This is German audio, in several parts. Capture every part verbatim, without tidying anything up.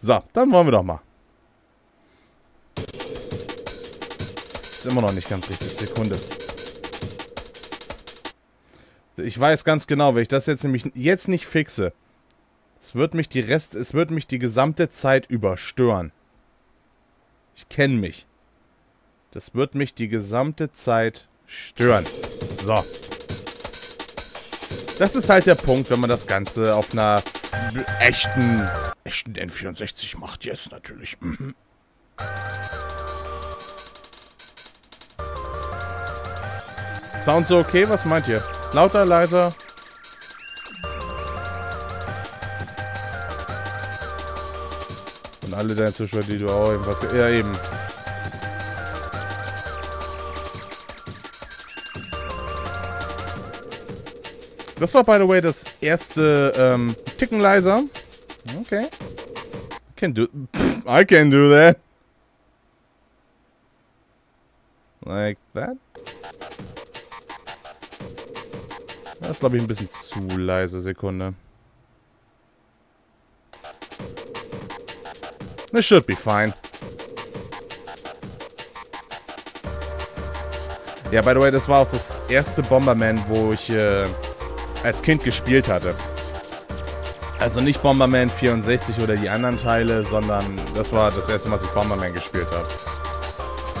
So, dann wollen wir doch mal. Ist immer noch nicht ganz richtig. Sekunde. Ich weiß ganz genau, wenn ich das jetzt nämlich jetzt nicht fixe, es wird mich die Rest, es wird mich die gesamte Zeit über stören. Ich kenne mich. Das wird mich die gesamte Zeit stören. So. Das ist halt der Punkt, wenn man das Ganze auf einer echten, echten N vierundsechzig macht. Jetzt natürlich. Mhm. Sound so okay? Was meint ihr? Lauter, leiser? Und alle deine Zuschauer, die du auch irgendwas... Ja, eben. Das war, by the way, das erste ähm, Ticken leiser. Okay. I can do... I can do that. Like that? Das ist, glaube ich, ein bisschen zu leise. Sekunde. This should be fine. Ja, by the way, das war auch das erste Bomberman, wo ich äh, als Kind gespielt hatte. Also nicht Bomberman vierundsechzig oder die anderen Teile, sondern das war das erste Mal, dass ich Bomberman gespielt habe.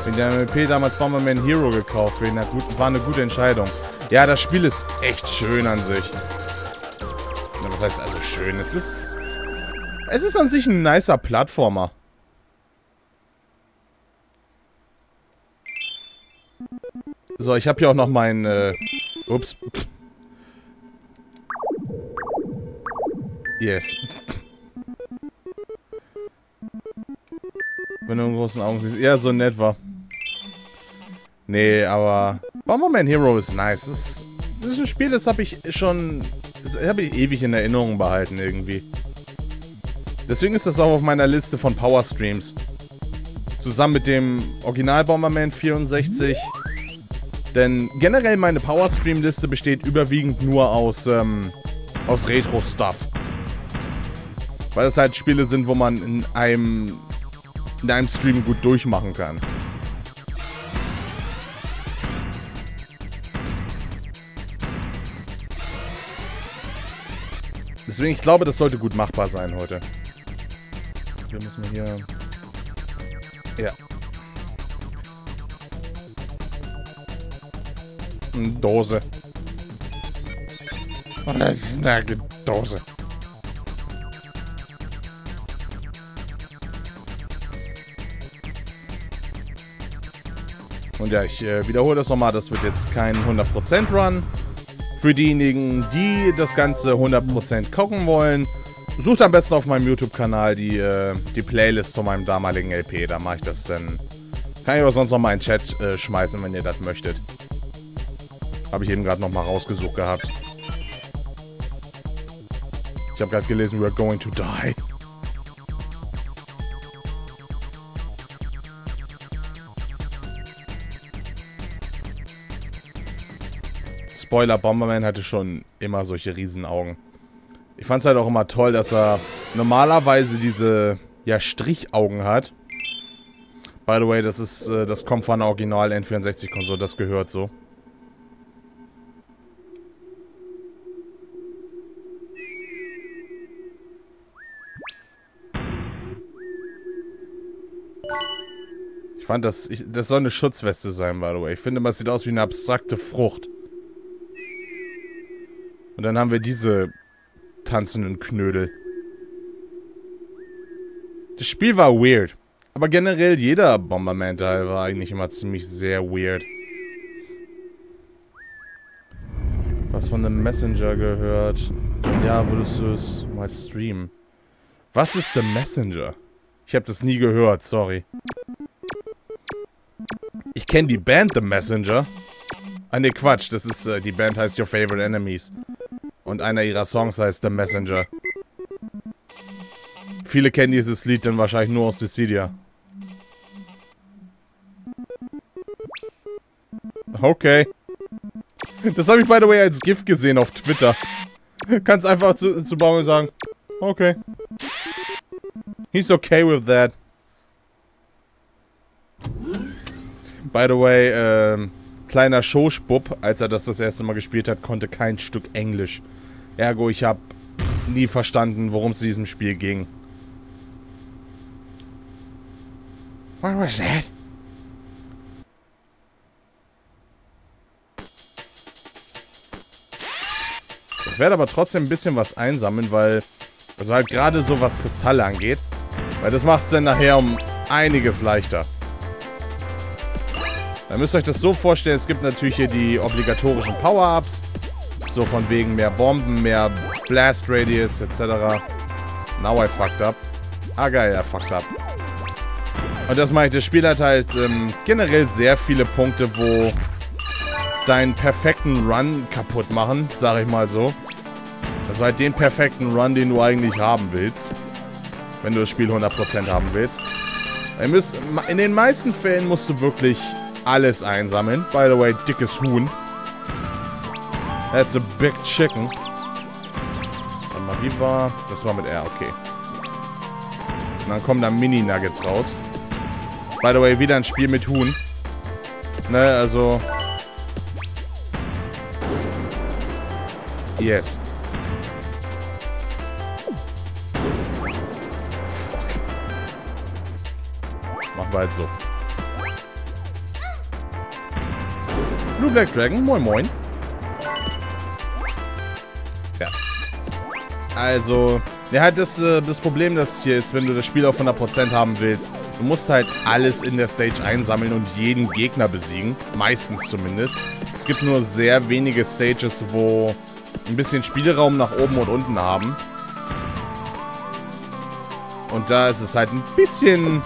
In der M M P damals Bomberman Hero gekauft, war eine gute Entscheidung. Ja, das Spiel ist echt schön an sich. Was heißt also schön? Es ist... Es ist an sich ein nicer Plattformer. So, ich habe hier auch noch meinen... Äh, ups. Yes. Wenn du in großen Augen siehst. Ja, so in etwa. Nee, aber... Bomberman Hero ist nice. Das ist, das ist ein Spiel, das habe ich schon... Das habe ich ewig in Erinnerung behalten, irgendwie. Deswegen ist das auch auf meiner Liste von Power-Streams. Zusammen mit dem Original Bomberman vierundsechzig. Denn generell meine Power-Stream-Liste besteht überwiegend nur aus, ähm, aus Retro-Stuff. Weil das halt Spiele sind, wo man in einem, in einem Stream gut durchmachen kann. Deswegen, ich glaube, das sollte gut machbar sein heute. Wir müssen hier... Ja. Eine Dose. Eine Dose. Und ja, ich äh, wiederhole das nochmal. Das wird jetzt kein hundert Prozent Run. Für diejenigen, die das Ganze hundert Prozent gucken wollen, sucht am besten auf meinem YouTube-Kanal die, äh, die Playlist zu meinem damaligen L P. Da mache ich das dann. Kann ich aber sonst noch mal in den Chat äh, schmeißen, wenn ihr das möchtet. Habe ich eben gerade noch mal rausgesucht gehabt. Ich habe gerade gelesen, we're going to die. Spoiler, Bomberman hatte schon immer solche Riesenaugen. Ich fand es halt auch immer toll, dass er normalerweise diese, ja, Strichaugen hat. By the way, das ist, äh, das kommt von der Original N vierundsechzig-Konsole, das gehört so. Ich fand das, ich, das soll eine Schutzweste sein, by the way. Ich finde, das sieht aus wie eine abstrakte Frucht. Und dann haben wir diese tanzenden Knödel. Das Spiel war weird. Aber generell jeder Bomberman-Teil war eigentlich immer ziemlich sehr weird. Was von The Messenger gehört? Ja, würdest du es mal streamen? Was ist The Messenger? Ich habe das nie gehört, sorry. Ich kenne die Band The Messenger. Ah ne, Quatsch, das ist, äh, die Band heißt Your Favorite Enemies. Und einer ihrer Songs heißt The Messenger. Viele kennen dieses Lied dann wahrscheinlich nur aus Dissidia. Okay. Das habe ich, by the way, als GIF gesehen auf Twitter. Kannst einfach zu, zu Baum sagen, okay. He's okay with that. By the way, ähm, kleiner Schoschbub, als er das das erste Mal gespielt hat, konnte kein Stück Englisch. Ergo, ich habe nie verstanden, worum es in diesem Spiel ging. What was that? Ich werde aber trotzdem ein bisschen was einsammeln, weil... Also halt gerade so, was Kristalle angeht. Weil das macht es dann nachher um einiges leichter. Dann müsst ihr euch das so vorstellen, es gibt natürlich hier die obligatorischen Power-Ups. So von wegen mehr Bomben, mehr Blast Radius, et cetera. Now I fucked up. Ah geil, I fucked up. Und das mache ich, das Spiel hat halt ähm, generell sehr viele Punkte, wo deinen perfekten Run kaputt machen, sage ich mal so. Also halt den perfekten Run, den du eigentlich haben willst. Wenn du das Spiel hundert Prozent haben willst. Ihr müsst, in den meisten Fällen musst du wirklich alles einsammeln. By the way, dickes Huhn. That's a big chicken. Warte mal, wie war... Das war mit R, okay. Und dann kommen da Mini-Nuggets raus. By the way, wieder ein Spiel mit Huhn. Ne, also... Yes. Machen wir halt so. Blue Black Dragon, moin moin. Ja. Also, ja, halt das, äh, das Problem, das hier ist, wenn du das Spiel auf hundert Prozent haben willst, du musst halt alles in der Stage einsammeln und jeden Gegner besiegen. Meistens zumindest. Es gibt nur sehr wenige Stages, wo ein bisschen Spielraum nach oben und unten haben. Und da ist es halt ein bisschen...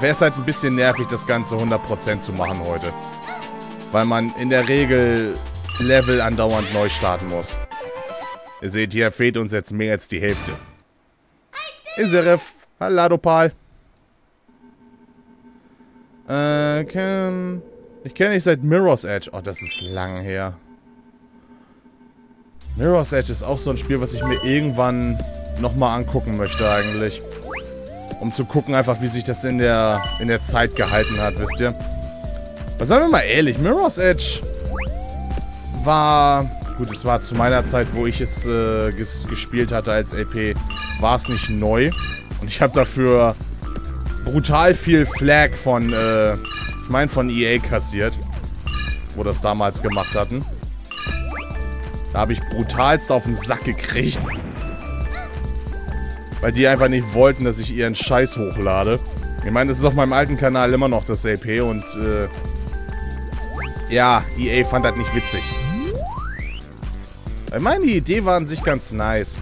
Wäre es halt ein bisschen nervig, das Ganze hundert Prozent zu machen heute. Weil man in der Regel Level andauernd neu starten muss. Ihr seht, hier fehlt uns jetzt mehr als die Hälfte. Iseref, Halladopal. Äh, kenn... Ich kenne dich seit Mirror's Edge. Oh, das ist lang her. Mirror's Edge ist auch so ein Spiel, was ich mir irgendwann nochmal angucken möchte eigentlich. Um zu gucken einfach, wie sich das in der, in der Zeit gehalten hat, wisst ihr. Aber seien wir mal ehrlich, Mirror's Edge war... Gut, es war zu meiner Zeit, wo ich es äh, ges gespielt hatte als L P, war es nicht neu. Und ich habe dafür brutal viel Flag von, äh, ich meine von E A kassiert, wo das damals gemacht hatten. Da habe ich brutalst auf den Sack gekriegt. Weil die einfach nicht wollten, dass ich ihren Scheiß hochlade. Ich meine, das ist auf meinem alten Kanal immer noch das L P und äh, ja, E A fand das nicht witzig. Ich meine, die Idee war an sich ganz nice.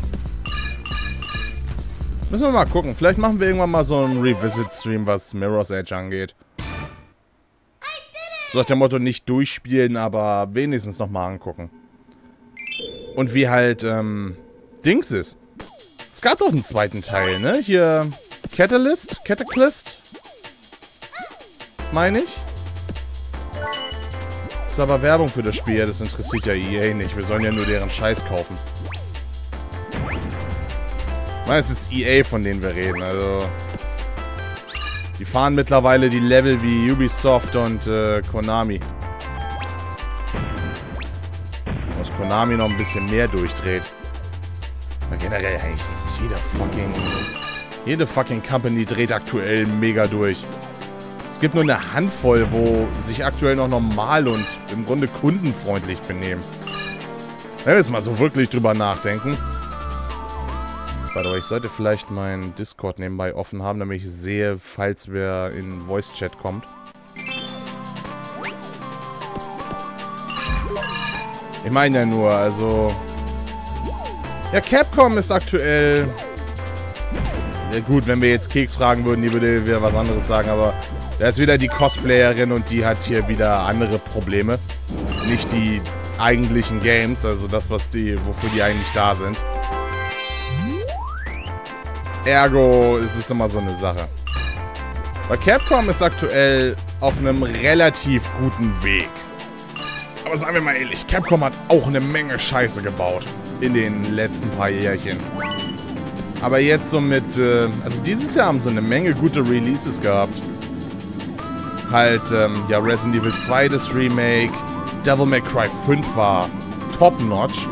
Müssen wir mal gucken. Vielleicht machen wir irgendwann mal so einen Revisit-Stream, was Mirror's Edge angeht. So nach dem Motto, nicht durchspielen, aber wenigstens nochmal angucken. Und wie halt, ähm, Dings ist. Es gab doch einen zweiten Teil, ne? Hier, Catalyst? Cataclyst? Meine ich? Das ist aber Werbung für das Spiel, das interessiert ja E A nicht. Wir sollen ja nur deren Scheiß kaufen. Ich meine, es ist E A, von denen wir reden, also... Die fahren mittlerweile die Level wie Ubisoft und äh, Konami. Konami noch ein bisschen mehr durchdreht. Aber generell eigentlich jeder fucking... Jede fucking Company dreht aktuell mega durch. Es gibt nur eine Handvoll, wo sich aktuell noch normal und im Grunde kundenfreundlich benehmen. Wenn wir jetzt mal so wirklich drüber nachdenken. Warte, ich sollte vielleicht meinen Discord nebenbei offen haben, damit ich sehe, falls wer in Voice Chat kommt. Ich meine ja nur, also... Ja, Capcom ist aktuell... Ja gut, wenn wir jetzt Keks fragen würden, die würde wieder was anderes sagen, aber... Da ist wieder die Cosplayerin und die hat hier wieder andere Probleme. Nicht die eigentlichen Games, also das, was die, wofür die eigentlich da sind. Ergo, es ist immer so eine Sache. Weil Capcom ist aktuell auf einem relativ guten Weg. Aber seien wir mal ehrlich, Capcom hat auch eine Menge Scheiße gebaut in den letzten paar Jährchen. Aber jetzt so mit, äh, also dieses Jahr haben sie eine Menge gute Releases gehabt. Halt, ähm, ja, Resident Evil zwei, das Remake, Devil May Cry fünf war top-notch.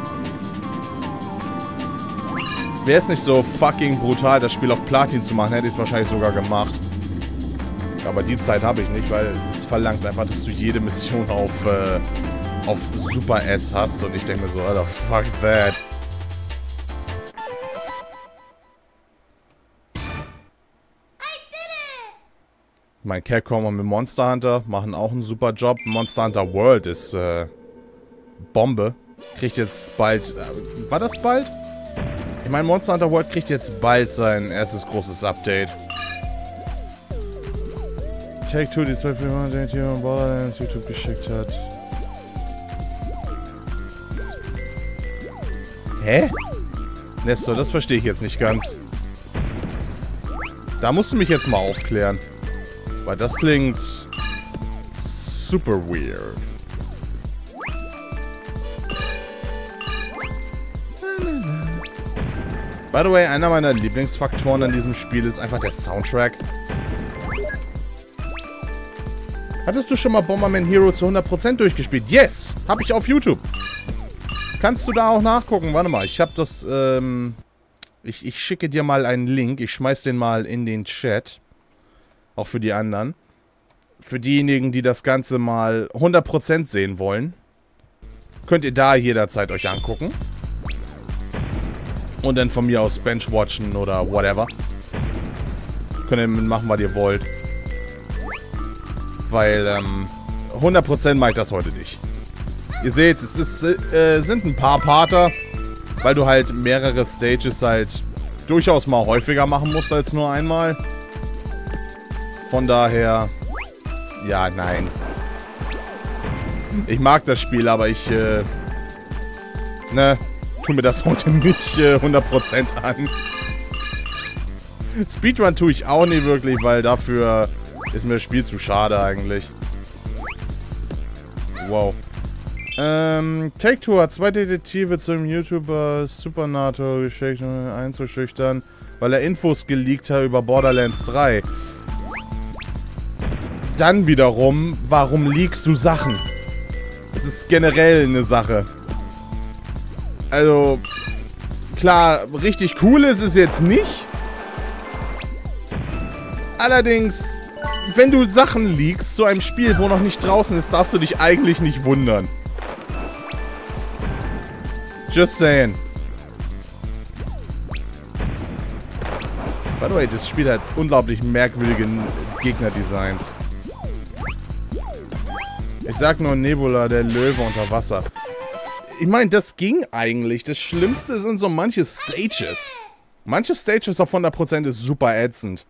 Wäre es nicht so fucking brutal, das Spiel auf Platin zu machen, hätte ich es wahrscheinlich sogar gemacht. Aber die Zeit habe ich nicht, weil es verlangt einfach, dass du jede Mission auf, äh, auf Super S hast. Und ich denke mir so, Alter, fuck that. Mein Capcom mit Monster Hunter machen auch einen super Job. Monster Hunter World ist äh, Bombe. Kriegt jetzt bald... Äh, war das bald? Ich meine, Monster Hunter World kriegt jetzt bald sein erstes großes Update. Take-Two, die zwei Filme, die jemand Borderlands YouTube geschickt hat. Hä? Nestor, das verstehe ich jetzt nicht ganz. Da musst du mich jetzt mal aufklären. Weil das klingt super weird. By the way, einer meiner Lieblingsfaktoren an diesem Spiel ist einfach der Soundtrack. Hattest du schon mal Bomberman Hero zu hundert Prozent durchgespielt? Yes! Hab ich auf YouTube. Kannst du da auch nachgucken? Warte mal, ich hab das, ähm... Ich, ich schicke dir mal einen Link. Ich schmeiß den mal in den Chat. Auch für die anderen. Für diejenigen, die das Ganze mal hundert Prozent sehen wollen, könnt ihr da jederzeit euch angucken. Und dann von mir aus Benchwatchen oder whatever. Könnt ihr machen, was ihr wollt. Weil, ähm, hundert Prozent mag ich das heute nicht. Ihr seht, es ist, äh, sind ein paar Pater, weil du halt mehrere Stages halt durchaus mal häufiger machen musst als nur einmal. Von daher, ja, nein. Ich mag das Spiel, aber ich, äh, ne, tu mir das heute nicht äh, hundert Prozent an. Speedrun tue ich auch nie wirklich, weil dafür ist mir das Spiel zu schade eigentlich. Wow. Ähm, Take-Two hat zwei Detektive zu dem YouTuber Supernato geschickt, um einzuschüchtern, weil er Infos geleakt hat über Borderlands drei. Dann wiederum, warum leakst du Sachen? Es ist generell eine Sache. Also, klar, richtig cool ist es jetzt nicht. Allerdings, wenn du Sachen leakst zu einem Spiel, wo noch nicht draußen ist, darfst du dich eigentlich nicht wundern. Just saying. By the way, das Spiel hat unglaublich merkwürdige Gegnerdesigns. Ich sag nur Nebula, der Löwe unter Wasser. Ich meine, das ging eigentlich. Das Schlimmste sind so manche Stages. Manche Stages auf hundert Prozent ist super ätzend.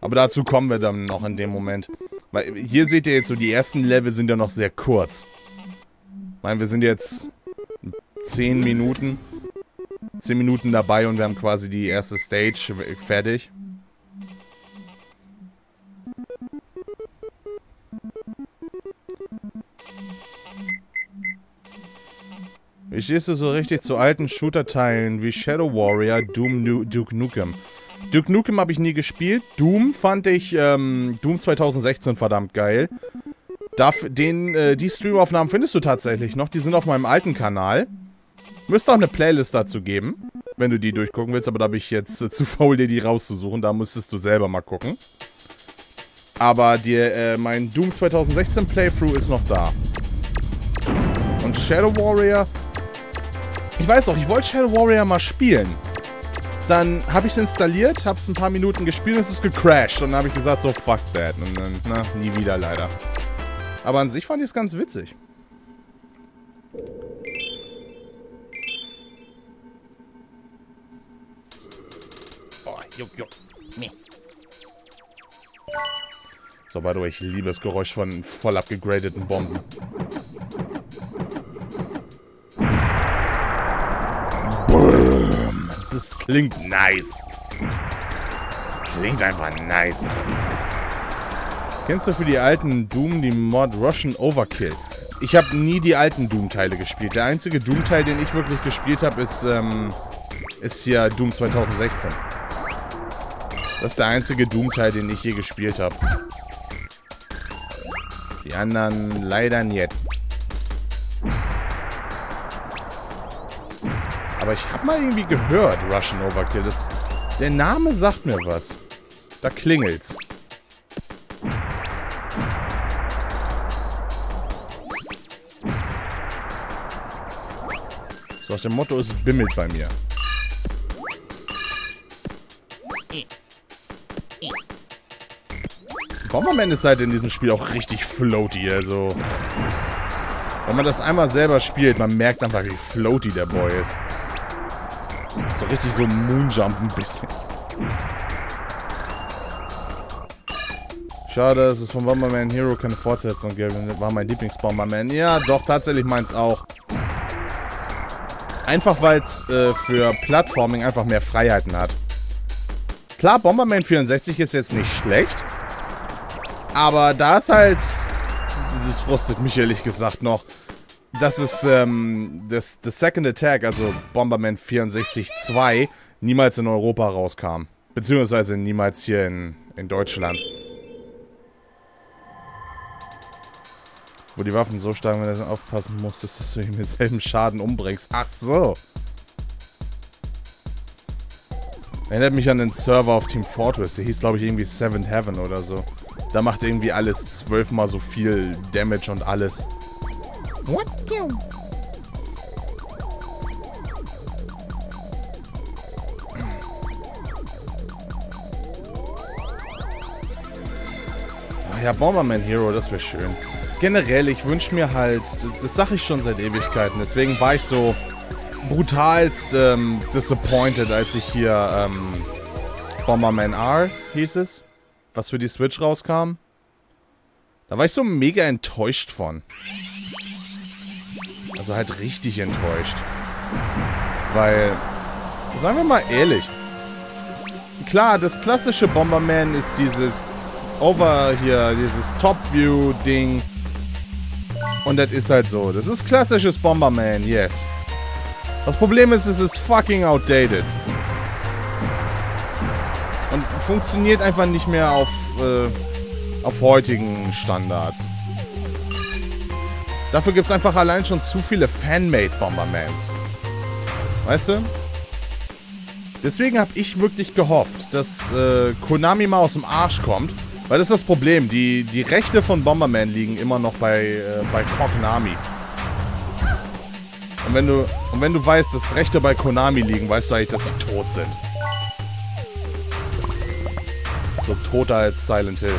Aber dazu kommen wir dann noch in dem Moment. Weil hier seht ihr jetzt so, die ersten Level sind ja noch sehr kurz. Ich meine, wir sind jetzt zehn Minuten. zehn Minuten dabei und wir haben quasi die erste Stage fertig. Wie stehst du so richtig zu alten Shooter-Teilen wie Shadow Warrior, Doom, nu Duke Nukem? Duke Nukem habe ich nie gespielt. Doom fand ich, ähm, Doom zwanzig sechzehn verdammt geil. Darf den, äh, die Streamaufnahmen findest du tatsächlich noch. Die sind auf meinem alten Kanal. Müsste auch eine Playlist dazu geben, wenn du die durchgucken willst. Aber da bin ich jetzt äh, zu faul, dir die rauszusuchen. Da müsstest du selber mal gucken. Aber die, äh, mein Doom zwanzig sechzehn Playthrough ist noch da. Und Shadow Warrior... Ich weiß auch, ich wollte Shadow Warrior mal spielen. Dann habe ich es installiert, habe es ein paar Minuten gespielt und es ist gecrashed. Und dann habe ich gesagt, so fuck that. Und dann, na, nie wieder leider. Aber an sich fand ich es ganz witzig. Oh, juck, juck. Nee. So, by the way, ich liebe das Geräusch von voll abgegradeten Bomben. Das klingt nice. Das klingt einfach nice. Kennst du für die alten Doom die Mod Russian Overkill? Ich habe nie die alten Doom-Teile gespielt. Der einzige Doom-Teil, den ich wirklich gespielt habe, ist ähm, ist hier Doom zwanzig sechzehn. Das ist der einzige Doom-Teil, den ich je gespielt habe. Die anderen leider nicht. Aber ich habe mal irgendwie gehört, Russian Overkill. Das, der Name sagt mir was. Da klingelt's. So, aus dem Motto, es bimmelt bei mir. Bomberman ist halt in diesem Spiel auch richtig floaty, also... Wenn man das einmal selber spielt, man merkt einfach, wie floaty der Boy ist. So richtig so Moonjump ein bisschen. Schade, dass es von Bomberman Hero keine Fortsetzung gibt. Das war mein Lieblings-Bomberman. Ja, doch, tatsächlich meins auch. Einfach, weil es äh, für Plattforming einfach mehr Freiheiten hat. Klar, Bomberman vierundsechzig ist jetzt nicht schlecht. Aber da ist halt... Das frustet mich ehrlich gesagt noch. Dass es ähm, das, das Second Attack, also Bomberman vierundsechzig zwei, niemals in Europa rauskam. Beziehungsweise niemals hier in, in Deutschland. Wo die Waffen so stark, wenn du aufpassen musstest, dass du ihn mit selben Schaden umbringst. Ach so. Erinnert mich an den Server auf Team Fortress. Der hieß, glaube ich, irgendwie Seventh Heaven oder so. Da macht irgendwie alles zwölfmal so viel Damage und alles. What? Ach ja, Bomberman Hero, das wäre schön. Generell, ich wünsche mir halt, das, das sage ich schon seit Ewigkeiten, deswegen war ich so brutalst ähm, disappointed, als ich hier ähm, Bomberman R hieß es, was für die Switch rauskam. Da war ich so mega enttäuscht von. Also halt richtig enttäuscht. Weil, sagen wir mal ehrlich, klar, das klassische Bomberman ist dieses Over hier, dieses Top-View-Ding. Und das ist halt so. Das ist klassisches Bomberman, yes. Das Problem ist, es ist fucking outdated. Und funktioniert einfach nicht mehr auf, äh, auf heutigen Standards. Dafür gibt es einfach allein schon zu viele Fanmade Bombermans. Weißt du? Deswegen habe ich wirklich gehofft, dass äh, Konami mal aus dem Arsch kommt. Weil das ist das Problem. Die, die Rechte von Bomberman liegen immer noch bei, äh, bei Konami. Und wenn du, und wenn du weißt, dass Rechte bei Konami liegen, weißt du eigentlich, dass sie tot sind. So toter als Silent Hill.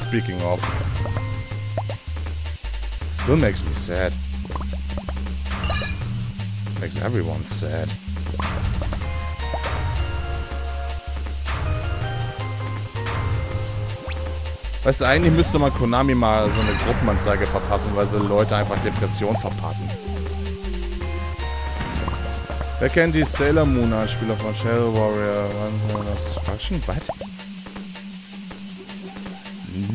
Speaking of. It still makes me sad. Makes everyone sad. Weißt du, eigentlich müsste man Konami mal so eine Gruppenanzeige verpassen, weil sie Leute einfach Depressionen verpassen. Wer kennt die Sailor Moon Anspielung von Shadow Warrior? Das Russian? Was?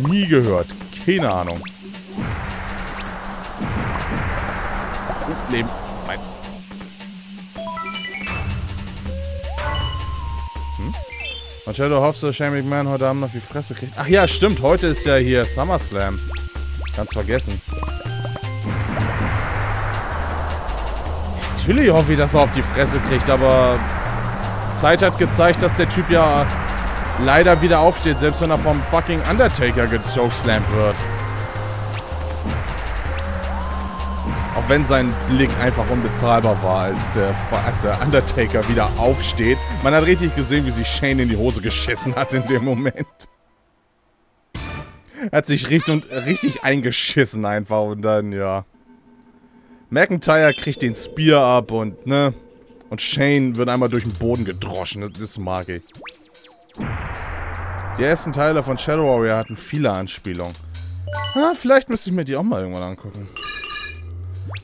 Nie gehört. Keine Ahnung. Gut Leben. Meins. Shadow hoffst du, Shane McMahon heute Abend noch die Fresse kriegt. Ach ja, stimmt. Heute ist ja hier SummerSlam. Ganz vergessen. Natürlich hoffe ich, dass er auf die Fresse kriegt, aber Zeit hat gezeigt, dass der Typ ja leider wieder aufsteht, selbst wenn er vom fucking Undertaker gechokeslammt wird. Auch wenn sein Blick einfach unbezahlbar war, als, äh, als der Undertaker wieder aufsteht. Man hat richtig gesehen, wie sich Shane in die Hose geschissen hat in dem Moment. Hat sich richtig, und, richtig eingeschissen einfach und dann, ja. McIntyre kriegt den Spear ab und, ne. Und Shane wird einmal durch den Boden gedroschen. Das, das mag ich. Die ersten Teile von Shadow Warrior hatten viele Anspielungen. Ah, vielleicht müsste ich mir die auch mal irgendwann angucken.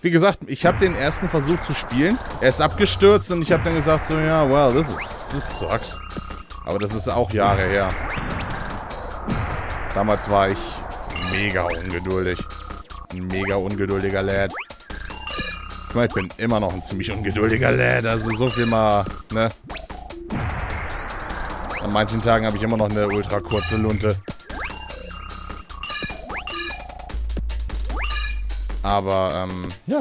Wie gesagt, ich habe den ersten Versuch zu spielen. Er ist abgestürzt und ich habe dann gesagt so, ja, well, this is, this sucks. Aber das ist auch Jahre her. Damals war ich mega ungeduldig. Ein mega ungeduldiger Lad. Guck mal, ich bin immer noch ein ziemlich ungeduldiger Lad. Also so viel mal, ne? An manchen Tagen habe ich immer noch eine ultra kurze Lunte. Aber, ähm, ja.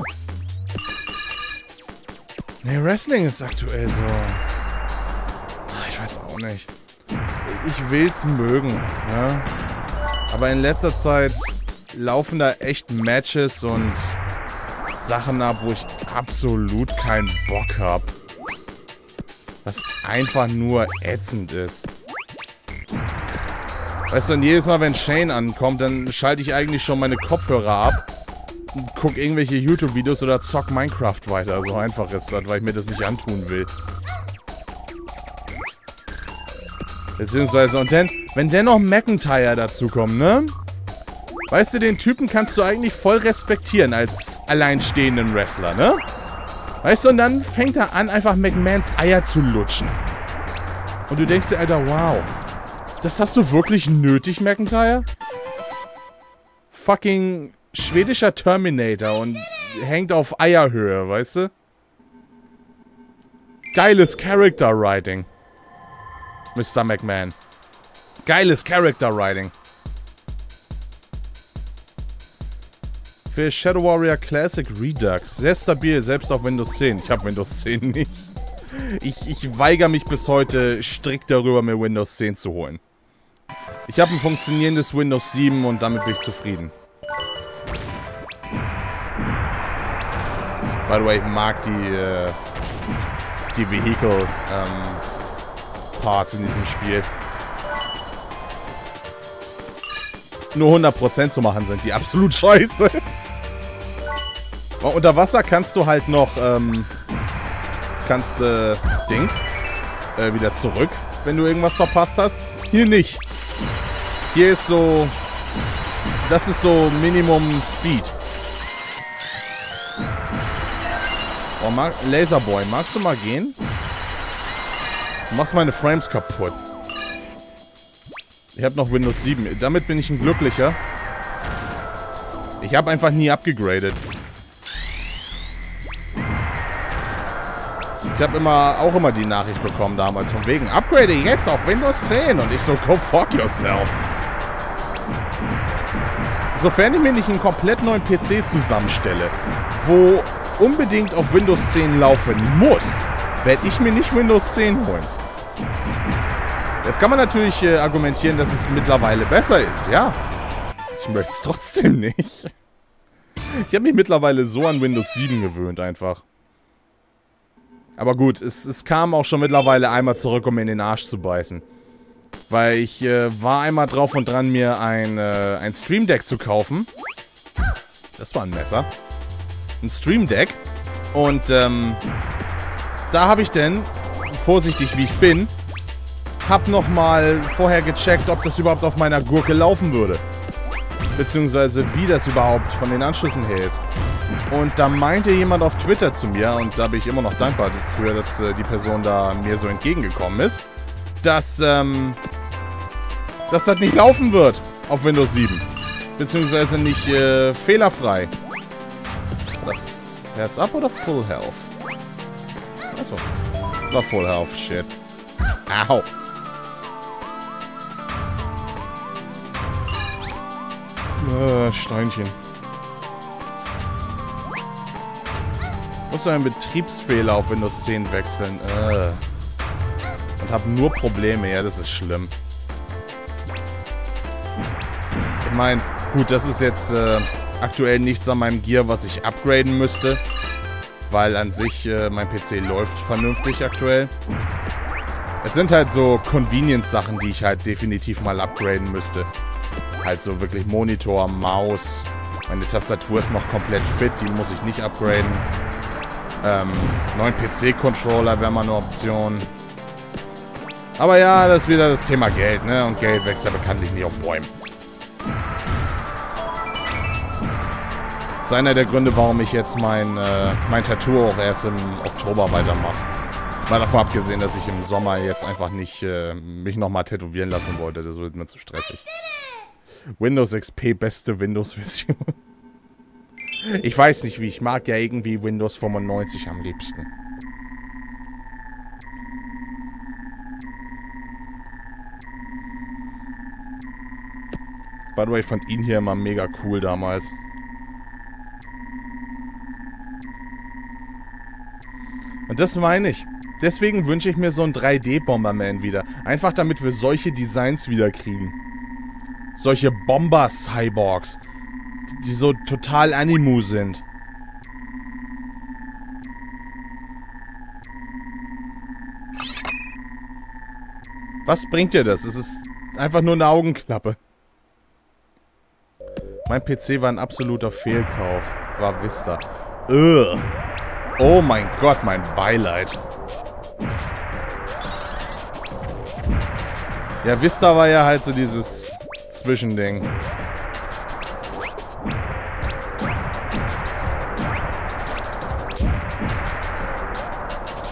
Ne, Wrestling ist aktuell so... Ich weiß auch nicht. Ich will's mögen, ne? Aber in letzter Zeit laufen da echt Matches und Sachen ab, wo ich absolut keinen Bock habe. Was einfach nur ätzend ist. Weißt du, und jedes Mal, wenn Shane ankommt, dann schalte ich eigentlich schon meine Kopfhörer ab, guck irgendwelche YouTube-Videos oder zock Minecraft weiter. So einfach ist das, weil ich mir das nicht antun will. Beziehungsweise, und dann, wenn dennoch McIntyre dazukommt, ne? Weißt du, den Typen kannst du eigentlich voll respektieren als alleinstehenden Wrestler, ne? Weißt du, und dann fängt er an, einfach McMahons Eier zu lutschen. Und du denkst dir, Alter, wow. Das hast du wirklich nötig, McIntyre? Fucking schwedischer Terminator und hängt auf Eierhöhe, weißt du? Geiles Character Writing, Mister McMahon. Geiles Character Writing. Für Shadow Warrior Classic Redux. Sehr stabil, selbst auf Windows zehn. Ich habe Windows zehn nicht. Ich, ich weigere mich bis heute strikt darüber, mir Windows zehn zu holen. Ich habe ein funktionierendes Windows sieben und damit bin ich zufrieden. By the way, ich mag die, äh, die Vehicle-Parts ähm, in diesem Spiel. Nur hundert Prozent zu machen sind die absolut scheiße. Unter Wasser kannst du halt noch, ähm, kannst, äh, Dings, äh, wieder zurück, wenn du irgendwas verpasst hast. Hier nicht. Hier ist so, das ist so Minimum Speed. Oh, mag, Laserboy, magst du mal gehen? Du machst meine Frames kaputt. Ich habe noch Windows sieben. Damit bin ich ein Glücklicher. Ich habe einfach nie abgegradet. Ich habe immer, auch immer die Nachricht bekommen damals, von wegen, upgrade jetzt auf Windows zehn. Und ich so, go fuck yourself. Sofern ich mir nicht einen komplett neuen P C zusammenstelle, wo unbedingt auf Windows zehn laufen muss, werde ich mir nicht Windows zehn holen. Jetzt kann man natürlich äh, argumentieren, dass es mittlerweile besser ist, ja. Ich möchte es trotzdem nicht. Ich habe mich mittlerweile so an Windows sieben gewöhnt einfach. Aber gut, es, es kam auch schon mittlerweile einmal zurück, um mir in den Arsch zu beißen. Weil ich äh, war einmal drauf und dran, mir ein, äh, ein Stream Deck zu kaufen. Das war ein Messer. Ein Stream Deck. Und ähm, da habe ich denn, vorsichtig wie ich bin, hab nochmal vorher gecheckt, ob das überhaupt auf meiner Gurke laufen würde. Beziehungsweise wie das überhaupt von den Anschlüssen her ist. Und da meinte jemand auf Twitter zu mir, und da bin ich immer noch dankbar dafür, dass äh, die Person da mir so entgegengekommen ist, dass, ähm, dass das nicht laufen wird auf Windows sieben. Beziehungsweise nicht äh, fehlerfrei. Das Herz ab oder Full Health? Achso. War Full Health, shit. Au. Äh, Steinchen. Muss einen Betriebsfehler auf Windows zehn wechseln. Äh. Und hab nur Probleme. Ja, das ist schlimm. Ich meine, gut, das ist jetzt äh, aktuell nichts an meinem Gear, was ich upgraden müsste. Weil an sich äh, mein P C läuft vernünftig aktuell. Es sind halt so Convenience-Sachen, die ich halt definitiv mal upgraden müsste. Halt so wirklich Monitor, Maus. Meine Tastatur ist noch komplett fit, die muss ich nicht upgraden. Ähm, neuen P C-Controller wäre mal eine Option. Aber ja, das ist wieder das Thema Geld, ne? Und Geld wächst ja bekanntlich nicht auf Bäumen. Das ist einer der Gründe, warum ich jetzt mein, äh, mein Tattoo auch erst im Oktober weitermache. Mal davon abgesehen, dass ich im Sommer jetzt einfach nicht äh, mich nochmal tätowieren lassen wollte. Das wird mir zu stressig. Windows X P, beste Windows-Version. Ich weiß nicht wie, ich mag ja irgendwie Windows fünfundneunzig am liebsten. By the way, ich fand ihn hier immer mega cool damals. Und das meine ich. Deswegen wünsche ich mir so einen drei D Bomberman wieder. Einfach damit wir solche Designs wieder kriegen. Solche Bomber-Cyborgs. Die so total Animu sind. Was bringt dir das? Es ist einfach nur eine Augenklappe. Mein P C war ein absoluter Fehlkauf. War Vista. Ugh. Oh mein Gott, mein Beileid. Ja, Vista war ja halt so dieses Zwischending.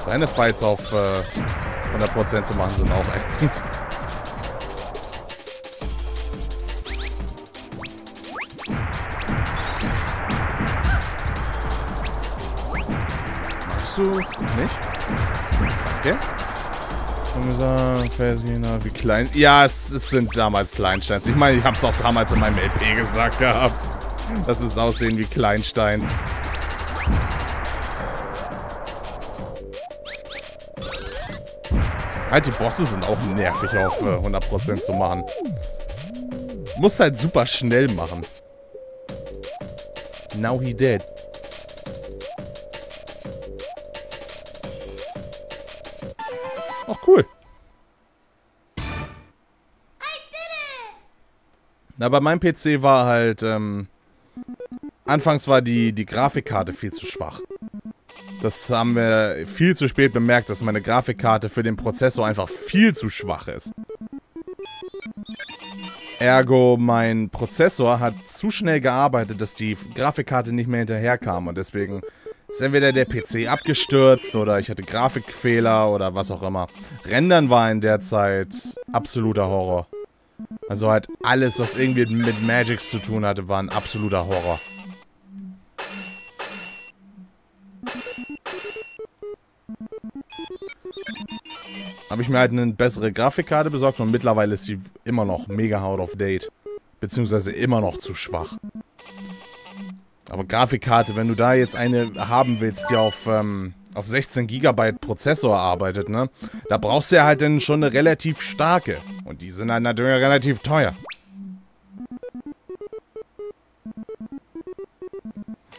Seine Fights auf äh, hundert Prozent zu machen sind auch ätzend. Nicht? Okay. Wie klein. Ja, es, es sind damals Kleinsteins. Ich meine, ich habe es auch damals in meinem L P gesagt gehabt. Dass es aussehen wie Kleinsteins. Halt, die Bosse sind auch nervig auf äh, hundert Prozent zu machen. Muss halt super schnell machen. Now he dead. Ach, cool. Na, bei meinem P C war halt, ähm... anfangs war die, die Grafikkarte viel zu schwach. Das haben wir viel zu spät bemerkt, dass meine Grafikkarte für den Prozessor einfach viel zu schwach ist. Ergo, mein Prozessor hat zu schnell gearbeitet, dass die Grafikkarte nicht mehr hinterherkam und deswegen... ist entweder der P C abgestürzt oder ich hatte Grafikfehler oder was auch immer. Rendern war in der Zeit absoluter Horror. Also halt alles, was irgendwie mit Magics zu tun hatte, war ein absoluter Horror. Habe ich mir halt eine bessere Grafikkarte besorgt und mittlerweile ist sie immer noch mega out of date. Beziehungsweise immer noch zu schwach. Aber Grafikkarte, wenn du da jetzt eine haben willst, die auf, ähm, auf sechzehn Gigabyte Prozessor arbeitet, ne? Da brauchst du ja halt dann schon eine relativ starke. Und die sind halt natürlich relativ teuer.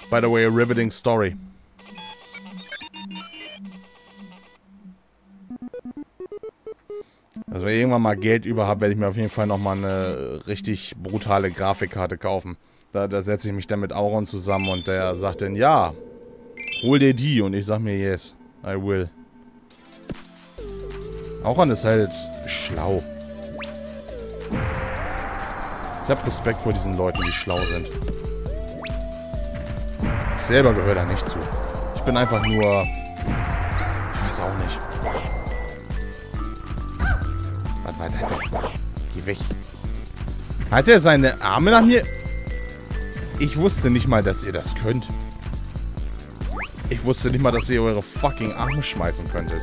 By the way, a riveting story. Also wenn ich irgendwann mal Geld über habe, werde ich mir auf jeden Fall nochmal eine richtig brutale Grafikkarte kaufen. Da, da setze ich mich dann mit Auron zusammen und der sagt dann, ja, hol dir die. Und ich sag mir, yes, I will. Auron ist halt schlau. Ich hab Respekt vor diesen Leuten, die schlau sind. Ich selber gehöre da nicht zu. Ich bin einfach nur... ich weiß auch nicht. Warte, warte, warte. Geh weg. Hat er seine Arme nach mir... ich wusste nicht mal, dass ihr das könnt. Ich wusste nicht mal, dass ihr eure fucking Arme schmeißen könntet.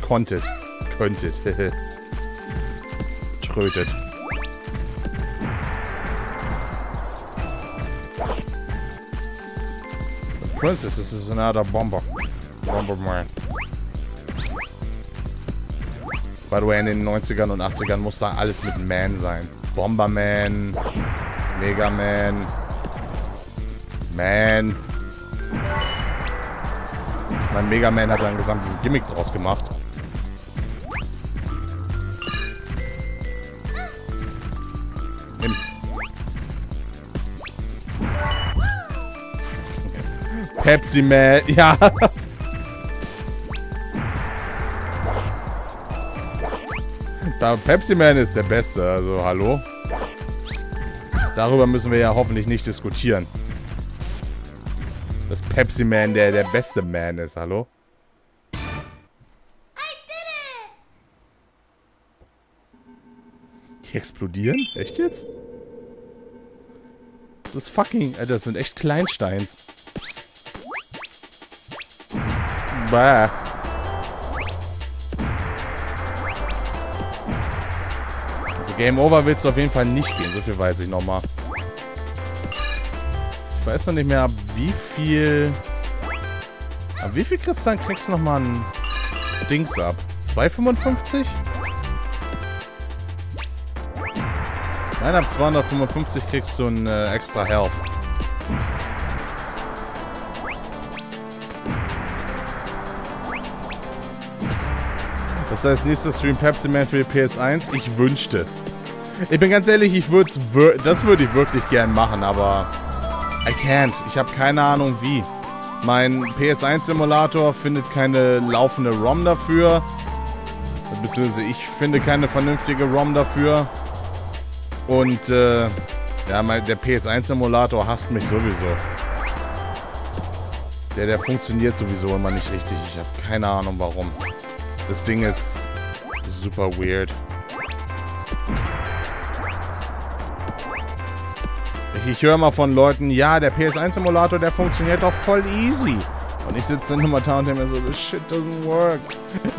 Konntet. Könntet. Trötet. The princess is another bomber. Bomberman. By the way, in den neunzigern und achtzigern muss da alles mit Man sein. Bomberman... Mega Man. Man. Mein Mega Man hat ein gesamtes Gimmick draus gemacht. Nimm. Pepsi Man. Ja. Da Pepsi Man ist der Beste. Also, hallo? Darüber müssen wir ja hoffentlich nicht diskutieren. Dass Pepsi Man der, der beste Man ist, hallo? I did it! Die explodieren? Echt jetzt? Das ist fucking... Äh, das sind echt Kleinsteins. Bah. Also Game Over willst du auf jeden Fall nicht gehen. So viel weiß ich nochmal. Ich weiß noch nicht mehr, ab wie viel... Ab wie viel Kristallen kriegst du nochmal ein Dings ab? zweihundertfünfundfünfzig? Nein, ab zweihundertfünfundfünfzig kriegst du ein äh, extra Health. Das heißt, nächster Stream Pepsi Man für die P S eins. Ich wünschte. Ich bin ganz ehrlich, ich würde das würde ich wirklich gern machen, aber I can't. Ich habe keine Ahnung wie. Mein P S eins Simulator findet keine laufende ROM dafür. Beziehungsweise ich finde keine vernünftige ROM dafür. Und, äh, ja, mein, der P S eins Simulator hasst mich sowieso. Der, der funktioniert sowieso immer nicht richtig. Ich habe keine Ahnung, warum. Das Ding ist super weird. Ich, ich höre mal von Leuten, ja, der P S eins Simulator, der funktioniert doch voll easy. Und ich sitze dann immer da und denke mir so, this shit doesn't work.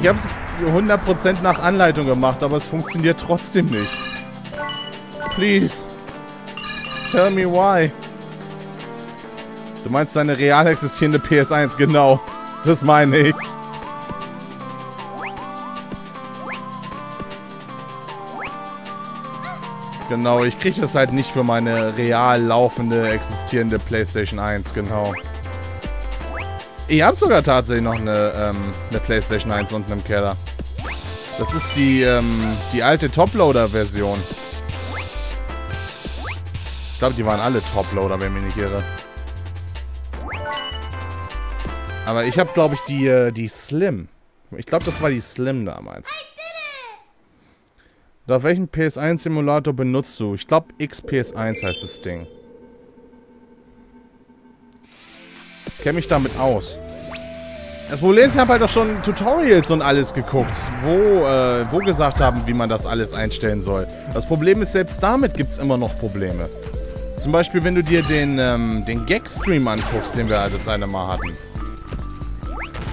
Ich habe es hundert Prozent nach Anleitung gemacht, aber es funktioniert trotzdem nicht. Please. Tell me why. Du meinst deine real existierende P S eins, genau. Das meine ich. Genau, ich kriege das halt nicht für meine real laufende, existierende PlayStation eins, genau. Ich habe sogar tatsächlich noch eine, ähm, eine PlayStation eins unten im Keller. Das ist die, ähm, die alte Toploader-Version. Ich glaube, die waren alle Toploader, wenn ich mich nicht irre. Aber ich habe, glaube ich, die, äh, die Slim. Ich glaube, das war die Slim damals. Auf welchen P S eins Simulator benutzt du? Ich glaube, X P S eins heißt das Ding. Ich kenne mich damit aus. Das Problem ist, ich habe halt auch schon Tutorials und alles geguckt, wo, äh, wo gesagt haben, wie man das alles einstellen soll. Das Problem ist, selbst damit gibt es immer noch Probleme. Zum Beispiel, wenn du dir den, ähm, den Gag-Stream anguckst, den wir das eine Mal hatten.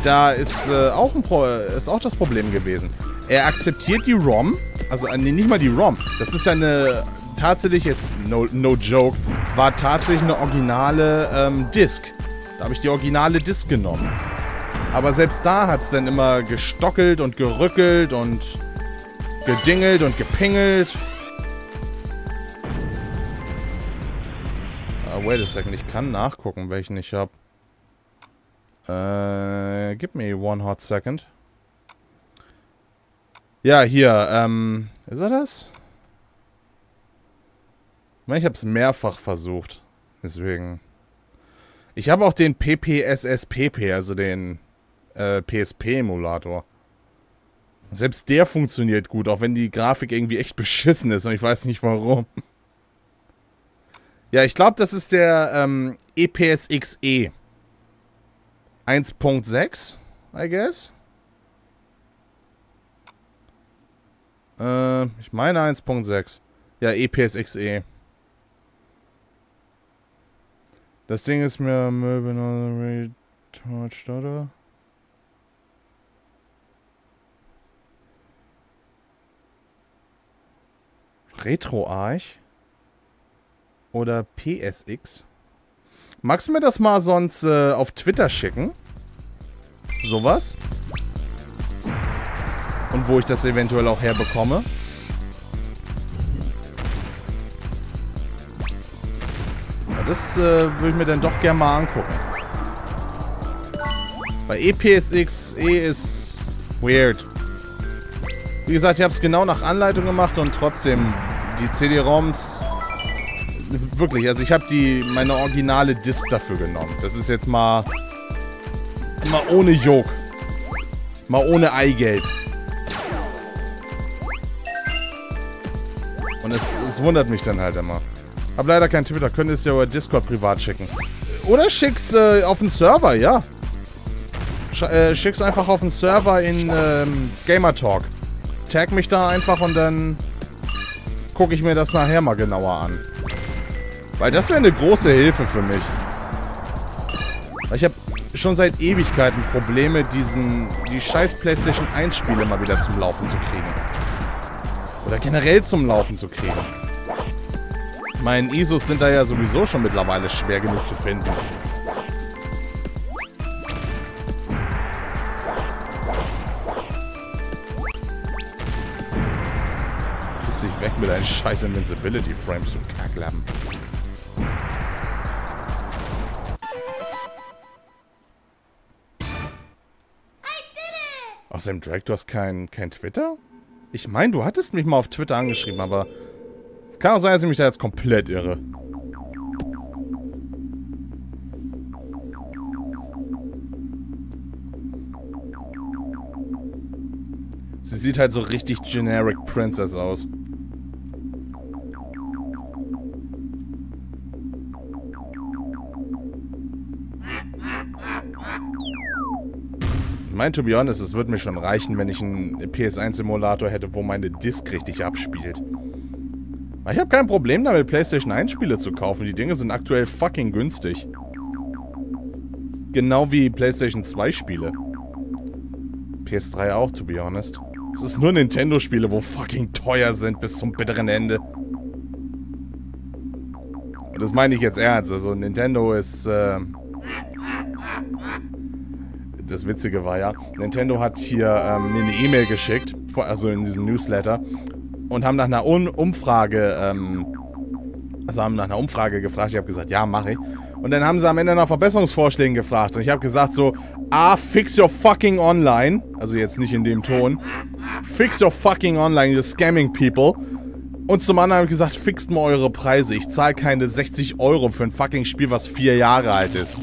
Da ist, äh, auch ein Pro ist auch das Problem gewesen. Er akzeptiert die ROM, also nee, nicht mal die ROM. Das ist eine, tatsächlich jetzt, no, no joke, war tatsächlich eine originale ähm, Disk. Da habe ich die originale Disk genommen. Aber selbst da hat es dann immer gestockelt und gerückelt und gedingelt und gepingelt. Uh, wait a second, ich kann nachgucken, welchen ich habe. Äh, uh, give me one hot second. Ja, hier, ähm, ist er das? Ich habe es mehrfach versucht, deswegen. Ich habe auch den P P S S P P, also den äh, P S P Emulator. Selbst der funktioniert gut, auch wenn die Grafik irgendwie echt beschissen ist und ich weiß nicht warum. Ja, ich glaube, das ist der ähm, E P S X E eins Punkt sechs, I guess. Ich meine eins Punkt sechs. Ja, E P S X E. Das Ding ist mir Möbel retouched, oder? Retroarch? Oder P S X? Magst du mir das mal sonst äh, auf Twitter schicken? Sowas? Und wo ich das eventuell auch herbekomme. Ja, das äh, würde ich mir dann doch gerne mal angucken. Bei E P S X E ist weird. Wie gesagt, ich habe es genau nach Anleitung gemacht und trotzdem die C D ROMs... Wirklich, also ich habe die meine originale Disk dafür genommen. Das ist jetzt mal... Mal ohne Jog. Mal ohne Eigelb. Und es, es wundert mich dann halt immer. Hab leider keinen Twitter, könntest du ja über Discord privat schicken. Oder schick's äh, auf den Server, ja. Sch äh, schick's einfach auf den Server in ähm, Gamertalk. Tag mich da einfach und dann gucke ich mir das nachher mal genauer an. Weil das wäre eine große Hilfe für mich. Weil ich habe schon seit Ewigkeiten Probleme, diesen die scheiß PlayStation eins Spiele mal wieder zum Laufen zu kriegen. Oder generell zum Laufen zu kriegen. Meine I S Os sind da ja sowieso schon mittlerweile schwer genug zu finden. Piss dich weg mit deinen scheiß Invincibility Frames, du Kacklappen. Außerdem, Drake, du hast kein, kein Twitter? Ich meine, du hattest mich mal auf Twitter angeschrieben, aber... Kann auch sein, dass ich mich da jetzt komplett irre. Sie sieht halt so richtig generic Princess aus. Ich meine, to be honest, es würde mir schon reichen, wenn ich einen P S eins Simulator hätte, wo meine Disc richtig abspielt. Ich habe kein Problem damit, PlayStation eins Spiele zu kaufen. Die Dinge sind aktuell fucking günstig. Genau wie PlayStation zwei Spiele. P S drei auch, to be honest. Es ist nur Nintendo Spiele, wo fucking teuer sind bis zum bitteren Ende. Und das meine ich jetzt ernst. Also Nintendo ist... Äh das Witzige war ja, Nintendo hat hier ähm, mir eine E-Mail geschickt, also in diesem Newsletter. Und haben nach einer Umfrage, ähm, also haben nach einer Umfrage gefragt. Ich habe gesagt, ja, mache ich. Und dann haben sie am Ende nach Verbesserungsvorschlägen gefragt. Und ich habe gesagt so, ah, fix your fucking online. Also jetzt nicht in dem Ton. Fix your fucking online, you're scamming people. Und zum anderen habe ich gesagt, fixt mal eure Preise. Ich zahle keine sechzig Euro für ein fucking Spiel, was vier Jahre alt ist.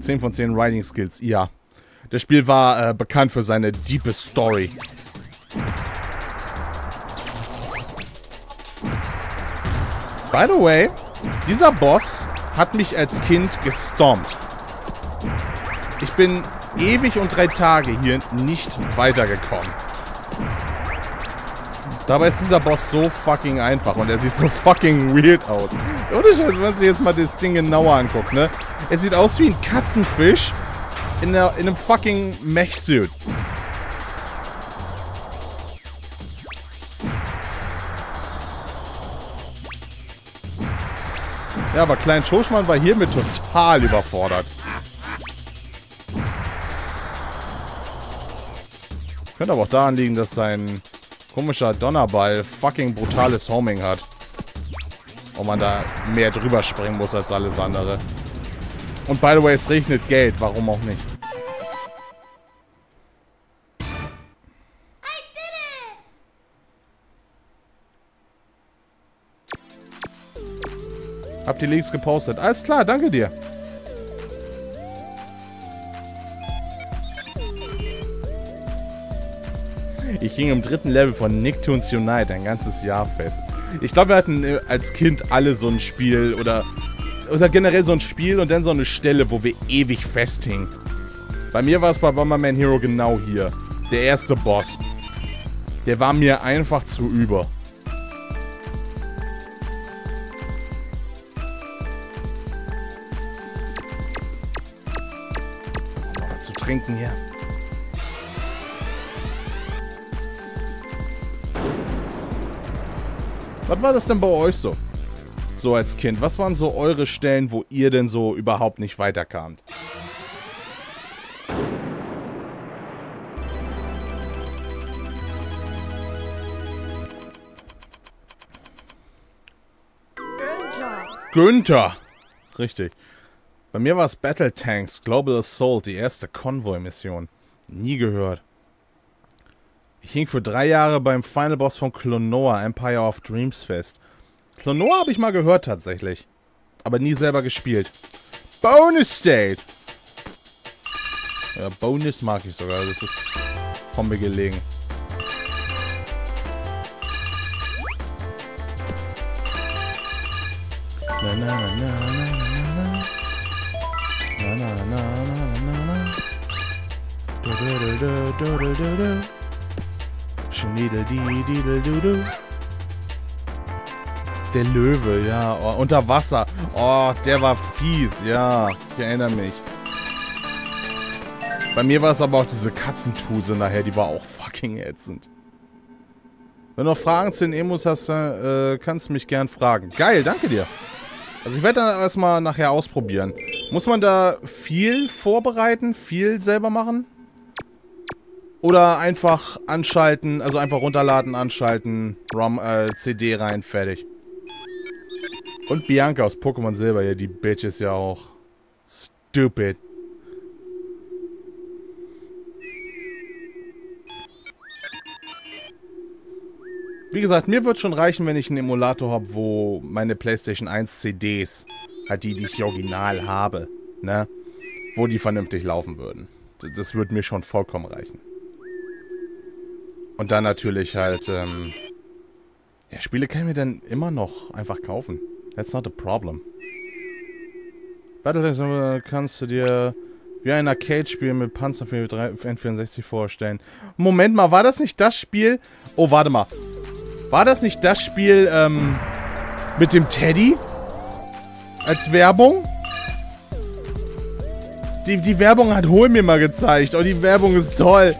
zehn von zehn Writing Skills, ja. Das Spiel war äh, bekannt für seine diepe Story. By the way, dieser Boss hat mich als Kind gestompt. Ich bin ewig und drei Tage hier nicht weitergekommen. Dabei ist dieser Boss so fucking einfach und er sieht so fucking weird aus. Oder wenn man sich jetzt mal das Ding genauer anguckt, ne? Er sieht aus wie ein Katzenfisch. In, der, in einem fucking Mech-Suit. Ja, aber Klein Schoßmann war hiermit total überfordert. Könnte aber auch daran liegen, dass sein komischer Donnerball fucking brutales Homing hat. Und man da mehr drüber springen muss als alles andere. Und by the way, es regnet Geld, warum auch nicht. Hab die Links gepostet. Alles klar, danke dir. Ich hing im dritten Level von Nicktoons Unite ein ganzes Jahr fest. Ich glaube, wir hatten als Kind alle so ein Spiel oder... Oder generell so ein Spiel und dann so eine Stelle, wo wir ewig festhingen. Bei mir war es bei Bomberman Hero genau hier. Der erste Boss. Der war mir einfach zu über. Mal was zu trinken hier. Was war das denn bei euch so? So als Kind, was waren so eure Stellen, wo ihr denn so überhaupt nicht weiterkamt? Günther. Günther. Richtig. Bei mir war es Battle Tanks Global Assault, die erste Konvoi-Mission. Nie gehört. Ich hing für drei Jahre beim Final Boss von Klonoa Empire of Dreams fest. Klonoa habe ich mal gehört tatsächlich, aber nie selber gespielt. Bonus State! Ja, Bonus mag ich sogar, das ist... kommt mir gelegen. Na, na, na, na, na, na, na, na, na, na, na, na, na, na, na, na, der Löwe, ja. Oh, unter Wasser. Oh, der war fies, ja. Ich erinnere mich. Bei mir war es aber auch diese Katzentuse nachher, die war auch fucking ätzend. Wenn du noch Fragen zu den Emos hast, äh, kannst du mich gern fragen. Geil, danke dir. Also ich werde dann erstmal nachher ausprobieren. Muss man da viel vorbereiten, viel selber machen? Oder einfach anschalten, also einfach runterladen, anschalten, ROM, äh, C D rein, fertig. Und Bianca aus Pokémon Silber, ja, die Bitch ist ja auch stupid. Wie gesagt, mir wird schon reichen, wenn ich einen Emulator habe, wo meine PlayStation eins C Ds, halt die, die ich original habe, ne, wo die vernünftig laufen würden. Das würde mir schon vollkommen reichen. Und dann natürlich halt, ähm, ja, Spiele kann ich mir dann immer noch einfach kaufen. That's not a problem. Battle Tanks kannst du dir wie ein Arcade-Spiel mit Panzer für N vierundsechzig vorstellen. Moment mal, war das nicht das Spiel? Oh, warte mal. War das nicht das Spiel ähm, mit dem Teddy? Als Werbung? Die, die Werbung hat Hol mir mal gezeigt. Oh, die Werbung ist toll.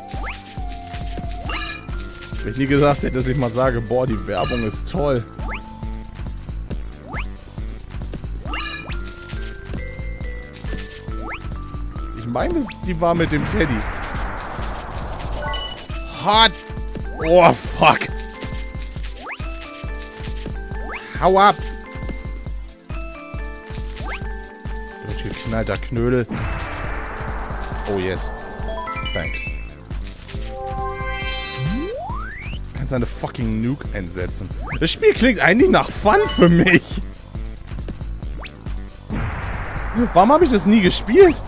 Wenn ich nie gesagt hätte, dass ich mal sage, boah, die Werbung ist toll. Ich meine, die war mit dem Teddy. Hot. Oh, fuck. Hau ab! Wird geknallter Knödel. Oh yes. Thanks. Kannst eine fucking Nuke einsetzen. Das Spiel klingt eigentlich nach Fun für mich. Warum habe ich das nie gespielt?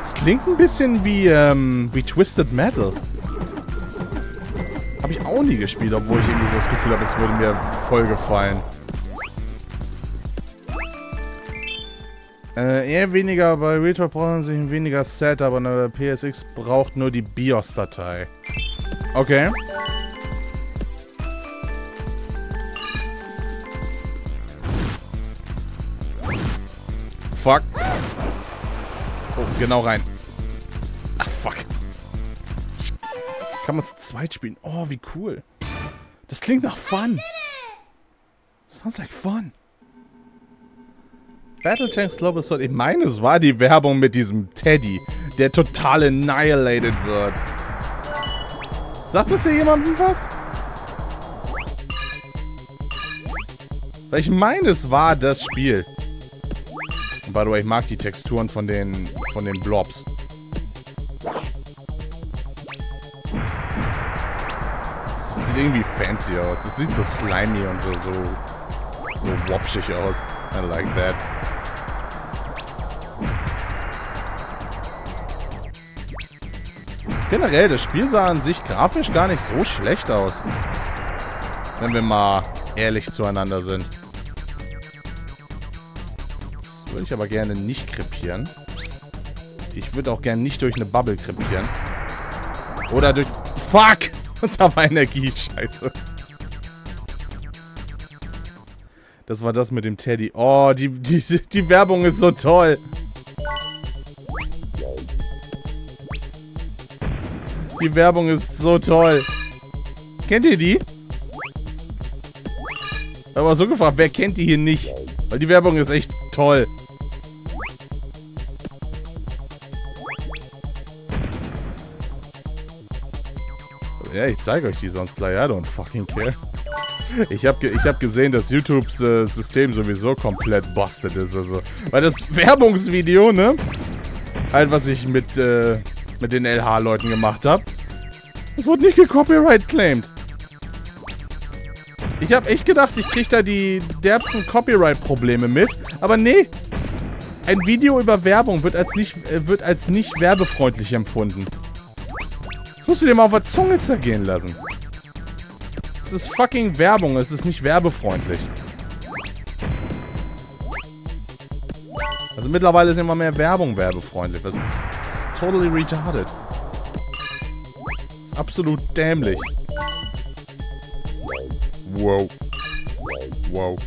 Es klingt ein bisschen wie, ähm, wie Twisted Metal. Habe ich auch nie gespielt, obwohl ich irgendwie so das Gefühl habe, es würde mir voll gefallen. Äh, eher weniger, bei Retro brauchen sie ein weniger Set, aber eine P S X braucht nur die BIOS-Datei. Okay. Fuck. Oh, genau rein. Ach, fuck. Kann man zu zweit spielen. Oh, wie cool. Das klingt nach Fun. Sounds like fun. Battle Tanks Global Assault. Ich meine, es war die Werbung mit diesem Teddy, der total annihilated wird. Sagt das hier jemandem was? Ich meine, es war das Spiel. Und by the way, ich mag die Texturen von den, von den Blobs. Irgendwie fancy aus. Es sieht so slimy und so, so, so wopschig aus. I like that. Generell, das Spiel sah an sich grafisch gar nicht so schlecht aus. Wenn wir mal ehrlich zueinander sind. Das würde ich aber gerne nicht krepieren. Ich würde auch gerne nicht durch eine Bubble krepieren. Oder durch... Fuck! Und da war Energie, scheiße. Das war das mit dem Teddy. Oh, die, die, die Werbung ist so toll. Die Werbung ist so toll. Kennt ihr die? Ich habe mal so gefragt, wer kennt die hier nicht? Weil die Werbung ist echt toll. Ja, ich zeige euch die sonst gleich. I don't fucking care. Ich habe ge hab gesehen, dass YouTubes äh, System sowieso komplett busted ist. Also. Weil das Werbungsvideo, ne? Halt, was ich mit, äh, mit den L H-Leuten gemacht habe. Das wurde nicht gecopyright-claimed. Ich habe echt gedacht, ich kriege da die derbsten Copyright-Probleme mit. Aber nee. Ein Video über Werbung wird als nicht, äh, wird als nicht werbefreundlich empfunden. Musst du dir mal auf der Zunge zergehen lassen. Es ist fucking Werbung, es ist nicht werbefreundlich. Also mittlerweile ist immer mehr Werbung werbefreundlich. Das ist totally retarded. Das ist absolut dämlich. Wow. Wow.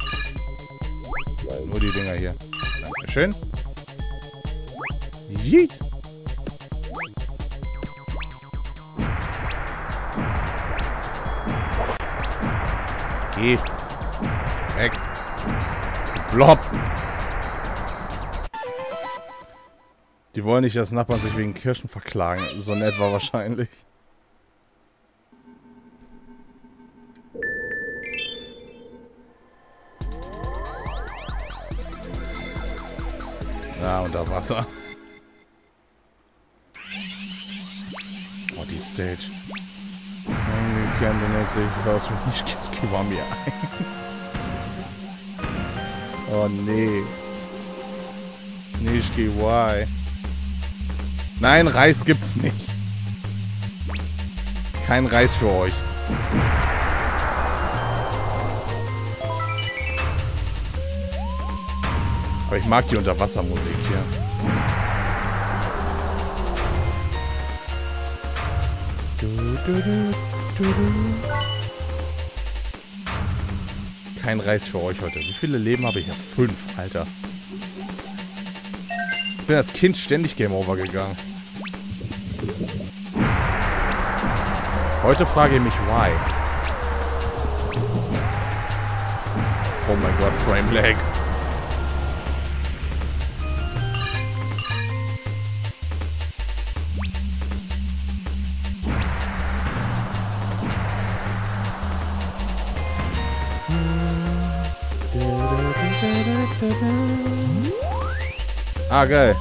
Nur die Dinger hier. Dankeschön. Yeet. Geh. Weg. Blob. Die wollen nicht, dass Nachbarn sich wegen Kirschen verklagen. So in etwa wahrscheinlich. Ja, unter Wasser. Oh, die Stage. Ich kann den jetzt nicht raus, wenn ich jetzt gewann mir eins. Oh, nee. Nicht gewann. Nein, Reis gibt's nicht. Kein Reis für euch. Aber ich mag die Unterwassermusik hier. Kein Reis für euch heute. Wie viele Leben habe ich? Ich habe fünf, Alter. Ich bin als Kind ständig Game Over gegangen. Heute frage ich mich, why? Oh mein Gott, Framelags. Ah, geil.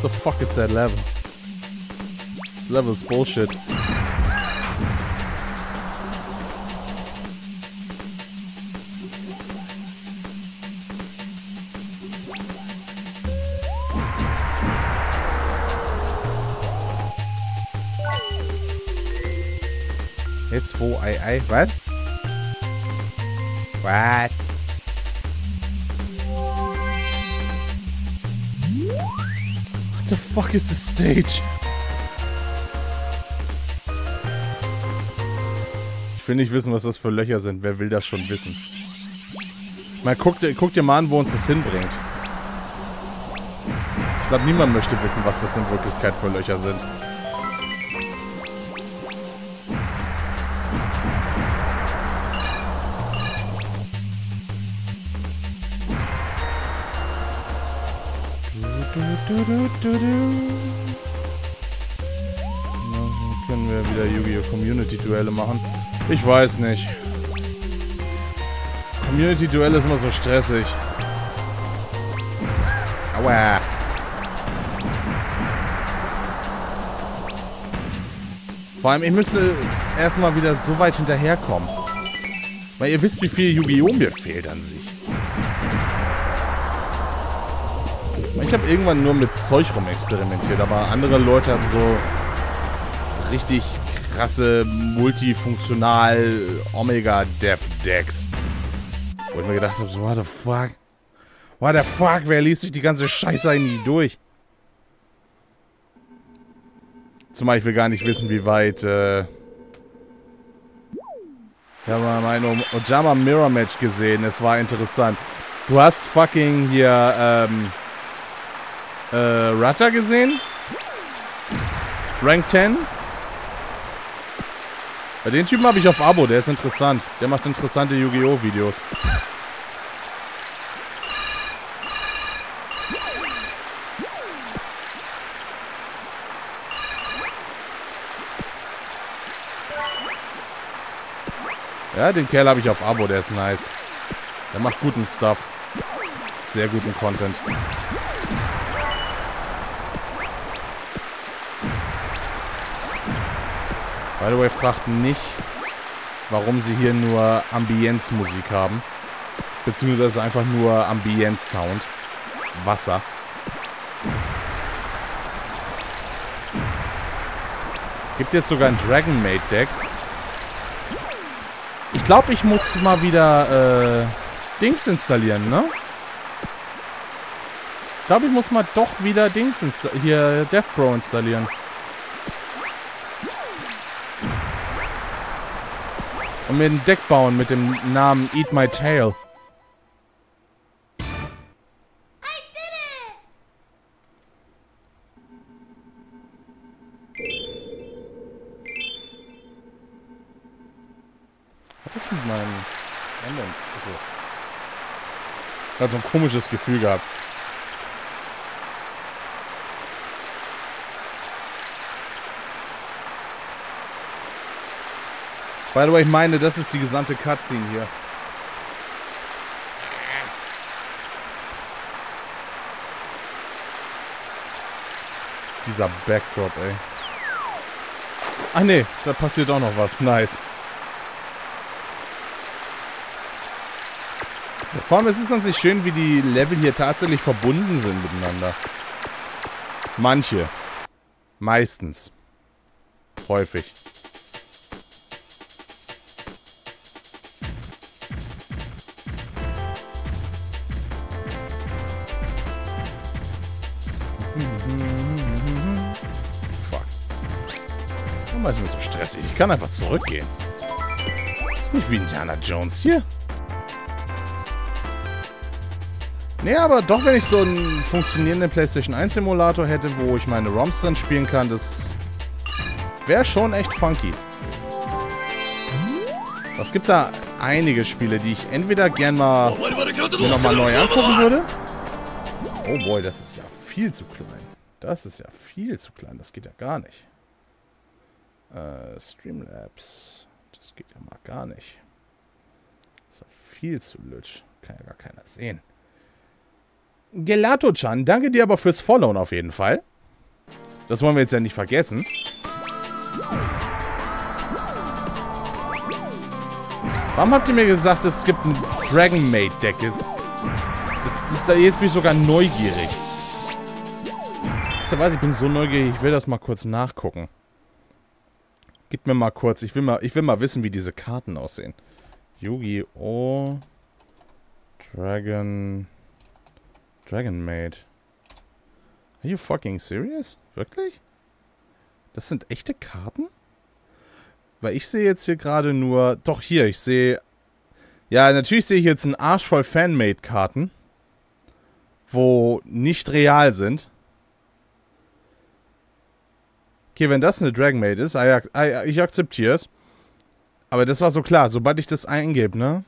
What the fuck is that level? This level is bullshit. Jetzt wo ei ei was? Was? What the fuck is this stage? Ich will nicht wissen, was das für Löcher sind. Wer will das schon wissen? Mal guck dir, guck dir mal an, wo uns das hinbringt. Ich glaube, niemand möchte wissen, was das in Wirklichkeit für Löcher sind. Du, du, du, du. Na, dann können wir wieder Yu-Gi-Oh! Community-Duelle machen. Ich weiß nicht. Community-Duelle ist immer so stressig. Aua. Vor allem, ich müsste erstmal wieder so weit hinterherkommen. Weil ihr wisst, wie viel Yu-Gi-Oh! Mir fehlt an sich. Ich habe irgendwann nur mit Zeug rumexperimentiert, aber andere Leute hatten so richtig krasse multifunktional Omega-Dev-Decks. Wo ich mir gedacht habe, so, what the fuck? What the fuck? Wer liest sich die ganze Scheiße eigentlich durch? Zumal ich will gar nicht wissen, wie weit, äh... Ich habe mal mein Ojama-Mirror-Match gesehen, es war interessant. Du hast fucking hier, ähm... Äh, Ratta gesehen? Rank zehn? Bei den Typen habe ich auf Abo, der ist interessant. Der macht interessante Yu-Gi-Oh! Videos. Ja, den Kerl habe ich auf Abo, der ist nice. Der macht guten Stuff. Sehr guten Content. By the way, fragt nicht, warum sie hier nur Ambience-Musik haben. Beziehungsweise einfach nur Ambience-Sound. Wasser. Gibt jetzt sogar ein Dragon Maid Deck. Ich glaube, ich muss mal wieder äh, Dings installieren, ne? Ich glaube, ich muss mal doch wieder Dings installieren. Hier, DevPro installieren. Und mir ein Deck bauen mit dem Namen Eat My Tail. I did it. Was ist mit meinen Endons? Ich hab so ein komisches Gefühl gehabt. By the way, ich meine, das ist die gesamte Cutscene hier. Dieser Backdrop, ey. Ah ne, da passiert auch noch was. Nice. Vor allem, es ist an sich schön, wie die Level hier tatsächlich verbunden sind miteinander. Manche. Meistens. Häufig. Ist mir so stressig. Ich kann einfach zurückgehen. Ist nicht wie Indiana Jones hier. Nee, aber doch, wenn ich so einen funktionierenden PlayStation eins Simulator hätte, wo ich meine ROMs drin spielen kann, das wäre schon echt funky. Es gibt da einige Spiele, die ich entweder gern mal nochmal neu angucken würde. Oh boy, das ist ja viel zu klein. Das ist ja viel zu klein. Das geht ja gar nicht. Uh, Streamlabs. Das geht ja mal gar nicht. Das ist ja viel zu lütsch. Kann ja gar keiner sehen. Gelato-chan, danke dir aber fürs Followen auf jeden Fall. Das wollen wir jetzt ja nicht vergessen. Warum habt ihr mir gesagt, es gibt ein Dragon Maid Deck? Jetzt, das, das, jetzt bin ich sogar neugierig. Ich weiß, ich bin so neugierig, ich will das mal kurz nachgucken. Gib mir mal kurz, ich will mal, ich will mal wissen, wie diese Karten aussehen. Yu-Gi-Oh! Dragon... Dragon Maid. Are you fucking serious? Wirklich? Das sind echte Karten? Weil ich sehe jetzt hier gerade nur... Doch, hier, ich sehe... Ja, natürlich sehe ich jetzt einen Arsch voll Fanmade-Karten. Wo nicht real sind. Okay, wenn das eine Dragon Maid ist, ich akzeptiere es. Aber das war so klar, sobald ich das eingebe, ne?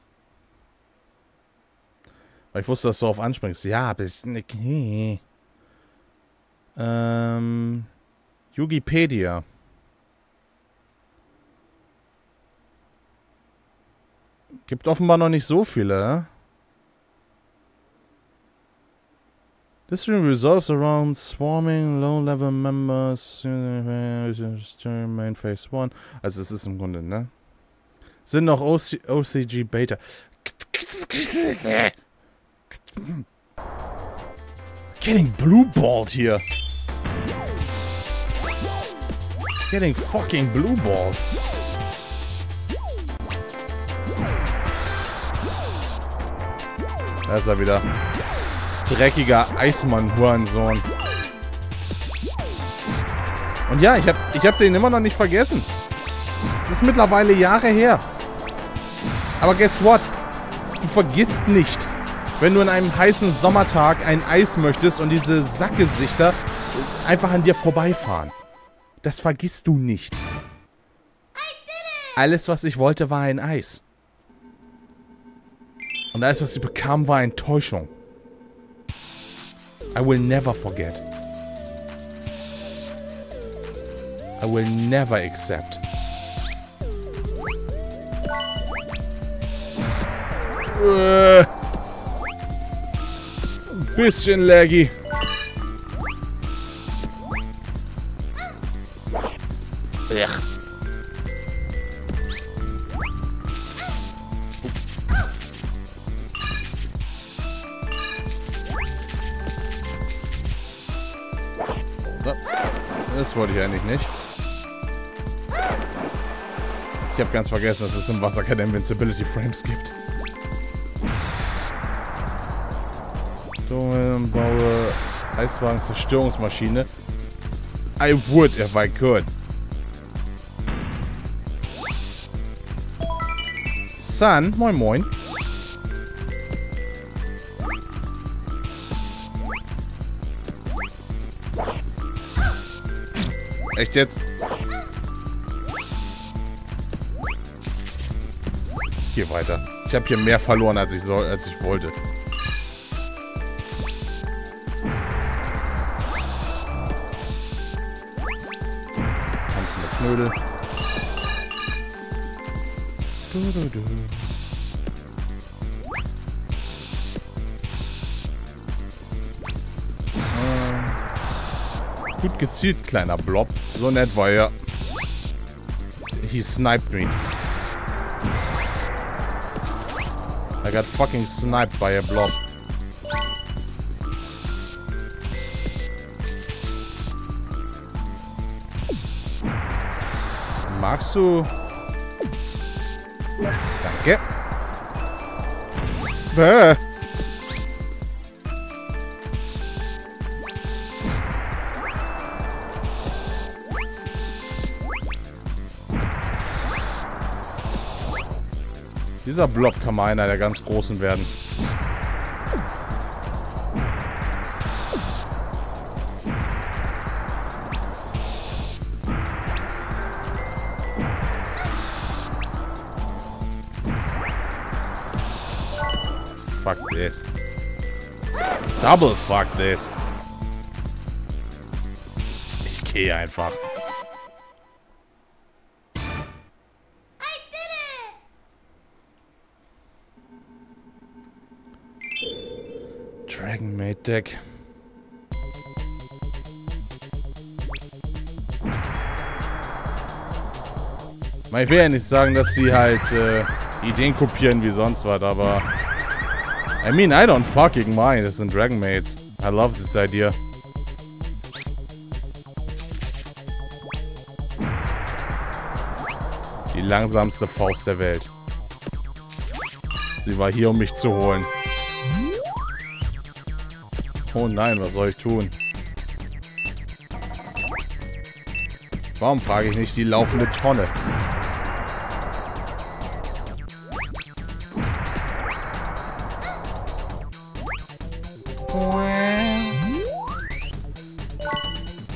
Weil ich wusste, dass du darauf anspringst. Ja, bist okay. Ähm. Yugipedia. Gibt offenbar noch nicht so viele, ne? This stream resolves around swarming low-level members main phase one. Also es ist im Grunde, ne? Sind noch O C G Beta. Getting blue-balled hier. Getting fucking blue-balled. Da ist er wieder. Dreckiger Eismann-Hurensohn. Und ja, ich hab, ich hab den immer noch nicht vergessen. Es ist mittlerweile Jahre her. Aber guess what? Du vergisst nicht, wenn du an einem heißen Sommertag ein Eis möchtest und diese Sackgesichter einfach an dir vorbeifahren. Das vergisst du nicht. Alles, was ich wollte, war ein Eis. Und alles, was ich bekam, war Enttäuschung. I will never forget. I will never accept. Äh, bisschen laggy. Ach. Das wollte ich eigentlich nicht. Ich habe ganz vergessen, dass es im Wasser keine Invincibility Frames gibt. Rüstungen baue. Eiswagen Zerstörungsmaschine. I would if I could. Sun, moin moin. Echt jetzt? Geh weiter. Ich habe hier mehr verloren, als ich soll, als ich wollte. Tanzender Knödel. Du, du, du. Ah. Gut gezielt, kleiner Blob. So nett war er. He sniped me. I got fucking sniped by a blob. Magst du? Danke. Bäh. Dieser Blob kann mal einer der ganz Großen werden. Fuck this. Double fuck this. Ich gehe einfach. Dragon Maid Deck. Ich will ja nicht sagen, dass sie halt äh, Ideen kopieren wie sonst was, aber... I mean, I don't fucking mind. Das sind Dragon Maids. I love this idea. Die langsamste Faust der Welt. Sie war hier, um mich zu holen. Oh nein, was soll ich tun? Warum frage ich nicht die laufende Tonne?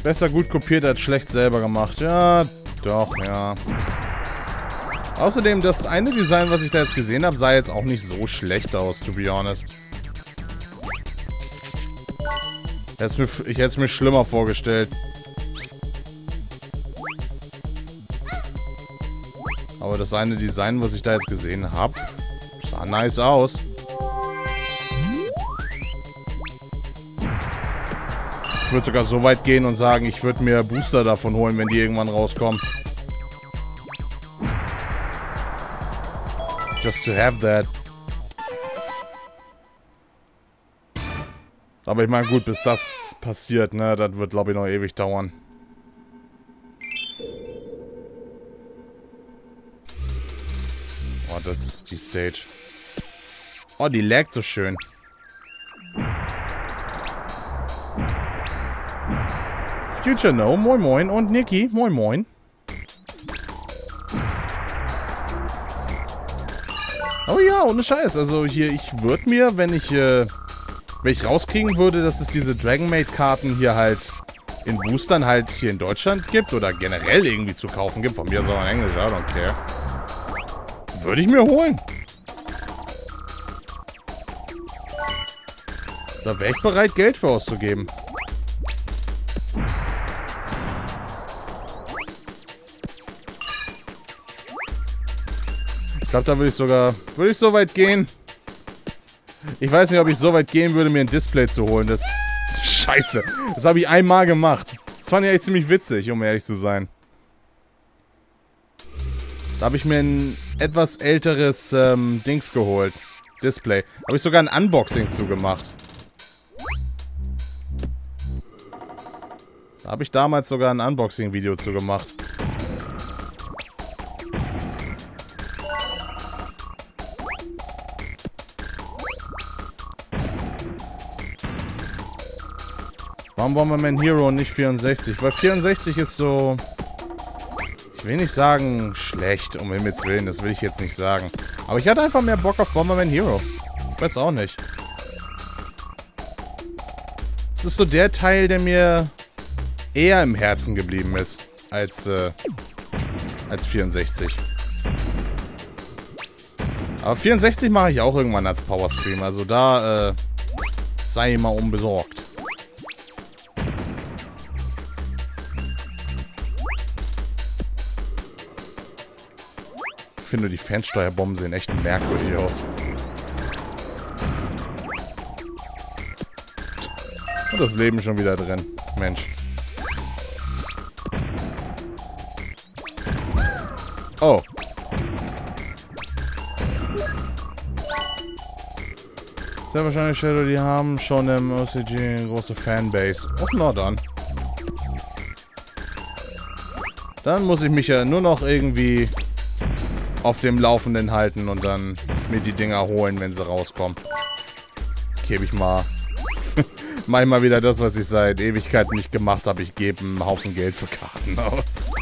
Besser gut kopiert als schlecht selber gemacht. Ja, doch, ja. Außerdem, das eine Design, was ich da jetzt gesehen habe, sah jetzt auch nicht so schlecht aus, to be honest. Ich hätte es mir schlimmer vorgestellt. Aber das eine Design, was ich da jetzt gesehen habe, sah nice aus. Ich würde sogar so weit gehen und sagen, ich würde mir Booster davon holen, wenn die irgendwann rauskommen. Just to have that. Aber ich meine, gut, bis das passiert, ne, das wird, glaube ich, noch ewig dauern. Oh, das ist die Stage. Oh, die laggt so schön. Future No, moin moin. Und Niki, moin moin. Oh ja, ohne Scheiß. Also hier, ich würde mir, wenn ich, äh... wenn ich rauskriegen würde, dass es diese Dragon Maid-Karten hier halt in Boostern halt hier in Deutschland gibt oder generell irgendwie zu kaufen gibt, von mir so in Englisch, I don't care, würde ich mir holen. Da wäre ich bereit, Geld für auszugeben. Ich glaube, da würde ich sogar, würde ich so weit gehen. Ich weiß nicht, ob ich so weit gehen würde, mir ein Display zu holen. Das Scheiße. Das habe ich einmal gemacht. Das fand ich echt ziemlich witzig, um ehrlich zu sein. Da habe ich mir ein etwas älteres ähm, Dings geholt. Display. Habe ich sogar ein Unboxing zugemacht. Da habe ich damals sogar ein Unboxing-Video zugemacht. Warum Bomberman Hero und nicht vierundsechzig? Weil vierundsechzig ist so... Ich will nicht sagen schlecht, um Himmels Willen. Das will ich jetzt nicht sagen. Aber ich hatte einfach mehr Bock auf Bomberman Hero. Ich weiß auch nicht. Es ist so der Teil, der mir eher im Herzen geblieben ist. Als, äh, als vierundsechzig. Aber vierundsechzig mache ich auch irgendwann als Powerstream. Also da, äh, sei mal unbesorgt. Ich finde, die Fernsteuerbomben sehen echt merkwürdig aus. Und das Leben schon wieder drin. Mensch. Oh. Sehr wahrscheinlich, Shadow, die haben schon im O C G eine große Fanbase. Och, na dann. Dann muss ich mich ja nur noch irgendwie... auf dem Laufenden halten und dann mir die Dinger holen, wenn sie rauskommen. Gebe ich mal... manchmal wieder das, was ich seit Ewigkeiten nicht gemacht habe. Ich gebe einen Haufen Geld für Karten aus.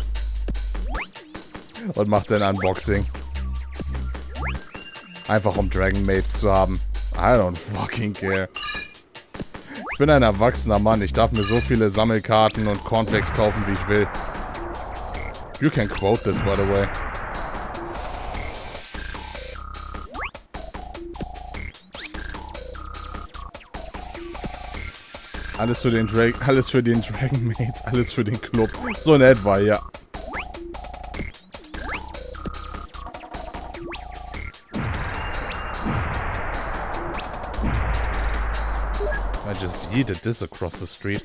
Und mache dann Unboxing. Einfach um Dragon Maids zu haben. I don't fucking care. Ich bin ein erwachsener Mann. Ich darf mir so viele Sammelkarten und Cornflakes kaufen, wie ich will. You can quote this, by the way. Alles für den Dra alles für den Dragon Maids, alles für den Club. So in etwa, ja. I just yeeted this across the street.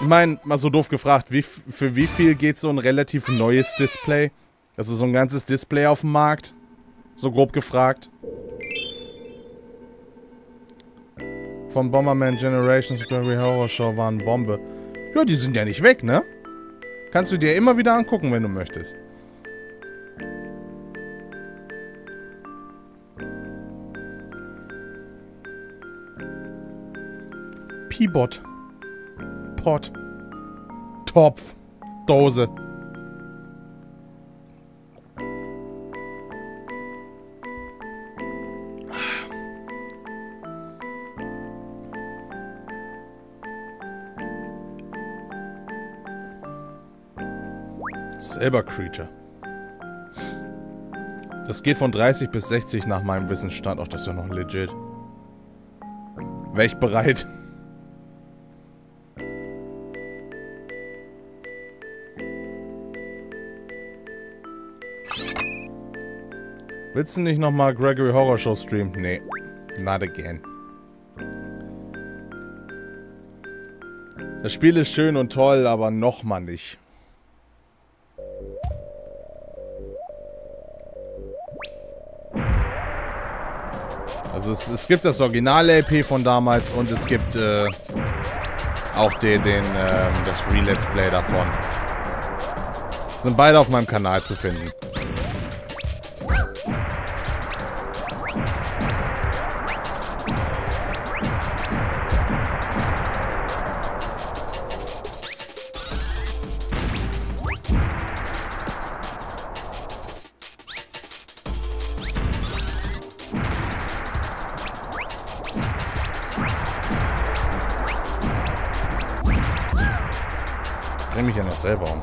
Ich meine, mal so doof gefragt, wie, für wie viel geht so ein relativ neues Display? Also so ein ganzes Display auf dem Markt? So grob gefragt. Von Bomberman Generations Glory Horror Show waren Bombe. Ja, die sind ja nicht weg, ne? Kannst du dir immer wieder angucken, wenn du möchtest. Peabot. Pot. Topf. Dose. Silver Creature. Das geht von dreißig bis sechzig nach meinem Wissensstand. Ach, das ist ja noch legit. Wäre ich bereit? Willst du nicht nochmal Gregory Horror Show streamen? Nee. Not again. Das Spiel ist schön und toll, aber nochmal nicht. Also es, es gibt das originale L P von damals und es gibt äh, auch den, den äh, das Re-Let's Play davon. Sind beide auf meinem Kanal zu finden. Selber um.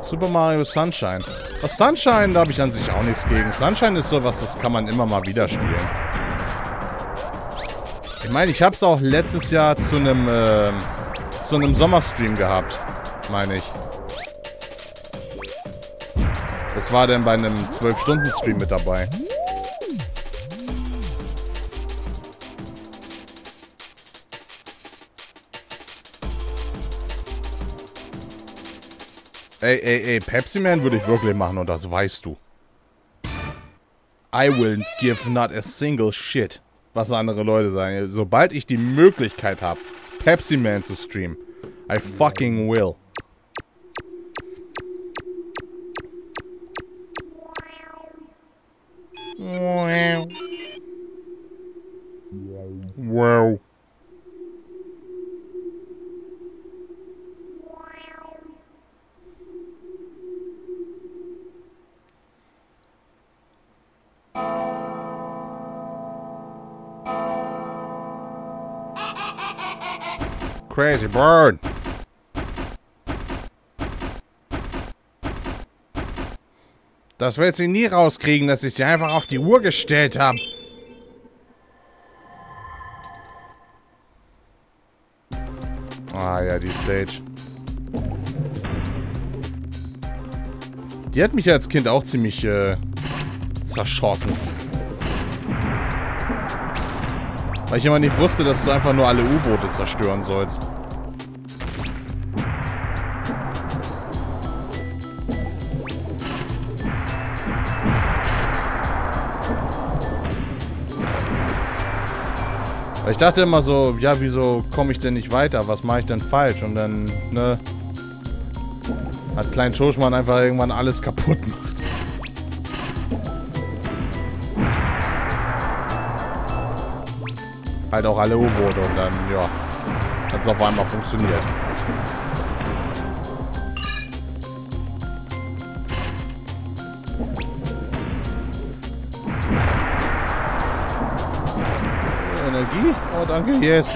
Super Mario Sunshine. Das Sunshine, da habe ich an sich auch nichts gegen. Sunshine ist sowas, das kann man immer mal wieder spielen. Ich meine, ich habe es auch letztes Jahr zu einem äh, zu einem Sommerstream gehabt, meine ich. Das war denn bei einem zwölf-Stunden-Stream mit dabei. Ey, ey, ey, Pepsi Man würde ich wirklich machen und das weißt du. I will give not a single shit, was andere Leute sagen. Sobald ich die Möglichkeit habe, Pepsi Man zu streamen, I fucking will. Wow. Crazy bird. Das wird sie nie rauskriegen, dass ich sie einfach auf die Uhr gestellt habe. Ah ja, die Stage. Die hat mich als Kind auch ziemlich äh, zerschossen. Weil ich immer nicht wusste, dass du einfach nur alle U-Boote zerstören sollst. Weil ich dachte immer so, ja, wieso komme ich denn nicht weiter? Was mache ich denn falsch? Und dann, ne, hat Klein Schoschmann einfach irgendwann alles kaputt gemacht. Halt auch alle U-Boote und dann, ja, hat es auf einmal funktioniert. Energie? Oh, danke. Yes.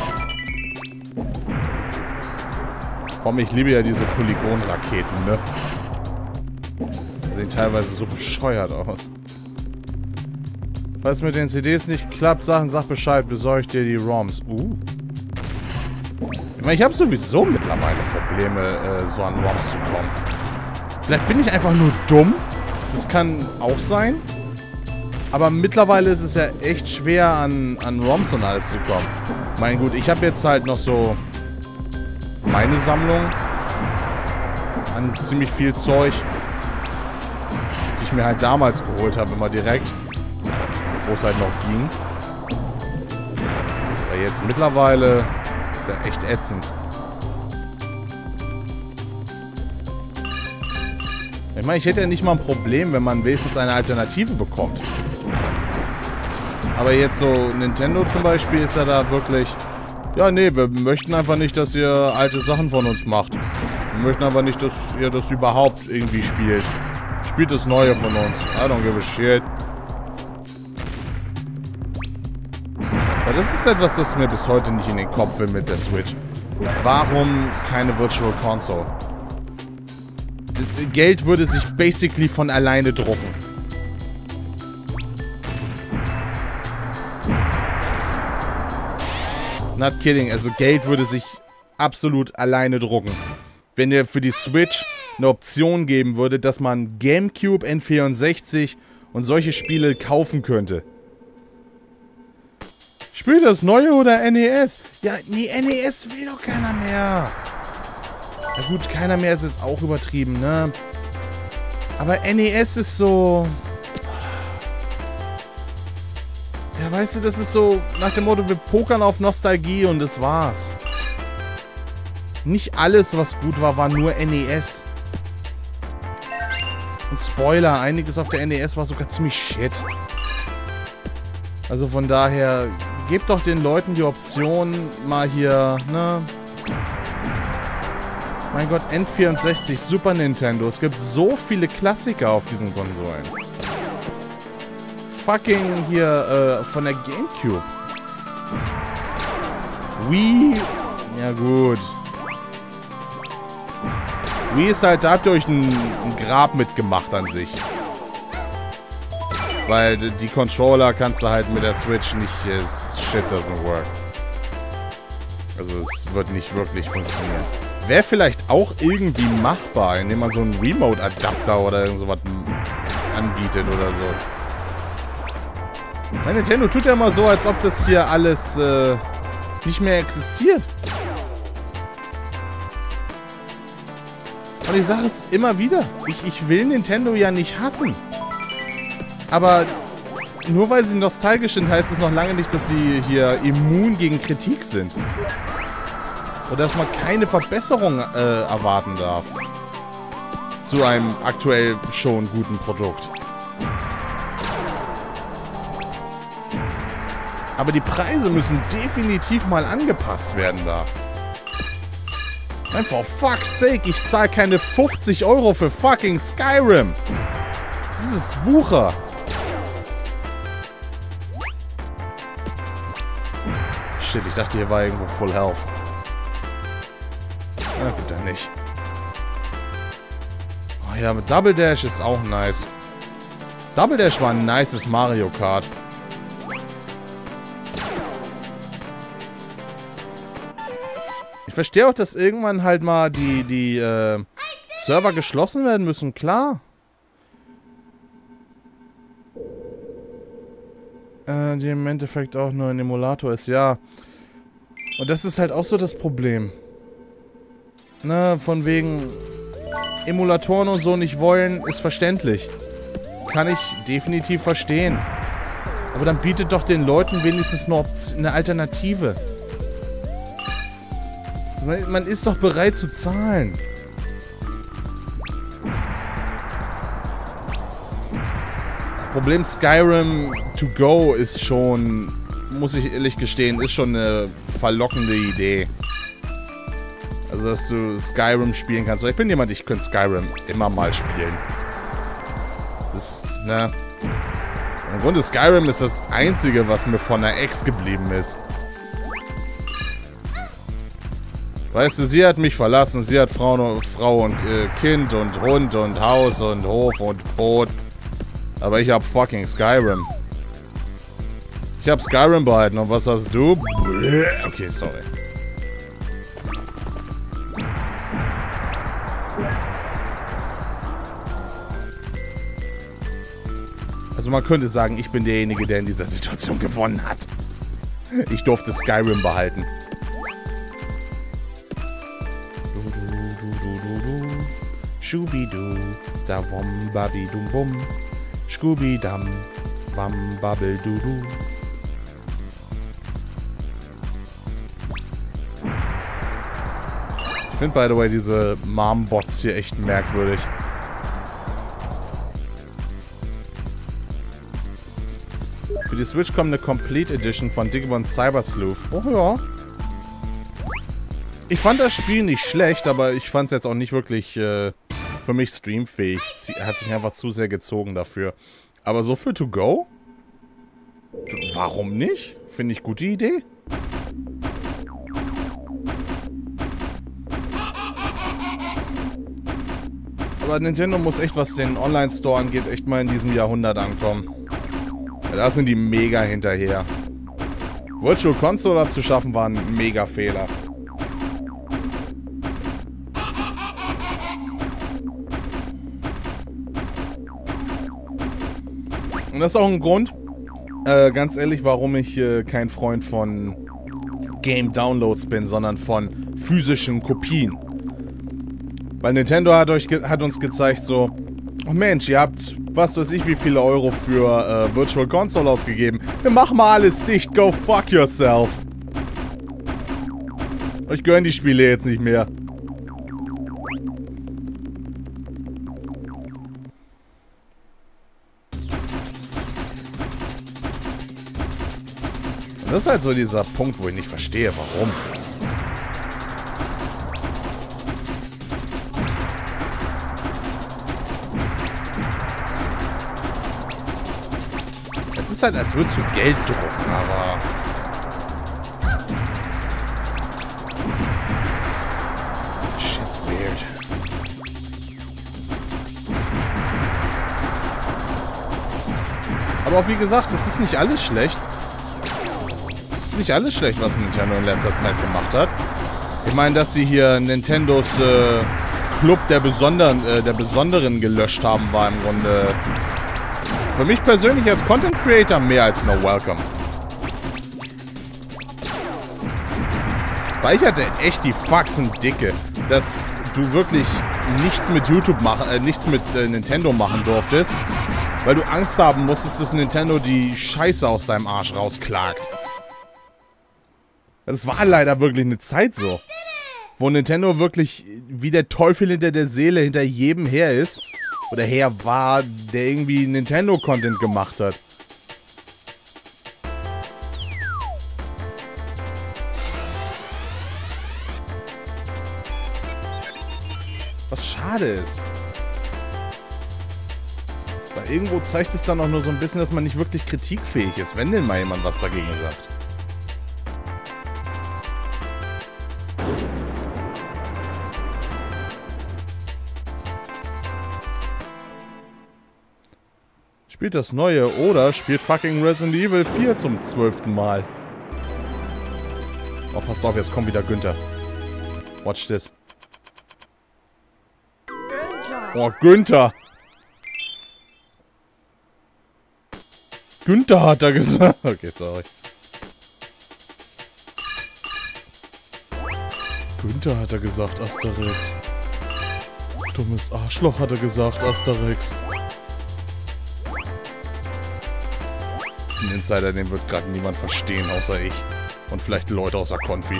Komm, ich liebe ja diese Polygon-Raketen, ne? Die sehen teilweise so bescheuert aus. Falls mit den C Ds nicht klappt, Sachen, sag Bescheid, besorge ich dir die ROMs. Uh. Ich meine, ich habe sowieso mittlerweile Probleme, äh, so an ROMs zu kommen. Vielleicht bin ich einfach nur dumm. Das kann auch sein. Aber mittlerweile ist es ja echt schwer, an, an ROMs und alles zu kommen. Mein Gott, ich habe jetzt halt noch so meine Sammlung an ziemlich viel Zeug, die ich mir halt damals geholt habe, immer direkt. Wo es halt noch ging. Aber jetzt mittlerweile ist ja echt ätzend. Ich meine, ich hätte ja nicht mal ein Problem, wenn man wenigstens eine Alternative bekommt. Aber jetzt so Nintendo zum Beispiel ist ja da wirklich... Ja, nee, wir möchten einfach nicht, dass ihr alte Sachen von uns macht. Wir möchten einfach nicht, dass ihr das überhaupt irgendwie spielt. Spielt das Neue von uns. I don't give a shit. Das ist etwas, das mir bis heute nicht in den Kopf will mit der Switch. Warum keine Virtual Console? D- Geld würde sich basically von alleine drucken. Not kidding, also Geld würde sich absolut alleine drucken. Wenn ihr für die Switch eine Option geben würde, dass man GameCube, N vierundsechzig und solche Spiele kaufen könnte. Spielt das Neue oder N E S? Ja, nee, N E S will doch keiner mehr. Na gut, keiner mehr ist jetzt auch übertrieben, ne? Aber N E S ist so... Ja, weißt du, das ist so nach dem Motto, wir pokern auf Nostalgie und das war's. Nicht alles, was gut war, war nur N E S. Und Spoiler, einiges auf der N E S war sogar ziemlich shit. Also von daher... Gebt doch den Leuten die Option, mal hier, ne? Mein Gott, N vierundsechzig, Super Nintendo. Es gibt so viele Klassiker auf diesen Konsolen. Fucking hier, äh, von der GameCube. Wii, ja gut. Wii ist halt, da habt ihr euch ein, ein Grab mitgemacht an sich. Weil die Controller kannst du halt mit der Switch nicht... Shit doesn't work. Also es wird nicht wirklich funktionieren. Wäre vielleicht auch irgendwie machbar, indem man so einen Remote-Adapter oder irgend sowas anbietet oder so. Mein Nintendo tut ja immer so, als ob das hier alles äh, nicht mehr existiert. Und ich sage es immer wieder. Ich, ich will Nintendo ja nicht hassen. Aber nur weil sie nostalgisch sind, heißt es noch lange nicht, dass sie hier immun gegen Kritik sind. Oder dass man keine Verbesserung äh, erwarten darf. Zu einem aktuell schon guten Produkt. Aber die Preise müssen definitiv mal angepasst werden da. Nein, for fuck's sake, ich zahle keine fünfzig Euro für fucking Skyrim. Das ist Wucher. Shit, ich dachte, hier war irgendwo Full Health. Na gut, dann nicht. Oh ja, mit Double Dash ist auch nice. Double Dash war ein nices Mario Kart. Ich verstehe auch, dass irgendwann halt mal die, die äh, Server geschlossen werden müssen, klar. Äh, die im Endeffekt auch nur ein Emulator ist, ja. Und das ist halt auch so das Problem. Ne, von wegen Emulatoren und so nicht wollen, ist verständlich. Kann ich definitiv verstehen. Aber dann bietet doch den Leuten wenigstens eine, eine Alternative. Man, man ist doch bereit zu zahlen. Problem Skyrim to go ist schon, muss ich ehrlich gestehen, ist schon eine verlockende Idee. Also, dass du Skyrim spielen kannst. Ich bin jemand, ich könnte Skyrim immer mal spielen. Das ist, ne? Im Grunde, Skyrim ist das Einzige, was mir von der Ex geblieben ist. Weißt du, sie hat mich verlassen. Sie hat Frau und, Frau und äh, Kind und Hund und Haus und Hof und Boot. Aber ich hab fucking Skyrim. Ich hab Skyrim behalten. Und was hast du? Okay, sorry. Also man könnte sagen, ich bin derjenige, der in dieser Situation gewonnen hat. Ich durfte Skyrim behalten. Schubidu, da wom, babi, dum, bum. Scooby-Dam, bam, babbel, du, du. Ich finde, by the way, diese Mom-Bots hier echt merkwürdig. Für die Switch kommt eine Complete Edition von Digimon Cyber Sleuth. Oh ja. Ich fand das Spiel nicht schlecht, aber ich fand es jetzt auch nicht wirklich... Äh für mich streamfähig. Hat sich einfach zu sehr gezogen dafür. Aber so für To Go? Warum nicht? Finde ich gute Idee. Aber Nintendo muss echt, was den Online-Store angeht, echt mal in diesem Jahrhundert ankommen. Ja, da sind die mega hinterher. Virtual Console abzuschaffen war ein mega Fehler. Und das ist auch ein Grund, äh, ganz ehrlich, warum ich äh, kein Freund von Game-Downloads bin, sondern von physischen Kopien. Weil Nintendo hat, euch hat uns gezeigt so, oh Mensch, ihr habt, was weiß ich, wie viele Euro für äh, Virtual Console ausgegeben. Wir machen mal alles dicht, go fuck yourself. Euch gönnen die Spiele jetzt nicht mehr. Das ist halt so dieser Punkt, wo ich nicht verstehe, warum. Es ist halt, als würdest du Geld drucken, aber... Shit's weird. Aber auch wie gesagt, es ist nicht alles schlecht. Nicht alles schlecht, was Nintendo in letzter Zeit gemacht hat. Ich meine, dass sie hier Nintendos äh, Club der Besonderen, äh, der Besonderen gelöscht haben, war im Grunde für mich persönlich als Content Creator mehr als nur welcome. Weil ich hatte echt die Faxen dicke, dass du wirklich nichts mit YouTube machen, äh, nichts mit äh, Nintendo machen durftest, weil du Angst haben musstest, dass Nintendo die Scheiße aus deinem Arsch rausklagt. Das war leider wirklich eine Zeit so, wo Nintendo wirklich wie der Teufel hinter der Seele hinter jedem her ist oder her war, der irgendwie Nintendo-Content gemacht hat. Was schade ist. Weil irgendwo zeigt es dann auch nur so ein bisschen, dass man nicht wirklich kritikfähig ist, wenn denn mal jemand was dagegen sagt. Spielt das Neue oder spielt fucking Resident Evil vier zum zwölften Mal. Oh, passt auf, jetzt kommt wieder Günther. Watch this. Oh, Günther. Günther hat er gesagt. Okay, sorry. Günther hat er gesagt, Asterix. Dummes Arschloch hat er gesagt, Asterix. Ein Insider, den wird gerade niemand verstehen, außer ich. Und vielleicht Leute außer Konfi.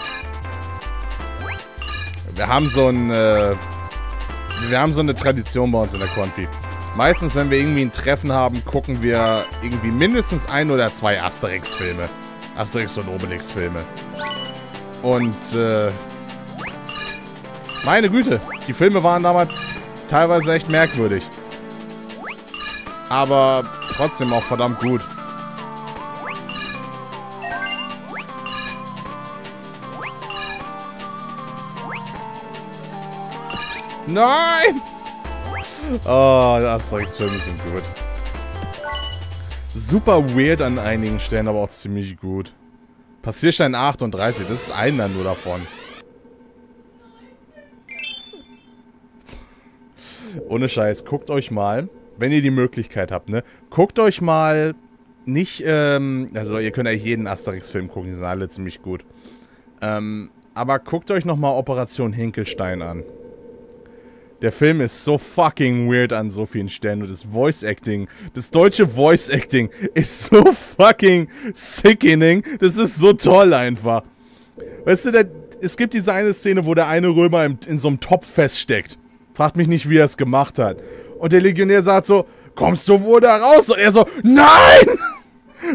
Wir haben so ein, äh, wir haben so eine Tradition bei uns in der Konfi. Meistens, wenn wir irgendwie ein Treffen haben, gucken wir irgendwie mindestens ein oder zwei Asterix-Filme. Asterix- und Obelix-Filme. Und, äh, meine Güte, die Filme waren damals teilweise echt merkwürdig. Aber trotzdem auch verdammt gut. Nein! Oh, die Asterix-Filme sind gut. Super weird an einigen Stellen, aber auch ziemlich gut. Passierschein achtunddreißig, das ist einer nur davon. Ohne Scheiß, guckt euch mal, wenn ihr die Möglichkeit habt, ne? Guckt euch mal nicht, ähm, also ihr könnt eigentlich jeden Asterix-Film gucken, die sind alle ziemlich gut. Ähm, aber guckt euch nochmal Operation Hinkelstein an. Der Film ist so fucking weird an so vielen Stellen und das Voice-Acting, das deutsche Voice-Acting ist so fucking sickening. Das ist so toll einfach. Weißt du, der, es gibt diese eine Szene, wo der eine Römer in, in so einem Topf feststeckt. Fragt mich nicht, wie er es gemacht hat. Und der Legionär sagt so, kommst du wohl da raus? Und er so, nein!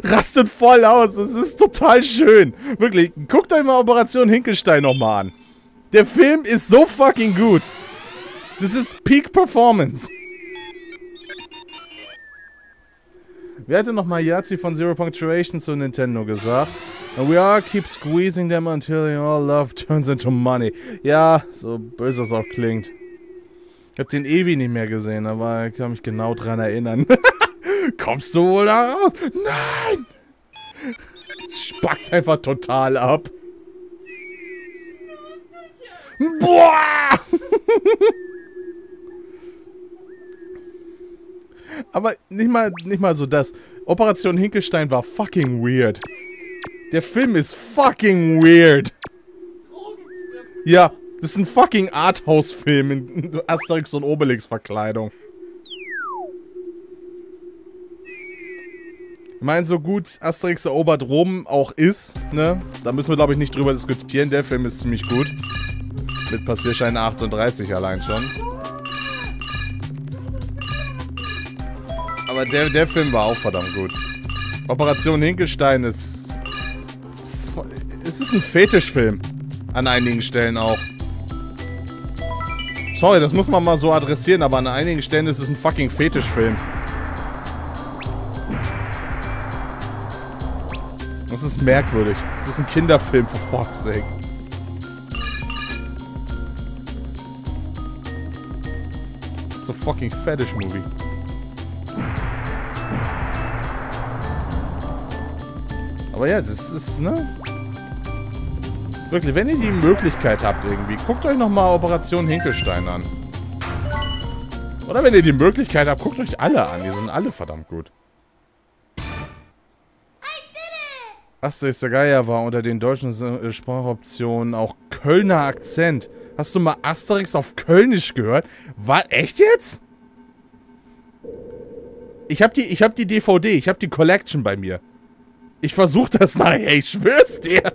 Rastet voll aus, das ist total schön. Wirklich, guckt euch mal Operation Hinkelstein nochmal an. Der Film ist so fucking gut. Das ist Peak Performance. Wer hatte nochmal Yazzi von Zero Punctuation zu Nintendo gesagt? And we all keep squeezing them until all love turns into money. Ja, so böse es auch klingt. Ich hab den Ewi nicht mehr gesehen, aber ich kann mich genau dran erinnern. Kommst du wohl da raus? Nein! Spackt einfach total ab. Boah! Aber nicht mal, nicht mal so das. Operation Hinkelstein war fucking weird. Der Film ist fucking weird. Ja, das ist ein fucking Arthouse-Film in Asterix und Obelix-Verkleidung. Ich meine, so gut Asterix erobert Rom auch ist, ne? Da müssen wir, glaube ich, nicht drüber diskutieren. Der Film ist ziemlich gut. Mit Passierschein achtunddreißig allein schon. Aber der, der Film war auch verdammt gut. Operation Hinkelstein ist... Es ist ein Fetischfilm. An einigen Stellen auch. Sorry, das muss man mal so adressieren, aber an einigen Stellen ist es ein fucking Fetischfilm. Das ist merkwürdig. Es ist ein Kinderfilm, for fuck's sake. It's a fucking Fetish-Movie. Aber ja, das ist, ne? Wirklich, wenn ihr die Möglichkeit habt irgendwie, guckt euch nochmal Operation Hinkelstein an. Oder wenn ihr die Möglichkeit habt, guckt euch alle an. Die sind alle verdammt gut. Asterix der Geier war unter den deutschen Sprachoptionen auch Kölner Akzent. Hast du mal Asterix auf Kölnisch gehört? War echt jetzt? Ich hab die, ich hab die D V D, ich hab die Collection bei mir. Ich versuch das nachher, ich schwör's dir.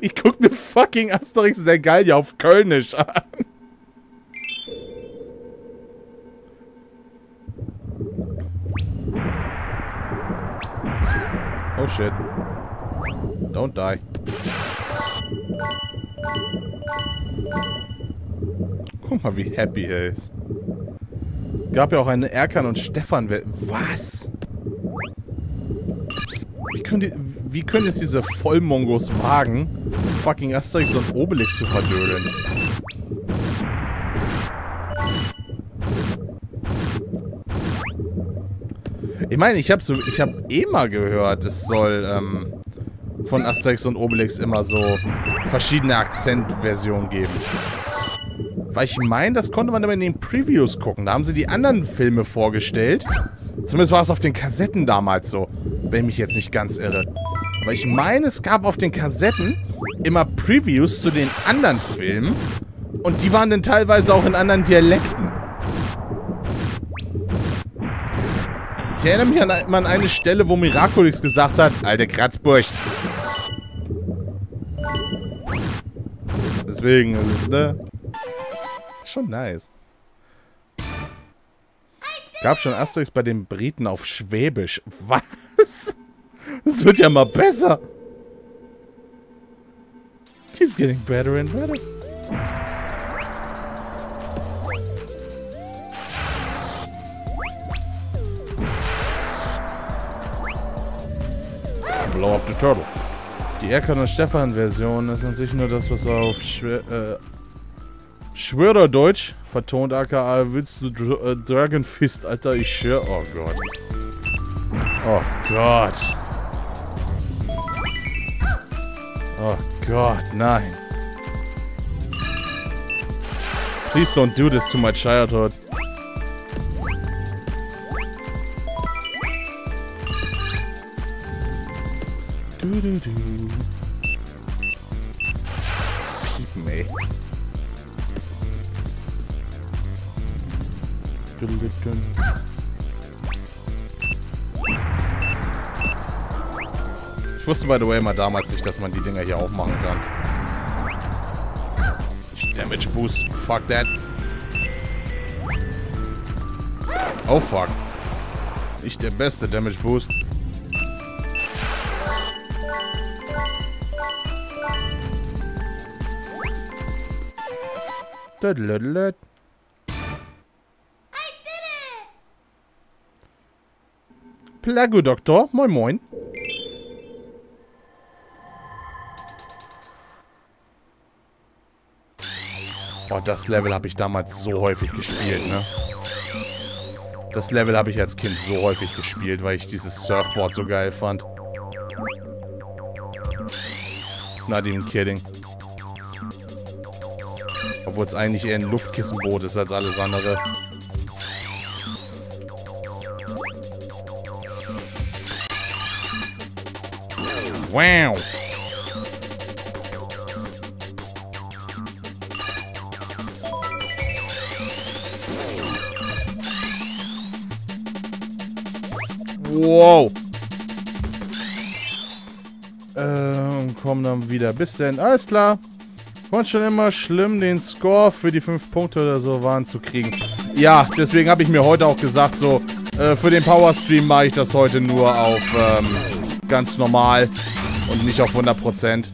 Ich guck mir fucking Asterix der Gallier auf Kölnisch an. Oh shit. Don't die. Guck mal, wie happy er ist. Gab ja auch eine Erkan und Stefan. Was? Wie können, die, wie können es diese Vollmongos wagen, fucking Asterix und Obelix zu verdödeln? Ich meine, ich habe so, ich habe eh mal gehört, es soll ähm, von Asterix und Obelix immer so verschiedene Akzentversionen geben. Weil ich meine, das konnte man immer in den Previews gucken. Da haben sie die anderen Filme vorgestellt. Zumindest war es auf den Kassetten damals so, wenn ich mich jetzt nicht ganz irre. Weil ich meine, es gab auf den Kassetten immer Previews zu den anderen Filmen. Und die waren dann teilweise auch in anderen Dialekten. Ich erinnere mich an, an eine Stelle, wo Miraculix gesagt hat, alte Kratzburg. Deswegen, ne? Schon nice. Gab schon Asterix bei den Briten auf Schwäbisch. Was? Das wird ja mal besser. Keeps getting better and better. Blow up the turtle. Die Erkan und Stefan-Version ist an sich nur das, was auf Schwä äh Schwörerdeutsch vertont, aka willst du Dr äh, Dragon Fist, Alter, ich schwör. Oh Gott. Oh Gott. Oh Gott, nein. Please don't do this to my childhood. Du, du, du. Das Piepen, ey. Ich wusste, by the way, mal damals nicht, dass man die Dinger hier aufmachen kann. Damage Boost. Fuck that. Oh, fuck. Nicht der beste Damage Boost. Dödlödlöd. Plago-Doktor, moin moin. Oh, das Level habe ich damals so häufig gespielt, ne? Das Level habe ich als Kind so häufig gespielt, weil ich dieses Surfboard so geil fand. Not even kidding. Obwohl es eigentlich eher ein Luftkissenboot ist als alles andere. Wow! Wow! Ähm, komm dann wieder. Bis denn. Alles klar. War schon immer schlimm, den Score für die fünf Punkte oder so waren zu kriegen. Ja, deswegen habe ich mir heute auch gesagt, so, äh, für den Powerstream mache ich das heute nur auf, ähm, ganz normal. Und nicht auf hundert Prozent.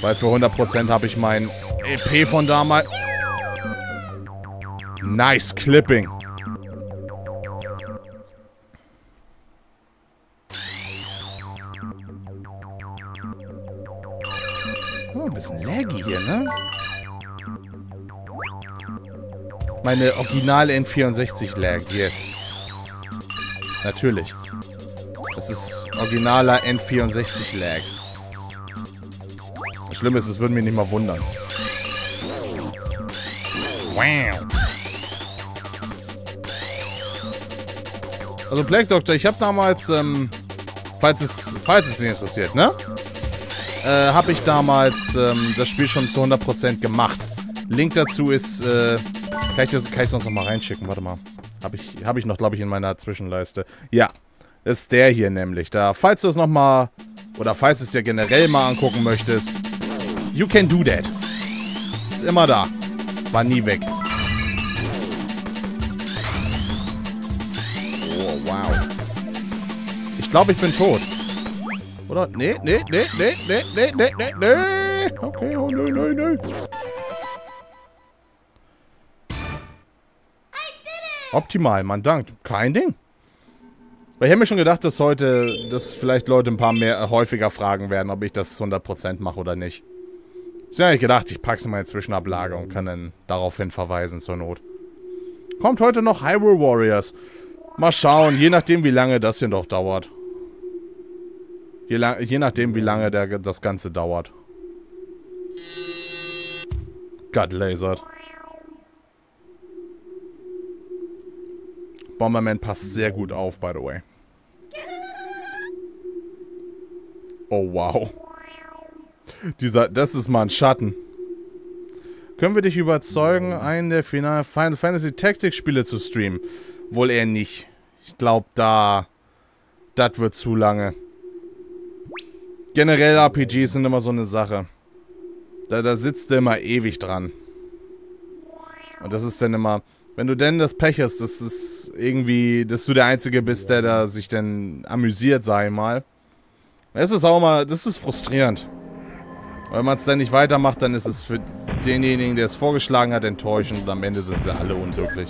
Weil für hundert Prozent habe ich mein E P von damals. Nice Clipping. Oh, ein bisschen laggy hier, ne? Meine originale N vierundsechzig lag, yes. Natürlich. Das ist originaler N vierundsechzig-Lag. Das Schlimme ist, es würde mich nicht mal wundern. Wow. Also, Black Doctor, ich habe damals, ähm, falls es, falls es dich interessiert, ne? Äh, habe ich damals ähm, das Spiel schon zu hundert Prozent gemacht. Link dazu ist, äh, kann ich das, kann ich sonst noch mal reinschicken? Warte mal. Habe ich, hab ich noch, glaube ich, in meiner Zwischenleiste. Ja. Ist der hier nämlich. Da, falls du es nochmal, oder falls du es dir generell mal angucken möchtest, you can do that. Ist immer da. War nie weg. Oh, wow. Ich glaube, ich bin tot. Oder? Nee, nee, nee, nee, nee, nee, nee, nee, nee. Okay, oh, nee, nee, nee. Optimal, man dankt. Kein Ding. Weil ich habe mir schon gedacht, dass heute, dass vielleicht Leute ein paar mehr, äh, häufiger fragen werden, ob ich das hundert Prozent mache oder nicht. Ich habe eigentlich gedacht, ich packe es in meine Zwischenablage und kann dann daraufhin verweisen zur Not. Kommt heute noch Hyrule Warriors. Mal schauen, je nachdem wie lange das hier noch dauert. Je, lang, je nachdem wie lange der, das Ganze dauert. Gott lasert. Bomberman passt sehr gut auf, by the way. Oh, wow. Dieser, das ist mal ein Schatten. Können wir dich überzeugen, einen der Final Fantasy Tactics Spiele zu streamen? Wohl eher nicht. Ich glaube, da... Das wird zu lange. Generell R P Gs sind immer so eine Sache. Da, da sitzt du immer ewig dran. Und das ist dann immer... Wenn du denn das Pech hast, dass es irgendwie, dass du der Einzige bist, der da sich dann amüsiert, sag ich mal. Das ist auch mal, das ist frustrierend. Und wenn man es dann nicht weitermacht, dann ist es für denjenigen, der es vorgeschlagen hat, enttäuschend. Und am Ende sind sie alle unglücklich.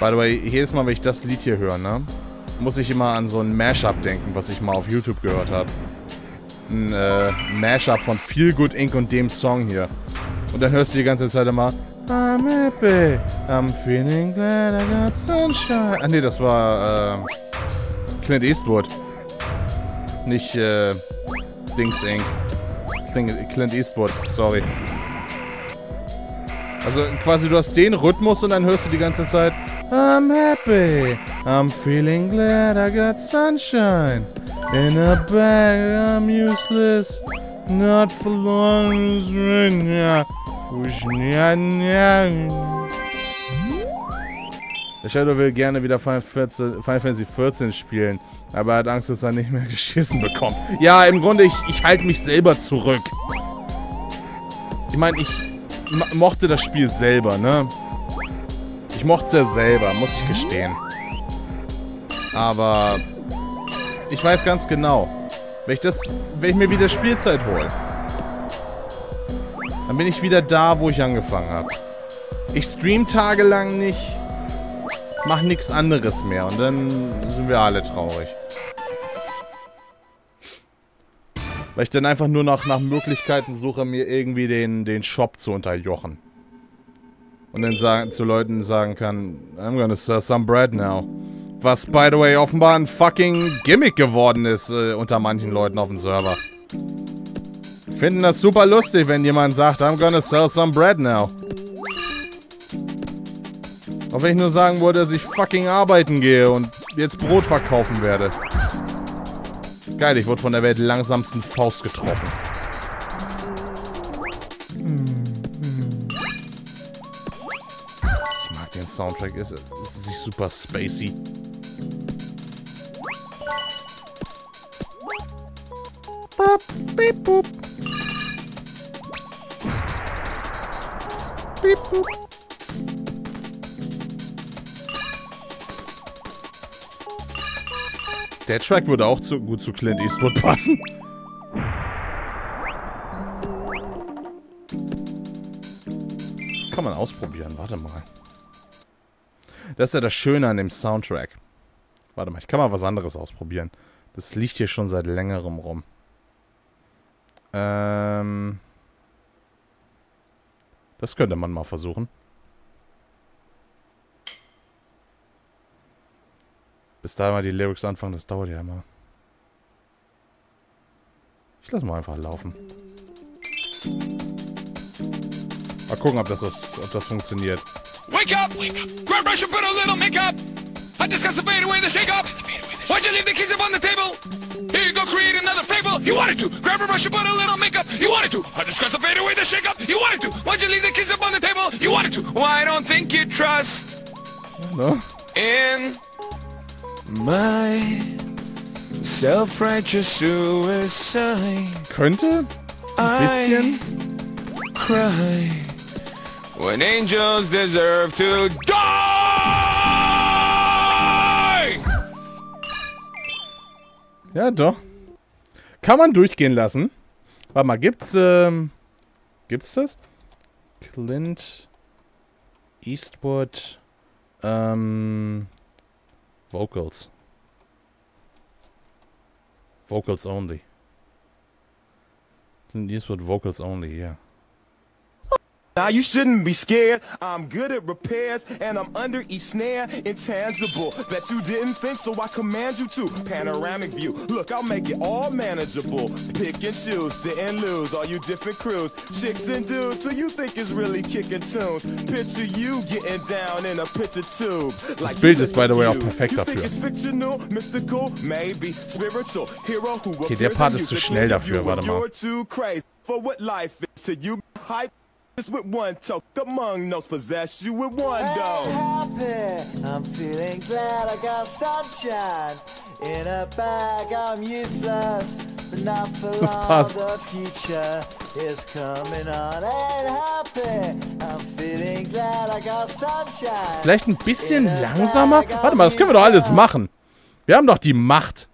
By the way, jedes Mal, wenn ich das Lied hier höre, ne, muss ich immer an so ein Mashup denken, was ich mal auf YouTube gehört habe. Ein äh, Mashup von Feel Good Incorporated und dem Song hier. Und dann hörst du die ganze Zeit immer I'm happy, I'm feeling glad I got sunshine. Ah ne, das war äh, Clint Eastwood. Nicht äh, Dings Incorporated. Clint Eastwood, sorry. Also quasi du hast den Rhythmus und dann hörst du die ganze Zeit I'm happy, I'm feeling glad I got sunshine. In a bag, I'm useless, not for long, der Shadow will gerne wieder Final Fantasy vierzehn spielen, aber er hat Angst, dass er nicht mehr geschissen bekommt. Ja, im Grunde, ich, ich halte mich selber zurück. Ich meine, ich mochte das Spiel selber, ne? Ich mochte es ja selber, muss ich gestehen. Aber... Ich weiß ganz genau, wenn ich, das, wenn ich mir wieder Spielzeit hole, dann bin ich wieder da, wo ich angefangen habe. Ich stream tagelang nicht, mach nichts anderes mehr und dann sind wir alle traurig. Weil ich dann einfach nur noch nach Möglichkeiten suche, mir irgendwie den, den Shop zu unterjochen. Und dann sagen, zu Leuten sagen kann, I'm gonna sell some bread now. Was, by the way, offenbar ein fucking Gimmick geworden ist äh, unter manchen Leuten auf dem Server. Finden das super lustig, wenn jemand sagt, I'm gonna sell some bread now. Auch wenn ich nur sagen wollte, dass ich fucking arbeiten gehe und jetzt Brot verkaufen werde. Geil, ich wurde von der Welt langsamsten Faust getroffen. Ich mag den Soundtrack, ist es nicht super spacey? Bop, beep, boop. Beep, boop. Der Track würde auch zu, gut zu Clint Eastwood passen. Das kann man ausprobieren, warte mal. Das ist ja das Schöne an dem Soundtrack. Warte mal, ich kann mal was anderes ausprobieren. Das liegt hier schon seit längerem rum. Das könnte man mal versuchen. Bis da mal die Lyrics anfangen, das dauert ja immer. Ich lasse mal einfach laufen. Mal gucken, ob das, was, ob das funktioniert. Wake up! Wake up! Grab Russia, put a little makeup! I discussed the fade away, the shake up! Why'd you leave the kids up on the table? Here you go, create another fable! You wanted to! Grab a brush, you put a little makeup! You wanted to! I discussed the fade away, the shake up! You wanted to! Why'd you leave the kids up on the table? You wanted to! Well, I don't think you trust... No? In... my... self-righteous suicide... Könnte? Ein bisschen? I cry... when angels deserve to die! Ja, doch. Kann man durchgehen lassen. Warte mal, gibt's, ähm... Gibt's das? Clint Eastwood ähm, Vocals. Vocals only. Clint Eastwood Vocals only, ja. Yeah. Now you shouldn't be scared. I'm good at repairs and I'm under each snare. Intangible. Bet you didn't think, so I command you to. Panoramic view. Look, I'll make it all manageable. Pick and choose, sit and lose. All you different crews, chicks and dudes. So you think it's really kicking tunes? Picture you getting down in a picture tube. Like this build is, by the way, auch perfekt dafür. Okay, der Part ist zu schnell dafür. Warte mal. With one talk among those possess you with one dog. Happy, I'm feeling glad I got sunshine in a bag. I'm useless, but not for long. The future is coming on. And happy, I'm feeling glad I got sunshine. Vielleicht ein bisschen langsamer? Warte mal, das können wir doch alles machen. Wir haben doch die Macht.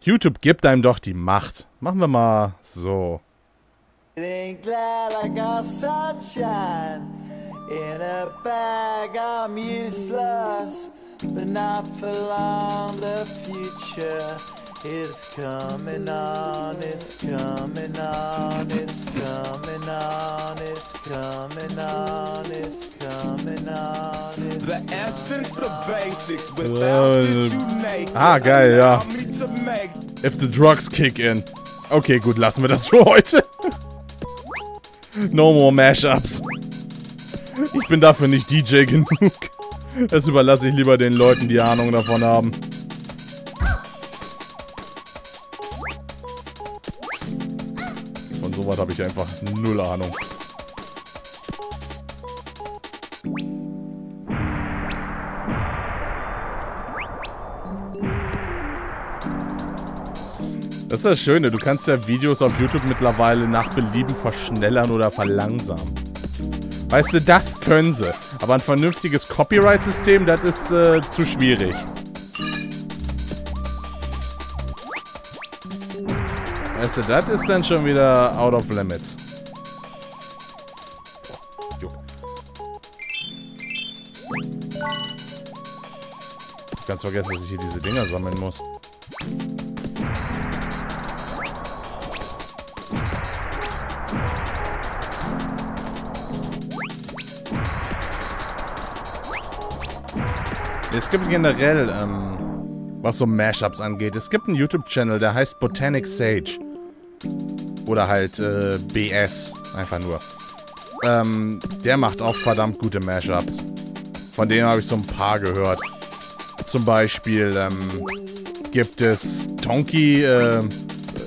YouTube gibt einem doch die Macht. Machen wir mal so. Feeling glad I got sunshine in a bag. I'm useless, but not for long. The future is coming on. It's coming on. It's coming on. It's coming on. It's coming on. The essence, the basics. Without it, you make it. Ah, geil, ja. If the drugs kick in. Okay, gut, lassen wir das für heute. No more Mashups. Ich bin dafür nicht D J genug. Das überlasse ich lieber den Leuten, die Ahnung davon haben. Von sowas habe ich einfach null Ahnung. Das ist das Schöne, du kannst ja Videos auf YouTube mittlerweile nach Belieben verschnellern oder verlangsamen. Weißt du, das können sie. Aber ein vernünftiges Copyright-System, das ist äh, zu schwierig. Weißt du, das ist dann schon wieder out of limits. Ich kann's vergessen, dass ich hier diese Dinger sammeln muss. Es gibt generell, ähm, was so Mashups angeht, es gibt einen YouTube-Channel, der heißt Botanic Sage. Oder halt, äh, B S. Einfach nur. Ähm, der macht auch verdammt gute Mashups. Von denen habe ich so ein paar gehört. Zum Beispiel, ähm, gibt es Donkey, äh,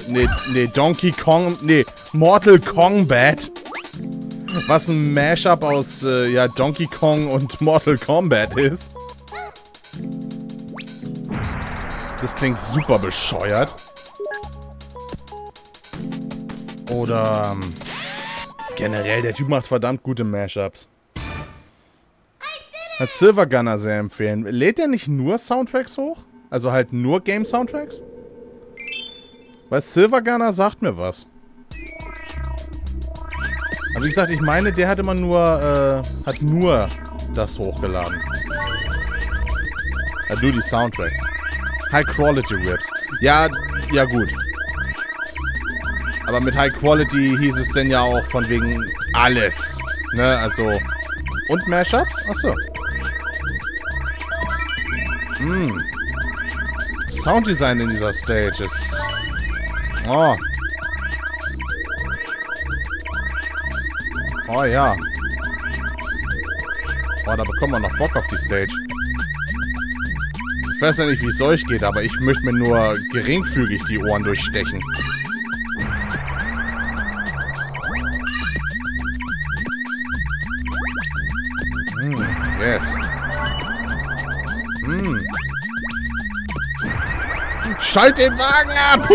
nee, nee, Donkey Kong, nee, Mortal Kombat. Was ein Mashup aus, äh, ja, Donkey Kong und Mortal Kombat ist. Das klingt super bescheuert. Oder ähm, generell, der Typ macht verdammt gute Mashups. Als Silver Gunner sehr empfehlen. Lädt er nicht nur Soundtracks hoch? Also halt nur Game-Soundtracks? Weil Silver Gunner sagt mir was. Aber wie gesagt, ich meine, der hat immer nur, äh, hat nur das hochgeladen. Ja, nur die Soundtracks. High-Quality-Rips. Ja, ja gut. Aber mit High-Quality hieß es denn ja auch von wegen alles. Ne, also... Und Mashups? Achso. Hm. Sounddesign in dieser Stage ist... Oh. Oh ja. Oh, da bekommt man noch Bock auf die Stage. Ich weiß ja nicht, wie es euch geht, aber ich möchte mir nur geringfügig die Ohren durchstechen. Mm, yes. Mm. Schalt den Wagen ab!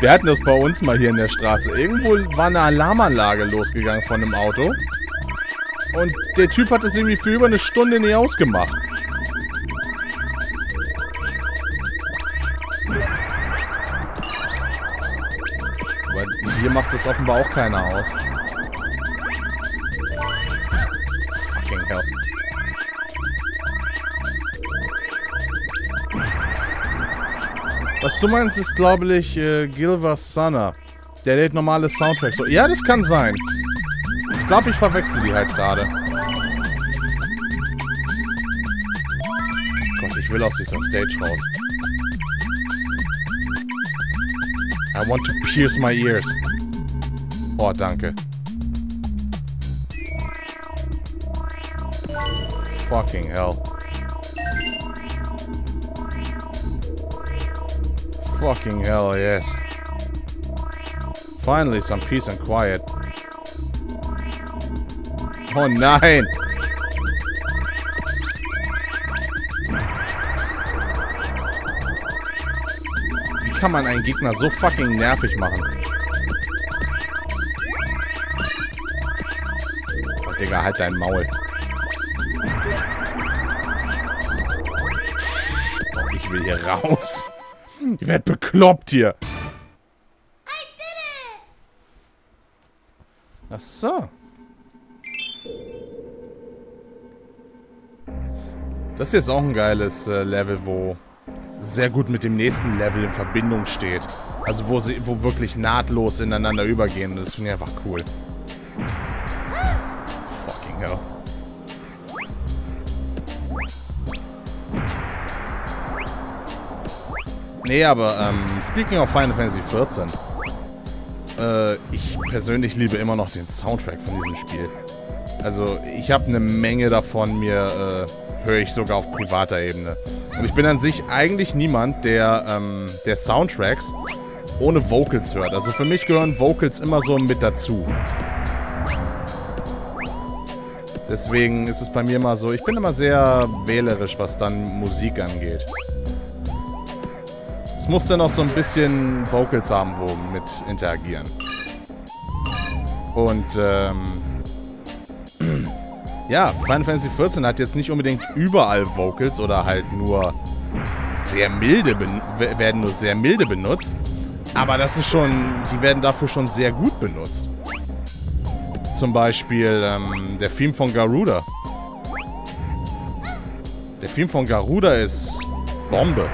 Wir hatten das bei uns mal hier in der Straße. Irgendwo war eine Alarmanlage losgegangen von einem Auto. Und der Typ hat es irgendwie für über eine Stunde nie ausgemacht. Weil macht das offenbar auch keiner aus. Fucking hell. Was du meinst, ist, glaube ich, äh, Gilvasana. Der lädt normale Soundtracks. So, ja, das kann sein. Ich glaube, ich verwechsel die halt gerade. Gott, ich will aus dieser Stage raus. I want to pierce my ears. Oh, danke. Fucking hell. Fucking hell, yes. Finally, some peace and quiet. Oh nein! Wie kann man einen Gegner so fucking nervig machen? Oh, Digga, halt dein Maul. Oh, ich will hier raus. Ich werd bekloppt hier. Ach so. Das hier ist auch ein geiles äh, Level, wo sehr gut mit dem nächsten Level in Verbindung steht. Also wo sie wo wirklich nahtlos ineinander übergehen. Das finde ich einfach cool. Fucking hell. Nee, aber ähm, speaking of Final Fantasy vierzehn. Äh, ich persönlich liebe immer noch den Soundtrack von diesem Spiel. Also ich habe eine Menge davon mir... Äh, höre ich sogar auf privater Ebene. Und ich bin an sich eigentlich niemand, der, ähm, der Soundtracks ohne Vocals hört. Also für mich gehören Vocals immer so mit dazu. Deswegen ist es bei mir immer so, ich bin immer sehr wählerisch, was dann Musik angeht. Es muss dann auch so ein bisschen Vocals haben, wo mit interagieren. Und, ähm... ja, Final Fantasy vierzehn hat jetzt nicht unbedingt überall Vocals oder halt nur sehr milde, werden nur sehr milde benutzt. Aber das ist schon, die werden dafür schon sehr gut benutzt. Zum Beispiel ähm, der Theme von Garuda. Der Theme von Garuda ist Bombe.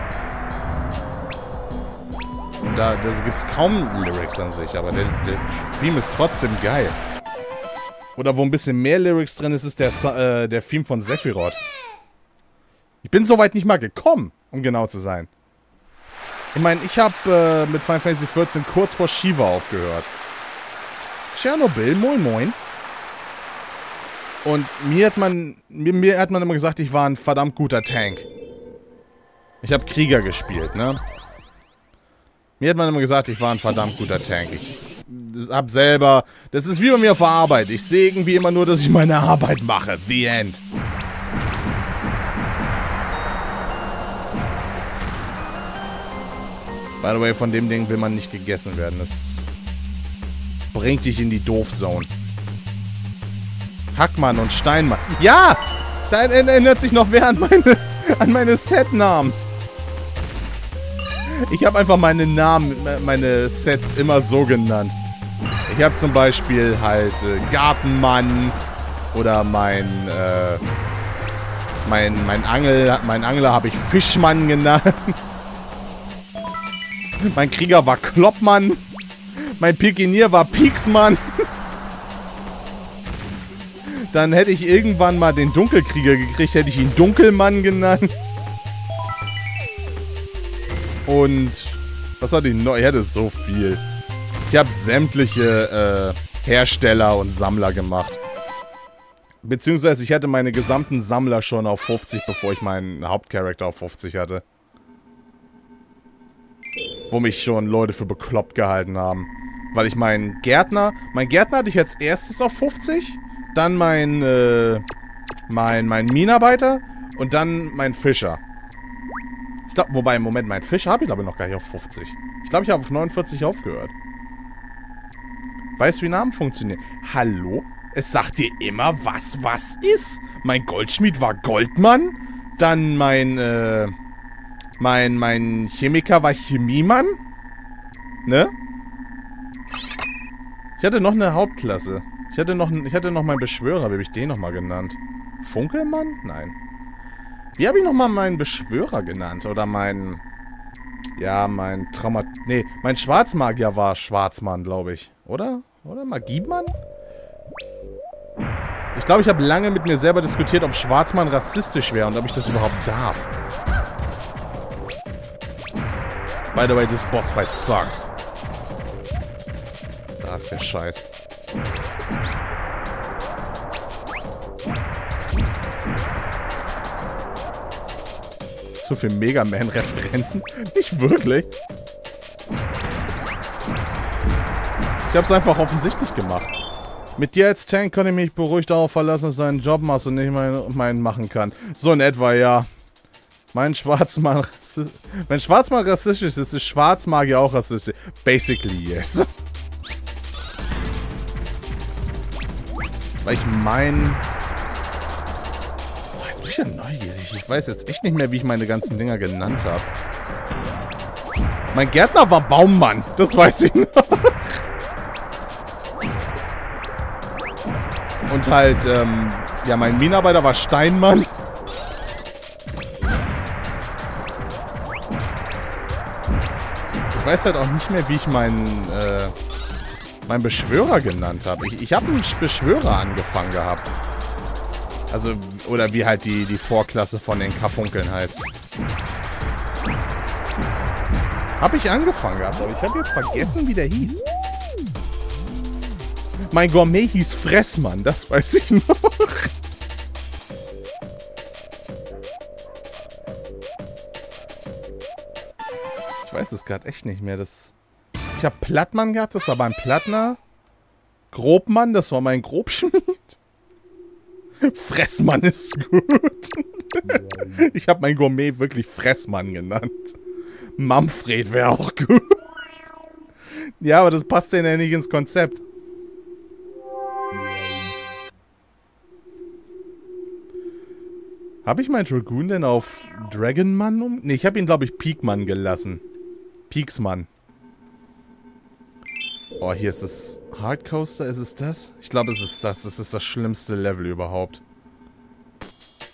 Und da gibt es kaum Lyrics an sich, aber der, der Theme ist trotzdem geil. Oder wo ein bisschen mehr Lyrics drin ist, ist der, äh, der Theme von Sephiroth. Ich bin soweit nicht mal gekommen, um genau zu sein. Ich meine, ich habe äh, mit Final Fantasy vierzehn kurz vor Shiva aufgehört. Tschernobyl, moin moin. Und mir hat man, mir, mir hat man immer gesagt, ich war ein verdammt guter Tank. Ich habe Krieger gespielt, ne? Mir hat man immer gesagt, ich war ein verdammt guter Tank. Ich... Hab selber. Das ist wie bei mir auf der Arbeit. Ich sehe irgendwie immer nur, dass ich meine Arbeit mache. The End. By the way, von dem Ding will man nicht gegessen werden. Das bringt dich in die Doofzone. Hackmann und Steinmann. Ja! Da erinnert sich noch wer an meine, an meine Setnamen. Ich habe einfach meine Namen, meine Sets immer so genannt. Ich habe zum Beispiel halt äh, Gartenmann oder mein, äh, mein, mein Angel, mein Angler habe ich Fischmann genannt. Mein Krieger war Kloppmann. Mein Pikinier war Pieksmann. Dann hätte ich irgendwann mal den Dunkelkrieger gekriegt, hätte ich ihn Dunkelmann genannt. Und was hat die neue? Ja, das ist so viel. Ich habe sämtliche äh, Hersteller und Sammler gemacht. Beziehungsweise ich hatte meine gesamten Sammler schon auf fünfzig, bevor ich meinen Hauptcharakter auf fünfzig hatte. Wo mich schon Leute für bekloppt gehalten haben. Weil ich meinen Gärtner... Mein Gärtner hatte ich als erstes auf fünfzig. Dann mein... Äh, mein, mein Minenarbeiter. Und dann mein Fischer. Ich glaube, wobei, im Moment, mein Fisch habe ich glaube ich noch gar nicht auf fünfzig. Ich glaube, ich habe auf neunundvierzig aufgehört. Weißt du, wie Namen funktionieren? Hallo? Es sagt dir immer, was was ist. Mein Goldschmied war Goldmann. Dann mein, äh, mein, mein Chemiker war Chemiemann. Ne? Ich hatte noch eine Hauptklasse. Ich hätte noch, ich hätte noch meinen Beschwörer. Wie habe ich den nochmal genannt? Funkelmann? Nein. Wie habe ich nochmal meinen Beschwörer genannt? Oder meinen... Ja, mein Traumat... Nee, mein Schwarzmagier war Schwarzmann, glaube ich. Oder? Oder? Magiemann? Ich glaube, ich habe lange mit mir selber diskutiert, ob Schwarzmann rassistisch wäre und ob ich das überhaupt darf. By the way, this Bossfight sucks. Da ist der Scheiß. So viel Mega Man-Referenzen? Nicht wirklich. Ich hab's einfach offensichtlich gemacht. Mit dir als Tank kann ich mich beruhigt darauf verlassen, dass du einen Job machst und nicht meinen machen kann. So in etwa, ja. Mein Schwarzmann... Wenn Schwarzmann rassistisch ist, ist Schwarzmagier auch rassistisch. Basically, yes. Weil ich mein... Boah, jetzt bin ich ja neugierig. Ich weiß jetzt echt nicht mehr, wie ich meine ganzen Dinger genannt habe. Mein Gärtner war Baummann. Das weiß ich noch. Und halt, ähm... ja, mein Minenarbeiter war Steinmann. Ich weiß halt auch nicht mehr, wie ich meinen, äh, meinen Beschwörer genannt habe. Ich, ich habe einen Beschwörer angefangen gehabt. Also, oder wie halt die, die Vorklasse von den Karfunkeln heißt. Habe ich angefangen gehabt, aber ich habe jetzt vergessen, wie der hieß. Mein Gourmet hieß Fressmann, das weiß ich noch. Ich weiß es gerade echt nicht mehr. Das ich habe Plattmann gehabt, das war mein Plattner. Grobmann, das war mein Grobschmied. Fressmann ist gut. Ich habe mein Gourmet wirklich Fressmann genannt. Manfred wäre auch gut. Ja, aber das passt ja nicht ins Konzept. Habe ich meinen Dragoon denn auf Dragonmann um? Ne, ich habe ihn, glaube ich, Peakmann gelassen. Peaksmann. Oh, hier ist das Hardcoaster. Ist es das? Ich glaube, es ist das. Das ist das schlimmste Level überhaupt.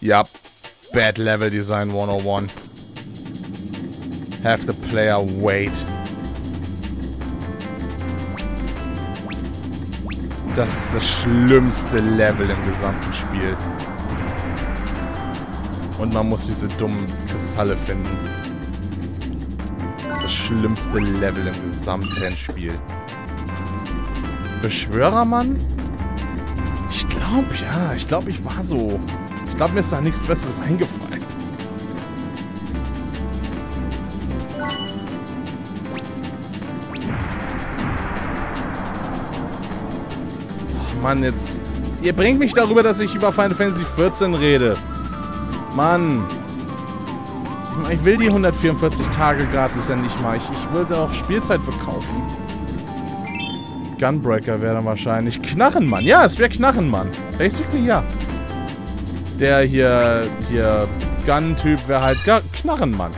Ja. Bad Level Design hundertundeins. Have the player wait. Das ist das schlimmste Level im gesamten Spiel. Und man muss diese dummen Kristalle finden. Das ist das schlimmste Level im gesamten Spiel. Beschwörermann? Ich glaube, ja. Ich glaube, ich war so. Ich glaube, mir ist da nichts Besseres eingefallen. Oh Mann, jetzt... Ihr bringt mich darüber, dass ich über Final Fantasy vierzehn rede. Mann. Ich will die hundertvierundvierzig Tage gratis ja nicht mal. Ich, ich würde auch Spielzeit verkaufen. Gunbreaker wäre dann wahrscheinlich. Knarrenmann. Ja, es wäre Knarrenmann. Basically, ja. Der hier, hier Gun-Typ wäre halt Gar Knarrenmann.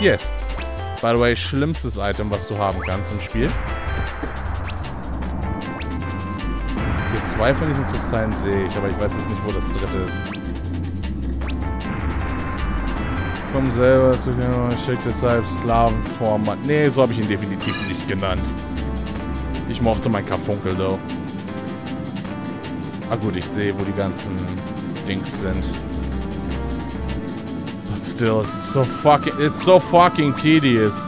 Yes. By the way, schlimmstes Item, was du haben kannst im Spiel. Hier zwei von diesen Kristallen sehe ich, aber ich weiß jetzt nicht, wo das dritte ist. Um selber zu gehen und schickt deshalb Sklavenformat. Nee, so habe ich ihn definitiv nicht genannt. Ich mochte mein Karfunkel, though. Ah gut, ich sehe, wo die ganzen Dings sind. But still, it's so fucking, it's so fucking tedious.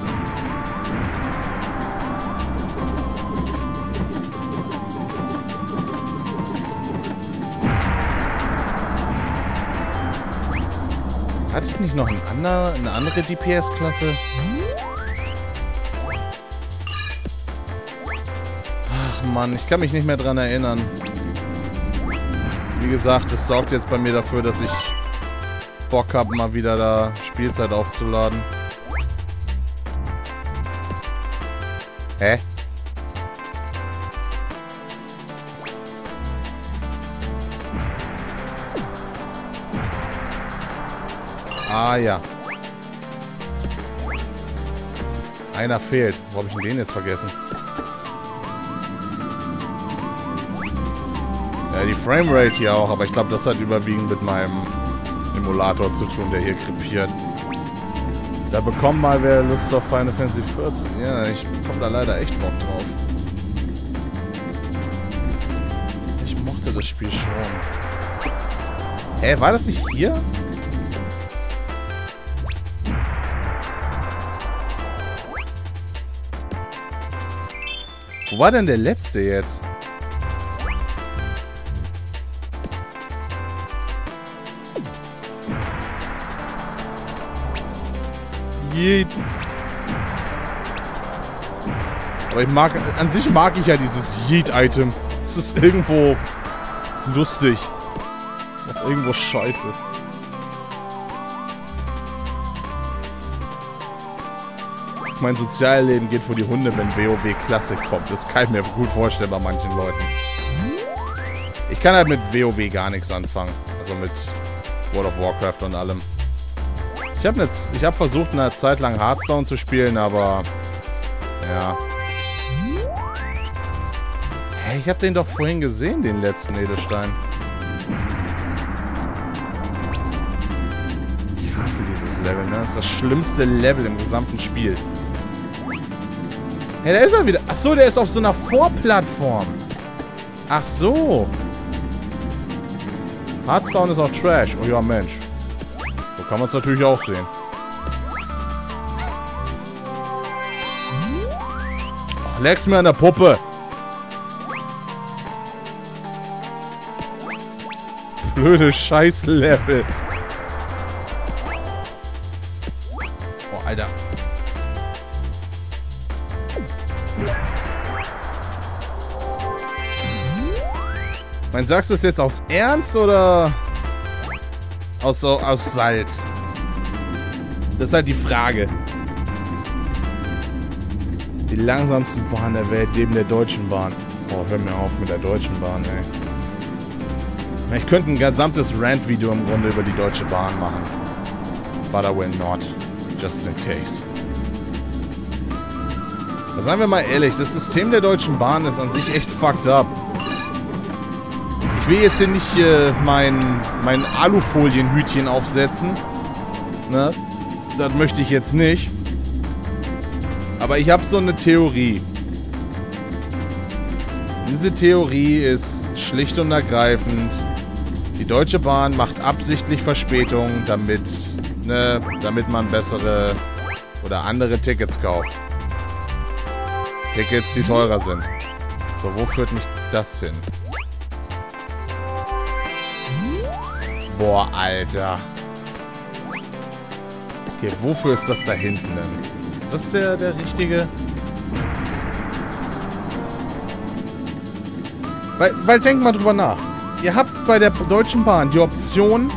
Hatte ich nicht noch ein ander, eine andere D P S-Klasse? Ach Mann, ich kann mich nicht mehr dran erinnern. Wie gesagt, es sorgt jetzt bei mir dafür, dass ich Bock habe, mal wieder da Spielzeit aufzuladen. Hä? Ah, ja. Einer fehlt. Wo habe ich denn den jetzt vergessen? die Framerate hier auch, aber ich glaube, das hat überwiegend mit meinem Emulator zu tun, der hier krepiert. Da bekommt mal wer Lust auf Final Fantasy vierzehn. Ja, ich komme da leider echt noch drauf. Ich mochte das Spiel schon. Hä, war das nicht hier? Wo war denn der letzte jetzt? Aber ich mag, an sich mag ich ja dieses Yeet-Item. Es ist irgendwo lustig. Irgendwo scheiße. Mein Sozialleben geht vor die Hunde, wenn WoW Classic kommt. Das kann ich mir gut vorstellen bei manchen Leuten. Ich kann halt mit WoW gar nichts anfangen. Also mit World of Warcraft und allem. Ich habe ne, ich hab versucht, eine Zeit lang Hearthstone zu spielen, aber... Ja. Hey, ich habe den doch vorhin gesehen, den letzten Edelstein. Ich hasse dieses Level, ne? Das ist das schlimmste Level im gesamten Spiel. Hey, da ist er wieder. Achso, der ist auf so einer Vorplattform. Ach so. Hearthstone ist auch Trash. Oh ja, Mensch. Kann man es natürlich auch sehen. Ach, leck's mir an der Puppe. Blöde Scheiß-Level. Oh, Alter. Mein, sagst du es jetzt aus Ernst oder... Aus, aus Salz. Das ist halt die Frage. Die langsamsten Bahn der Welt neben der Deutschen Bahn. Oh, hör mir auf mit der Deutschen Bahn, ey. Ich könnte ein gesamtes Rant-Video im Grunde über die Deutsche Bahn machen. But I will not. Just in case. Aber seien wir mal ehrlich, das System der Deutschen Bahn ist an sich echt fucked up. Ich will jetzt hier nicht äh, mein, mein Alufolienhütchen aufsetzen. Ne? Das möchte ich jetzt nicht. Aber ich habe so eine Theorie. Diese Theorie ist schlicht und ergreifend: Die Deutsche Bahn macht absichtlich Verspätungen, damit, ne, damit man bessere oder andere Tickets kauft. Tickets, die teurer sind. So, wo führt mich das hin? Boah, Alter. Okay, wofür ist das da hinten denn? Ist das der, der richtige? Weil, weil denkt mal drüber nach. Ihr habt bei der Deutschen Bahn die Option,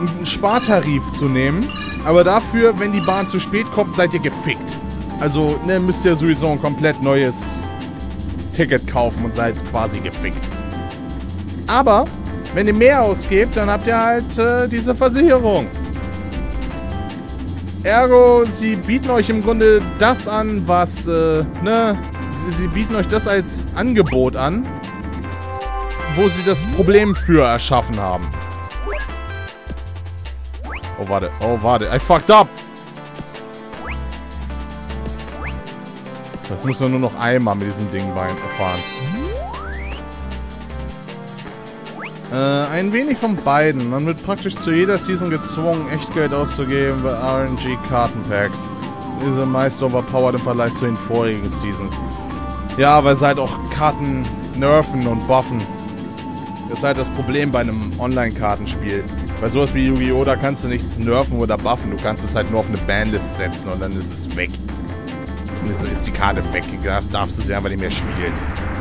einen Spartarif zu nehmen. Aber dafür, wenn die Bahn zu spät kommt, seid ihr gefickt. Also, ne, müsst ihr sowieso ein komplett neues Ticket kaufen und seid quasi gefickt. Aber... Wenn ihr mehr ausgebt, dann habt ihr halt äh, diese Versicherung. Ergo, sie bieten euch im Grunde das an, was, äh, ne, sie, sie bieten euch das als Angebot an, wo sie das Problem für erschaffen haben. Oh, warte, oh, warte, I fucked up! Jetzt müssen wir nur noch einmal mit diesem Ding fahren. Äh, ein wenig von beiden. Man wird praktisch zu jeder Season gezwungen, echt Geld auszugeben bei R N G-Kartenpacks. Diese meist overpowered im Vergleich zu den vorigen Seasons. Ja, aber ihr seid auch Karten nerven und buffen. Das ist halt das Problem bei einem Online-Kartenspiel. Bei sowas wie Yu-Gi-Oh! Da kannst du nichts nerven oder buffen. Du kannst es halt nur auf eine Banlist setzen und dann ist es weg. Dann ist die Karte weg. Da darfst du sie einfach nicht mehr spielen.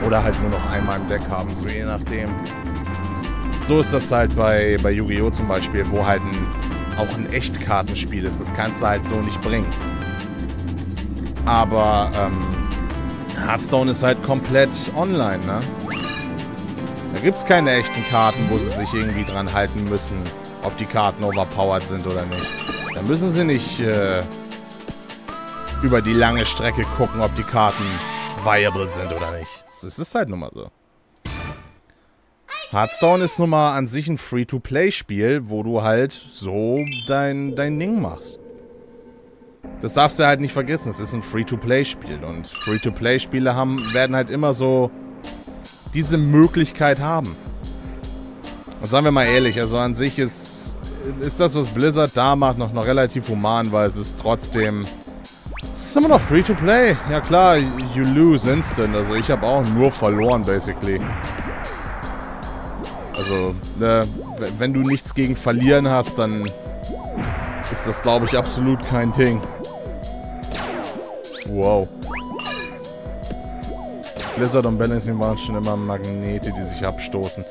Oder halt nur noch einmal im Deck haben, so je nachdem. So ist das halt bei, bei Yu-Gi-Oh! Zum Beispiel, wo halt ein, auch ein Echtkartenspiel ist. Das kannst du halt so nicht bringen. Aber ähm, Hearthstone ist halt komplett online, ne? Da gibt es keine echten Karten, wo sie sich irgendwie dran halten müssen, ob die Karten overpowered sind oder nicht. Da müssen sie nicht äh, über die lange Strecke gucken, ob die Karten viable sind oder nicht. Das ist halt nun mal so. Hearthstone ist nun mal an sich ein Free-to-Play-Spiel, wo du halt so dein, dein Ding machst. Das darfst du halt nicht vergessen, es ist ein Free-to-Play-Spiel und Free-to-Play-Spiele haben, werden halt immer so diese Möglichkeit haben. Und sagen wir mal ehrlich, also an sich ist, ist das, was Blizzard da macht, noch, noch relativ human, weil es ist trotzdem... Es ist immer noch Free-to-Play. Ja klar, you lose instant. Also ich habe auch nur verloren, basically. Also, äh, wenn du nichts gegen verlieren hast, dann ist das, glaube ich, absolut kein Ding. Wow. Blizzard und Balancing waren schon immer Magnete, die sich abstoßen.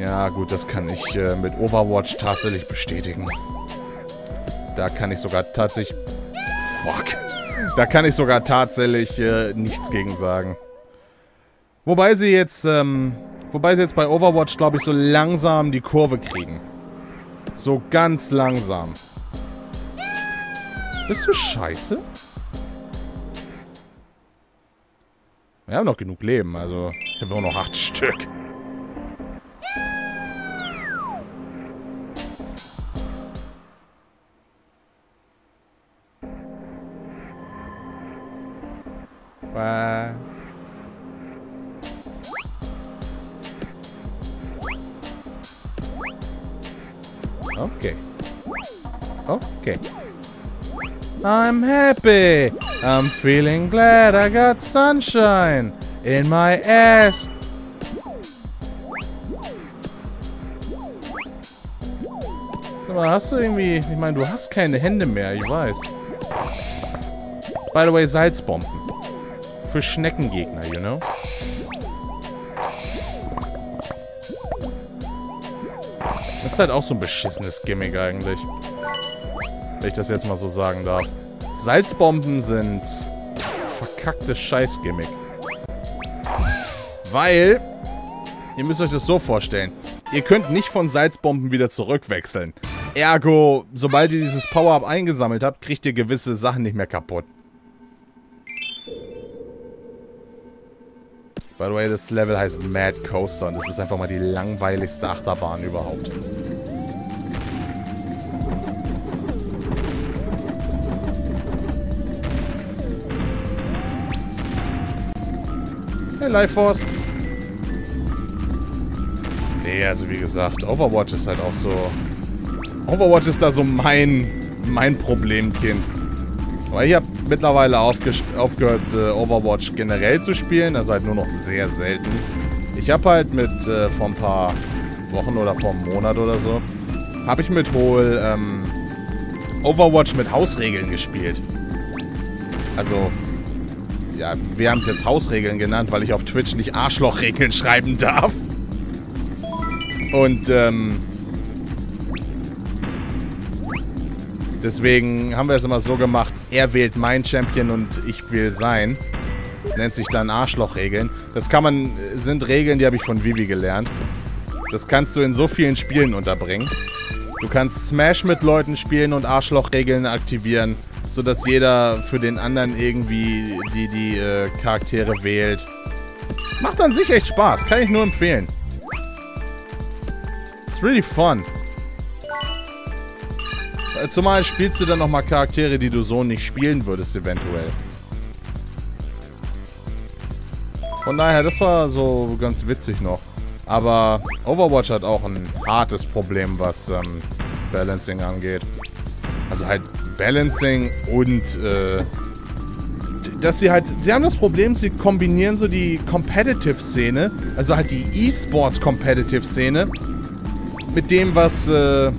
Ja gut, das kann ich äh, mit Overwatch tatsächlich bestätigen. Da kann ich sogar tatsächlich... Fuck. Da kann ich sogar tatsächlich äh, nichts gegen sagen. Wobei sie jetzt... Ähm, wobei sie jetzt bei Overwatch, glaube ich, so langsam die Kurve kriegen. So ganz langsam. Bist du scheiße? Wir haben noch genug Leben, also... Ich habe auch noch acht Stück. Bye. Okay. Okay. I'm happy. I'm feeling glad I got sunshine in my ass. Aber hast du irgendwie... Ich meine, du hast keine Hände mehr, ich weiß. By the way, Salzbomben. Für Schneckengegner, you know? Das ist halt auch so ein beschissenes Gimmick eigentlich. Wenn ich das jetzt mal so sagen darf. Salzbomben sind verkacktes Scheißgimmick. Weil, ihr müsst euch das so vorstellen, ihr könnt nicht von Salzbomben wieder zurückwechseln. Ergo, sobald ihr dieses Power-Up eingesammelt habt, kriegt ihr gewisse Sachen nicht mehr kaputt. By the way, das Level heißt Mad Coaster und das ist einfach mal die langweiligste Achterbahn überhaupt. Hey, Life Force! Nee, also wie gesagt, Overwatch ist halt auch so... Overwatch ist da so mein, mein Problemkind. Aber ich habe mittlerweile aufgehört, äh, Overwatch generell zu spielen. Also halt nur noch sehr selten. Ich habe halt mit, äh, vor ein paar Wochen oder vor einem Monat oder so, habe ich mit Hol ähm, Overwatch mit Hausregeln gespielt. Also, ja, wir haben es jetzt Hausregeln genannt, weil ich auf Twitch nicht Arschlochregeln schreiben darf. Und, ähm... deswegen haben wir es immer so gemacht, er wählt mein Champion und ich wähle sein. Nennt sich dann Arschlochregeln. Das kann man, sind Regeln, die habe ich von Vivi gelernt. Das kannst du in so vielen Spielen unterbringen. Du kannst Smash mit Leuten spielen und Arschlochregeln aktivieren, sodass jeder für den anderen irgendwie die, die äh, Charaktere wählt. Macht an sich echt Spaß, kann ich nur empfehlen. It's really fun. Zumal spielst du dann nochmal Charaktere, die du so nicht spielen würdest, eventuell. Von daher, das war so ganz witzig noch. Aber Overwatch hat auch ein hartes Problem, was ähm, Balancing angeht. Also halt Balancing und, äh, dass sie halt, sie haben das Problem, sie kombinieren so die Competitive-Szene, also halt die E-Sports-Competitive-Szene, mit dem, was, äh,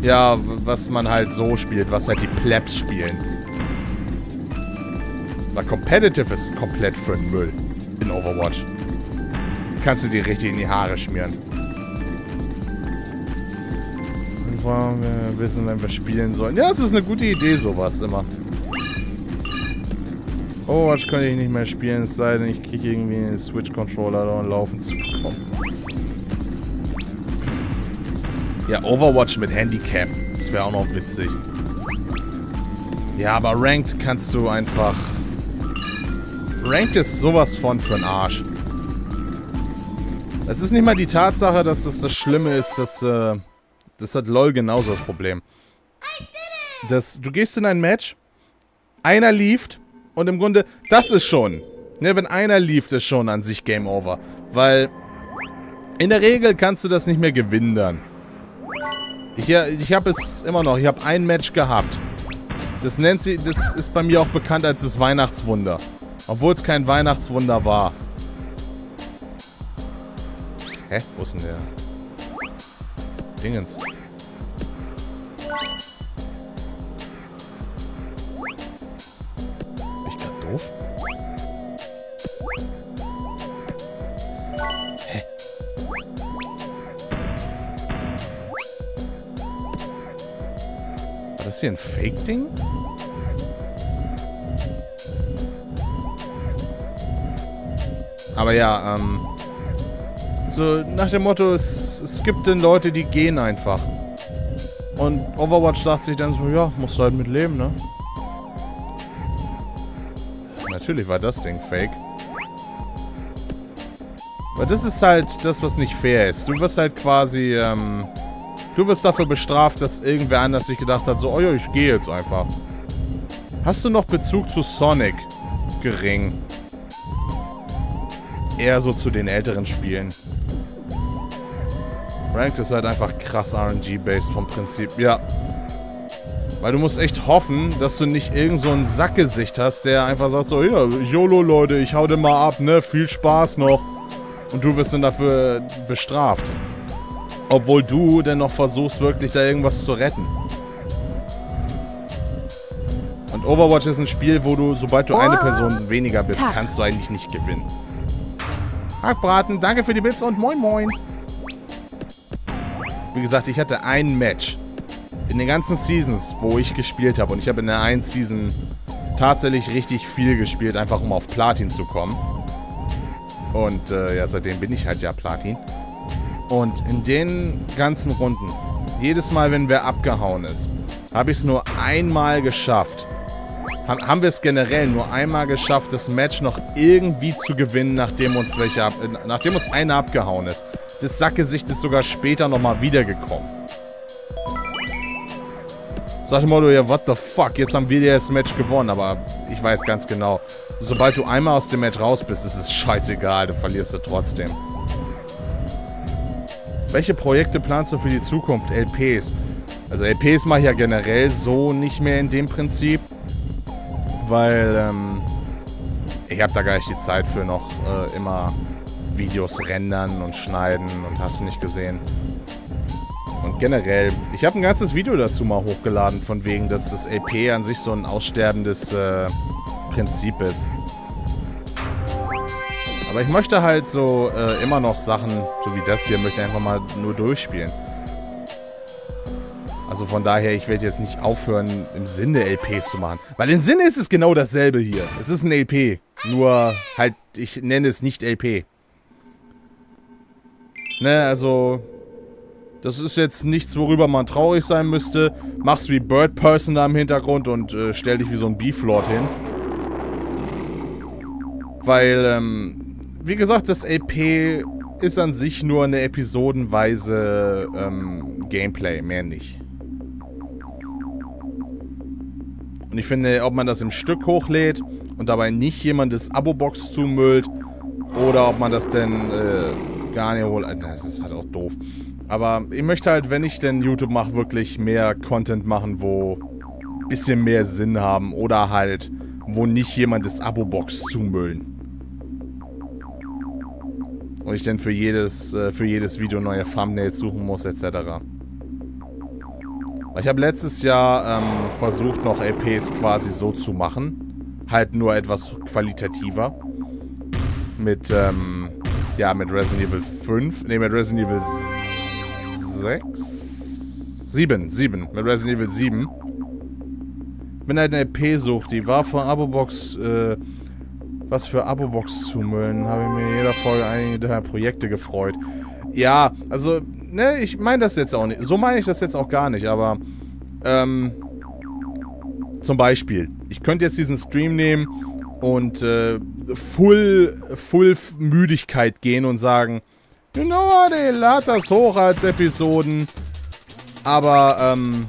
ja, was man halt so spielt, was halt die Plebs spielen. Weil Competitive ist komplett für den Müll in Overwatch. Kannst du dir richtig in die Haare schmieren. Und wollen wir wissen, wenn wir spielen sollen. Ja, es ist eine gute Idee, sowas immer. Overwatch könnte ich nicht mehr spielen, es sei denn, ich kriege irgendwie einen Switch-Controller und laufen zu bekommen. Ja, Overwatch mit Handicap. Das wäre auch noch witzig. Ja, aber Ranked kannst du einfach... Ranked ist sowas von für den Arsch. Es ist nicht mal die Tatsache, dass das das Schlimme ist, dass, äh, das hat LOL genauso das Problem. Das, du gehst in ein Match, einer lieft und im Grunde, das ist schon, ne, wenn einer lieft, ist schon an sich Game Over. Weil in der Regel kannst du das nicht mehr gewinnen dann. Ich, ich habe es immer noch, ich habe ein Match gehabt. Das nennt sie, das ist bei mir auch bekannt als das Weihnachtswunder. Obwohl es kein Weihnachtswunder war. Hä? Wo ist denn der? Dingens. Bin ich gerade doof? Hä? War das hier ein Fake-Ding? Aber ja, ähm... so nach dem Motto, es, es gibt denn Leute, die gehen einfach. Und Overwatch sagt sich dann so, ja, musst du halt mit leben, ne? Natürlich war das Ding fake. Weil das ist halt das, was nicht fair ist. Du wirst halt quasi, ähm... du wirst dafür bestraft, dass irgendwer anders sich gedacht hat, so, oh ja, ich gehe jetzt einfach. Hast du noch Bezug zu Sonic? Gering. Eher so zu den älteren Spielen. Ranked ist halt einfach krass R N G-based vom Prinzip. Ja. Weil du musst echt hoffen, dass du nicht irgend so ein Sackgesicht hast, der einfach sagt so, ja, YOLO, Leute, ich hau den mal ab, ne? Viel Spaß noch. Und du wirst dann dafür bestraft. Obwohl du dann noch versuchst, wirklich da irgendwas zu retten. Und Overwatch ist ein Spiel, wo du, sobald du eine Person weniger bist, kannst du eigentlich nicht gewinnen. Hackbraten, danke für die Bits und moin moin. Wie gesagt, ich hatte ein Match in den ganzen Seasons, wo ich gespielt habe. Und ich habe in der einen Season tatsächlich richtig viel gespielt, einfach um auf Platin zu kommen. Und äh, ja, seitdem bin ich halt ja Platin. Und in den ganzen Runden, jedes Mal, wenn wer abgehauen ist, habe ich es nur einmal geschafft. Haben wir es generell nur einmal geschafft, das Match noch irgendwie zu gewinnen, nachdem uns, welche ab, nachdem uns einer abgehauen ist. Das Sackgesicht ist sogar später nochmal wiedergekommen. Sag ich mal, du, ja, what the fuck, jetzt haben wir das Match gewonnen, aber ich weiß ganz genau, sobald du einmal aus dem Match raus bist, ist es scheißegal, du verlierst du trotzdem. Welche Projekte planst du für die Zukunft? L Ps. Also L Ps mache ich ja generell so nicht mehr in dem Prinzip. Weil ähm, ich habe da gar nicht die Zeit für noch äh, immer Videos rendern und schneiden und hast du nicht gesehen. Und generell, ich habe ein ganzes Video dazu mal hochgeladen, von wegen, dass das L P an sich so ein aussterbendes äh, Prinzip ist. Aber ich möchte halt so äh, immer noch Sachen, so wie das hier, möchte ich einfach mal nur durchspielen. Also von daher, ich werde jetzt nicht aufhören, im Sinne L Ps zu machen. Weil im Sinne ist es genau dasselbe hier. Es ist ein L P. Nur halt, ich nenne es nicht L P. Ne, also... das ist jetzt nichts, worüber man traurig sein müsste. Mach's wie Bird Person da im Hintergrund und äh, stell dich wie so ein Beeflord hin. Weil, ähm... wie gesagt, das L P ist an sich nur eine episodenweise ähm, Gameplay, mehr nicht. Und ich finde, ob man das im Stück hochlädt und dabei nicht jemandes Abo-Box zumüllt oder ob man das denn äh, gar nicht holt, das ist halt auch doof. Aber ich möchte halt, wenn ich denn YouTube mache, wirklich mehr Content machen, wo ein bisschen mehr Sinn haben oder halt, wo nicht jemandes Abo-Box zumüllen. Und ich denn für jedes, für jedes Video neue Thumbnails suchen muss, et cetera. Ich habe letztes Jahr ähm, versucht, noch L Ps quasi so zu machen. Halt nur etwas qualitativer. Mit, ähm, ja, mit Resident Evil fünf. Ne, mit Resident Evil sechs? sieben, sieben. Mit Resident Evil sieben. Wenn halt eine L P sucht, die war von Abobox, äh, was für Abobox zu müllen, habe ich mir in jeder Folge einige der Projekte gefreut. Ja, also, ne, ich meine das jetzt auch nicht. So meine ich das jetzt auch gar nicht, aber, ähm, zum Beispiel, ich könnte jetzt diesen Stream nehmen und, äh, full, full Müdigkeit gehen und sagen, Genau, der lädt das hoch als Episoden. Aber, ähm...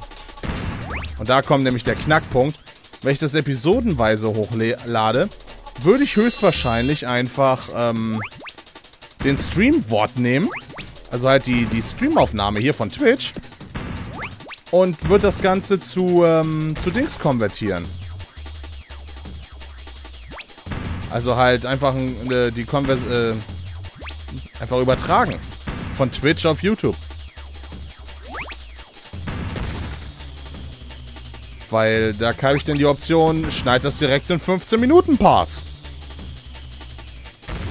und da kommt nämlich der Knackpunkt. Wenn ich das episodenweise hochlade, würde ich höchstwahrscheinlich einfach, ähm... den Stream-Wort nehmen. Also halt die, die Streamaufnahme hier von Twitch. Und wird das Ganze zu, ähm, zu Dings konvertieren. Also halt einfach äh, die Konvers... Äh, einfach übertragen. Von Twitch auf YouTube. Weil da habe ich dann die Option, schneid das direkt in fünfzehn Minuten Parts.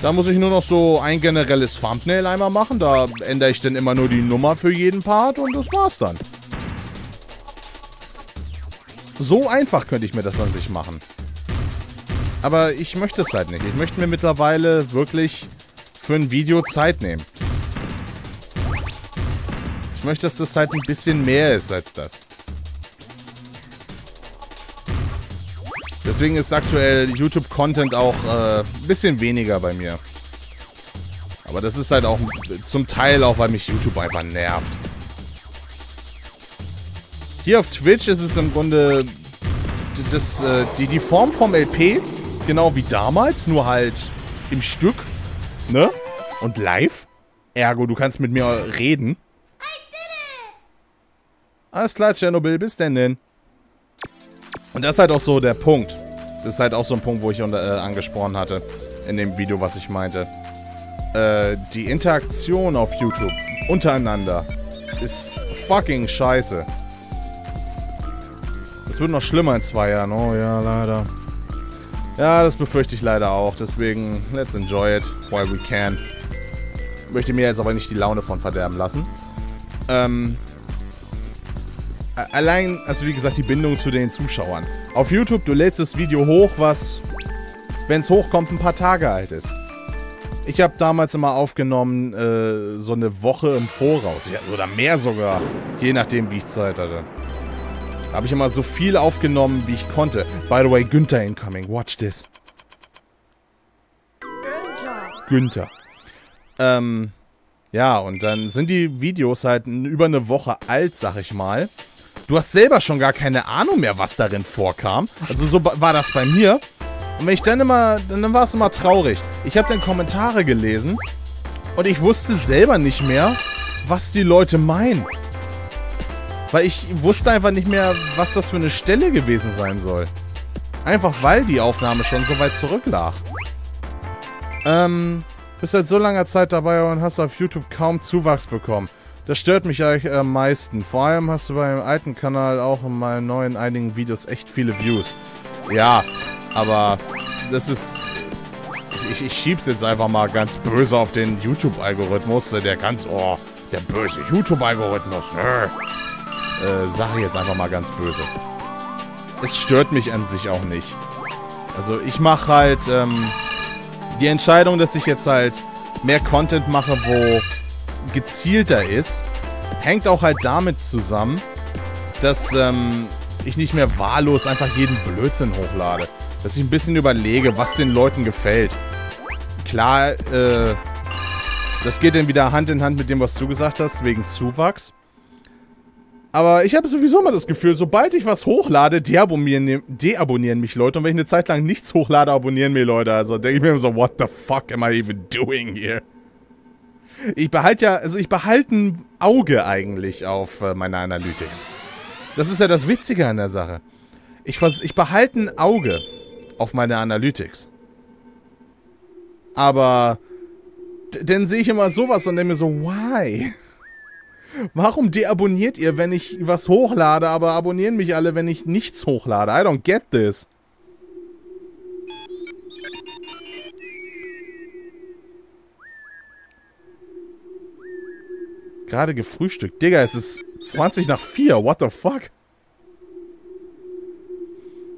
Da muss ich nur noch so ein generelles Thumbnail einmal machen. Da ändere ich dann immer nur die Nummer für jeden Part und das war's dann. So einfach könnte ich mir das an sich machen. Aber ich möchte es halt nicht. Ich möchte mir mittlerweile wirklich für ein Video Zeit nehmen. Ich möchte, dass das halt ein bisschen mehr ist als das. Deswegen ist aktuell YouTube-Content auch äh, ein bisschen weniger bei mir. Aber das ist halt auch zum Teil auch, weil mich YouTube einfach nervt. Hier auf Twitch ist es im Grunde das, äh, die, die Form vom L P, genau wie damals, nur halt im Stück, ne? Und live. Ergo, du kannst mit mir reden. Alles klar, Tschernobyl, bis denn denn. Und das ist halt auch so der Punkt. Das ist halt auch so ein Punkt, wo ich unter, äh, angesprochen hatte, in dem Video, was ich meinte. Äh, die Interaktion auf YouTube untereinander ist fucking scheiße. Es wird noch schlimmer in zwei Jahren. Oh ja, leider. Ja, das befürchte ich leider auch. Deswegen, let's enjoy it while we can. Ich möchte mir jetzt aber nicht die Laune von verderben lassen. Ähm, allein, also wie gesagt, die Bindung zu den Zuschauern. Auf YouTube, du lädst das Video hoch, was, wenn es hochkommt, ein paar Tage alt ist. Ich habe damals immer aufgenommen, äh, so eine Woche im Voraus. Oder mehr sogar. Je nachdem, wie ich Zeit hatte. Habe ich immer so viel aufgenommen, wie ich konnte. By the way, Günther incoming. Watch this. Günther. Günther. Ähm, ja, und dann sind die Videos halt über eine Woche alt, sag ich mal. Du hast selber schon gar keine Ahnung mehr, was darin vorkam. Also so war das bei mir. Und wenn ich dann immer, dann war es immer traurig. Ich habe dann Kommentare gelesen und ich wusste selber nicht mehr, was die Leute meinen. Weil ich wusste einfach nicht mehr, was das für eine Stelle gewesen sein soll. Einfach weil die Aufnahme schon so weit zurücklag. Ähm, bist seit so langer Zeit dabei und hast auf YouTube kaum Zuwachs bekommen. Das stört mich eigentlich am meisten. Vor allem hast du beim alten Kanal auch in meinen neuen einigen Videos echt viele Views. Ja, aber das ist... Ich, ich schieb's jetzt einfach mal ganz böse auf den YouTube-Algorithmus. Der ganz... Oh, der böse YouTube-Algorithmus. Nö. Äh, Sache jetzt einfach mal ganz böse. Es stört mich an sich auch nicht. Also ich mache halt ähm, die Entscheidung, dass ich jetzt halt mehr Content mache, wo gezielter ist, hängt auch halt damit zusammen, dass ähm, ich nicht mehr wahllos einfach jeden Blödsinn hochlade. Dass ich ein bisschen überlege, was den Leuten gefällt. Klar, äh, das geht dann wieder Hand in Hand mit dem, was du gesagt hast, wegen Zuwachs. Aber ich habe sowieso immer das Gefühl, sobald ich was hochlade, deabonnieren, deabonnieren mich Leute. Und wenn ich eine Zeit lang nichts hochlade, abonnieren mir Leute. Also denke ich mir immer so, what the fuck am I even doing here? Ich behalte ja, also ich behalte ein Auge eigentlich auf äh, meine Analytics. Das ist ja das Witzige an der Sache. Ich, ich behalte ein Auge auf meine Analytics. Aber dann sehe ich immer sowas und denke mir so, why? Warum deabonniert ihr, wenn ich was hochlade, aber abonnieren mich alle, wenn ich nichts hochlade? I don't get this. Gerade gefrühstückt. Digga, es ist zwanzig nach vier. What the fuck?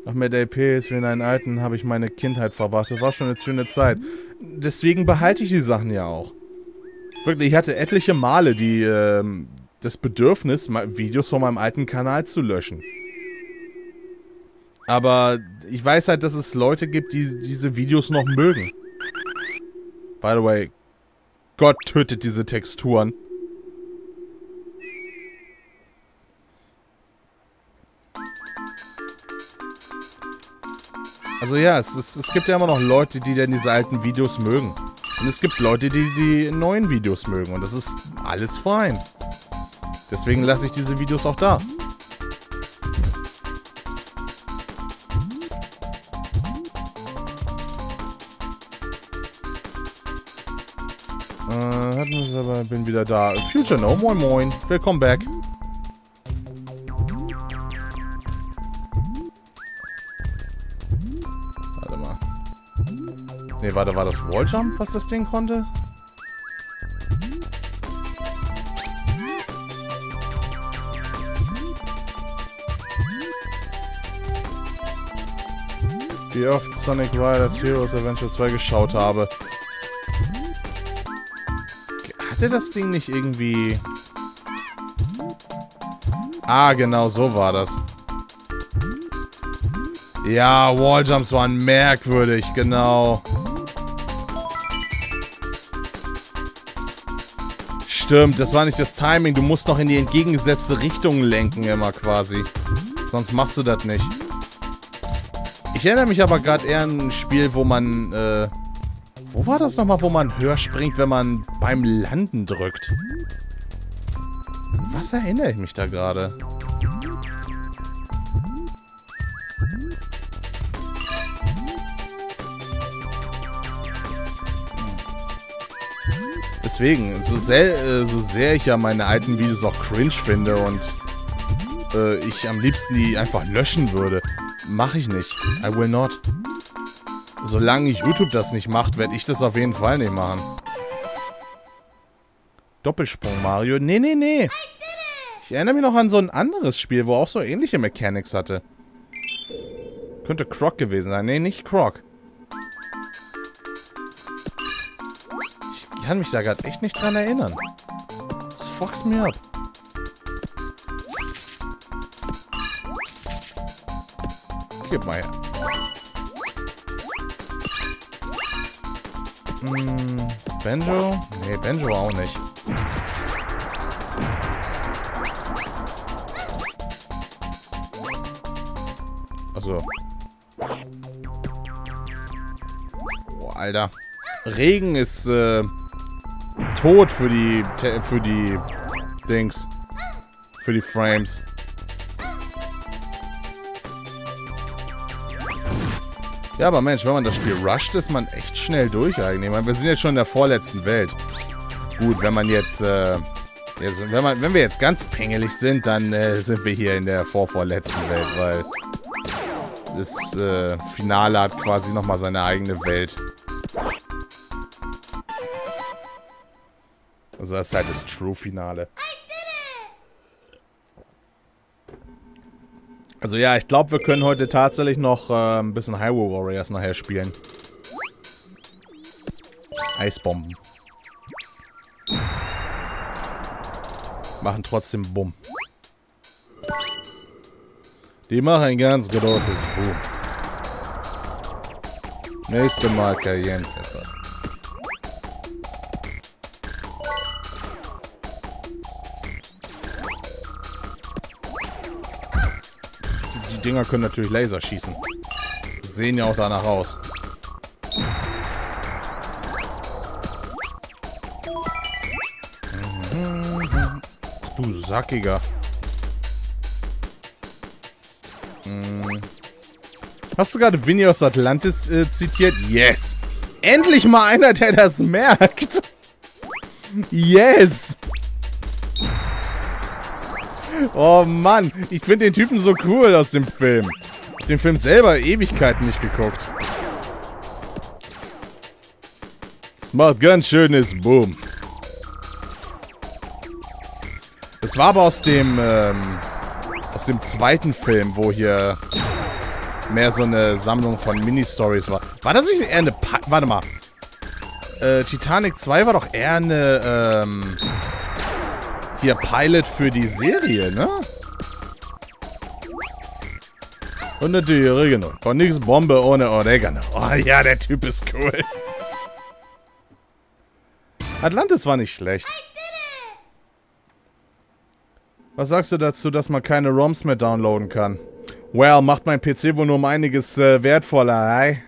Nach mehr D L Ps wie in einen alten habe ich meine Kindheit verbracht. Das war schon eine schöne Zeit. Deswegen behalte ich die Sachen ja auch. Wirklich, ich hatte etliche Male die, äh, das Bedürfnis, Videos von meinem alten Kanal zu löschen. Aber ich weiß halt, dass es Leute gibt, die diese Videos noch mögen. By the way, Gott, tötet diese Texturen. Also ja, es, es, es gibt ja immer noch Leute, die dann diese alten Videos mögen. Und es gibt Leute, die die neuen Videos mögen. Und das ist alles fein. Deswegen lasse ich diese Videos auch da. Äh, hatten wir es, aber bin wieder da. Future No, moin moin. Willkommen back. Nee, warte, war das Walljump, was das Ding konnte? Wie oft Sonic Riders Heroes Adventure zwei geschaut habe. Hatte das Ding nicht irgendwie... Ah, genau, so war das. Ja, Walljumps waren merkwürdig, genau. Stimmt, das war nicht das Timing. Du musst noch in die entgegengesetzte Richtung lenken immer quasi. Sonst machst du das nicht. Ich erinnere mich aber gerade eher an ein Spiel, wo man... Äh, wo war das nochmal, wo man höher springt, wenn man beim Landen drückt? Was erinnere ich mich da gerade? Deswegen, so sehr, äh, so sehr ich ja meine alten Videos auch cringe finde und äh, ich am liebsten die einfach löschen würde, mache ich nicht. I will not. Solange YouTube das nicht macht, werde ich das auf jeden Fall nicht machen. Doppelsprung Mario? Nee, nee, nee. Ich erinnere mich noch an so ein anderes Spiel, wo auch so ähnliche Mechanics hatte. Könnte Croc gewesen sein. Nee, nicht Croc. Ich kann mich da gerade echt nicht dran erinnern. Das fucks mir ab. Gib mal her. Hm, Banjo? Nee, Banjo auch nicht. Also. Oh, Alter. Regen ist, äh... tot für die, für die Dings, für die Frames. Ja, aber Mensch, wenn man das Spiel rusht, ist man echt schnell durch eigentlich. Ich meine, wir sind jetzt schon in der vorletzten Welt. Gut, wenn man jetzt, äh, jetzt wenn, man, wenn wir jetzt ganz pingelig sind, dann äh, sind wir hier in der vorvorletzten Welt, weil das äh, Finale hat quasi nochmal seine eigene Welt. Also das ist halt das True-Finale. Also ja, ich glaube, wir können heute tatsächlich noch äh, ein bisschen Hyrule Warriors nachher spielen. Eisbomben. Machen trotzdem Bumm. Die machen ein ganz großes Boom. Nächste Mal Cayennepfeffer. Dinger können natürlich Laser schießen. Sehen ja auch danach aus. Du Sackiger. Hast du gerade Winnie aus Atlantis äh, zitiert? Yes! Endlich mal einer, der das merkt! Yes! Oh Mann, ich finde den Typen so cool aus dem Film. Ich habe den Film selber Ewigkeiten nicht geguckt. Es macht ganz schönes Boom. Das war aber aus dem, ähm, aus dem zweiten Film, wo hier mehr so eine Sammlung von Mini-Stories war. War das nicht eher eine... Pa Warte mal. Äh, Titanic zwei war doch eher eine, ähm... hier, Pilot für die Serie, ne? Und natürlich Oregano. Und nix Bombe ohne Oregano. Oh ja, der Typ ist cool. Atlantis war nicht schlecht. Was sagst du dazu, dass man keine ROMs mehr downloaden kann? Well, macht mein P C wohl nur um einiges äh, wertvoller, hey?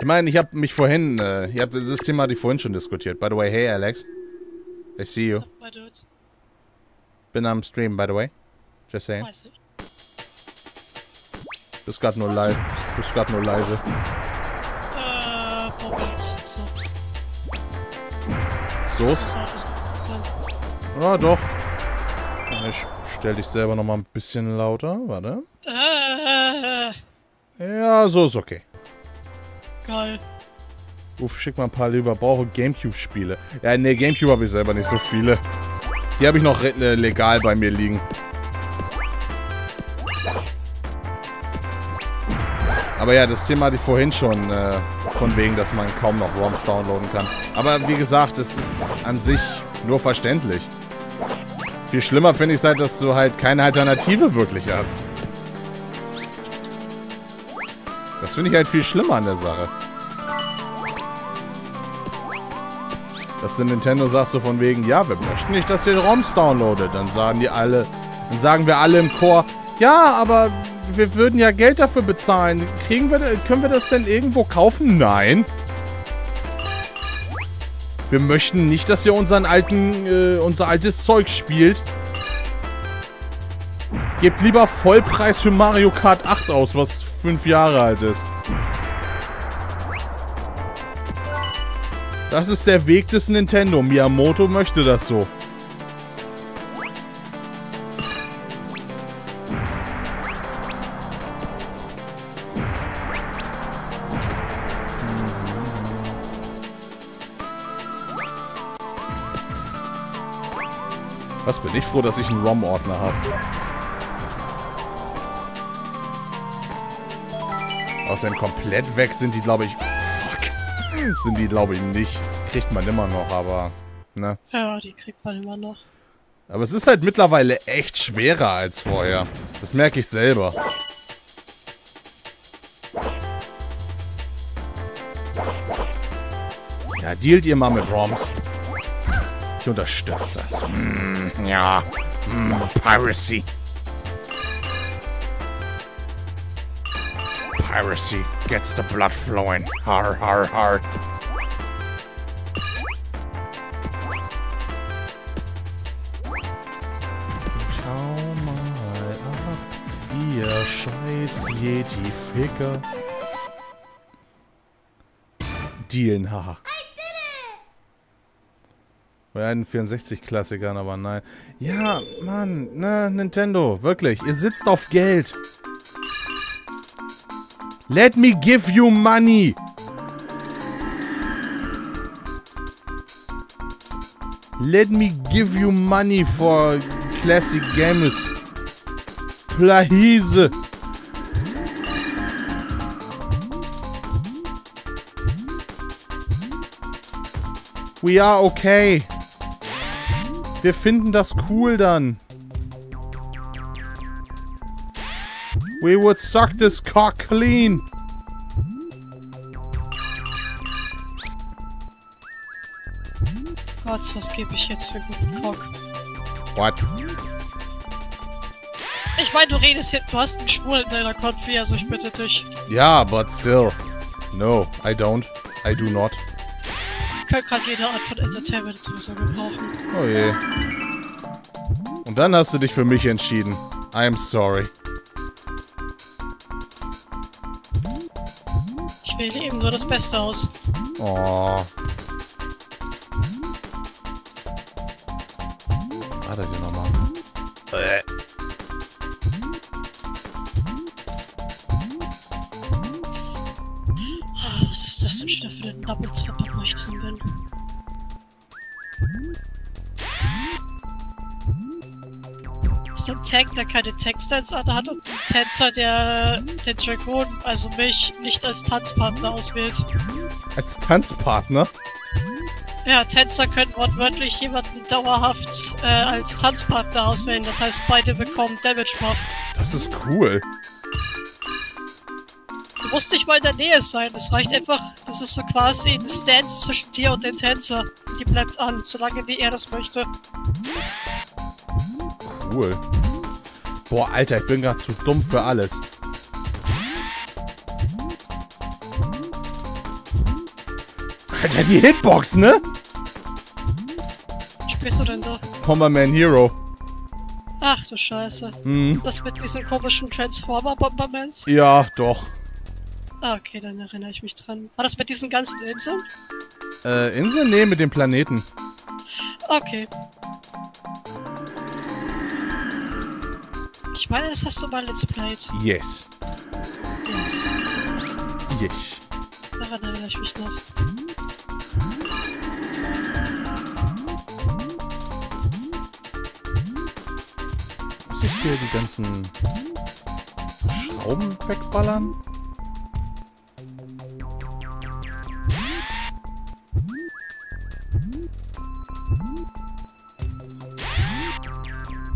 Ich meine, ich habe mich vorhin, äh, ich hab, das Thema hatte ich vorhin schon diskutiert. By the way, hey Alex. I see you. Bin am Stream, by the way. Just saying. Bist grad nur leise. Bist grad nur leise. Äh, so. So? Ja, doch. Ich stell dich selber noch mal ein bisschen lauter. Warte. Ja, so ist okay. Geil. Uff, schick mal ein paar lieber. Brauche Gamecube-Spiele. Ja, ne, Gamecube habe ich selber nicht so viele. Die habe ich noch äh, legal bei mir liegen. Aber ja, das Thema hatte ich vorhin schon, äh, von wegen, dass man kaum noch ROMs downloaden kann. Aber wie gesagt, es ist an sich nur verständlich. Viel schlimmer finde ich es halt, dass du halt keine Alternative wirklich hast. Das finde ich halt viel schlimmer an der Sache. Dass der Nintendo sagt so von wegen, ja, wir möchten nicht, dass ihr ROMs downloadet. Dann sagen die alle, dann sagen wir alle im Chor, ja, aber wir würden ja Geld dafür bezahlen. Kriegen wir, können wir das denn irgendwo kaufen? Nein. Wir möchten nicht, dass ihr unseren alten, äh, unser altes Zeug spielt. Gebt lieber Vollpreis für Mario Kart acht aus, was fünf Jahre alt ist. Das ist der Weg des Nintendo. Miyamoto möchte das so. Was bin ich froh, dass ich einen ROM-Ordner habe. Außerdem komplett weg sind die, glaube ich... Fuck. Sind die, glaube ich, nicht. Das kriegt man immer noch, aber... Ne? Ja, die kriegt man immer noch. Aber es ist halt mittlerweile echt schwerer als vorher. Das merke ich selber. Ja, dealt ihr mal mit ROMs. Ich unterstütze das. Mm, ja. Mm, Piracy. Piracy gets the blood flowing. Har, har, har. Schau mal ab, ihr scheiß Jedi-Ficker. Dealen, haha. Bei einem vierundsechzig-Klassikern, aber nein. Ja, Mann, ne, Nintendo, wirklich, ihr sitzt auf Geld. Let me give you money. Let me give you money for classic games. Please. We are okay. Wir finden das cool dann. We would suck this cock clean. Gott, was gebe ich jetzt für guten Cock? What? Ich meine, du redest jetzt, du hast einen Schwul in deiner Konfi, also ich bitte dich. Ja, yeah, but still. No, I don't. I do not. Kann gerade jede Art von Entertainment sowieso gebrauchen. Oh je. Und dann hast du dich für mich entschieden. I am sorry. Ich wähle eben nur das Beste aus. Oh. Warte hier nochmal. Äh. Was ist das denn schon für eine Double-Trapper, wo ich drin bin? Ist ein Tank, der keine Tank-Stance hat und ein Tänzer, der den Dragon, also mich, nicht als Tanzpartner auswählt. Als Tanzpartner? Ja, Tänzer können wortwörtlich jemanden dauerhaft äh, als Tanzpartner auswählen. Das heißt, beide bekommen Damage Buff. Das ist cool. Du musst nicht mal in der Nähe sein. Es reicht einfach, das ist so quasi ein Stand zwischen dir und dem Tänzer. Die bleibt an, solange wie er das möchte. Cool. Boah, Alter, ich bin gerade zu dumm für alles. Alter, die Hitbox, ne? Was spielst du denn da? Bomberman Hero. Ach du Scheiße. Hm. Das mit diesen komischen Transformer-Bombermans? Ja, doch. Ah, okay, dann erinnere ich mich dran. War das mit diesen ganzen Inseln? Äh, Inseln? Nee, mit dem Planeten. Okay. Ich meine, das hast du mal Let's Played. Yes. Yes. Yes. Daran erinnere ich mich noch. Muss ich hier die ganzen Schrauben wegballern?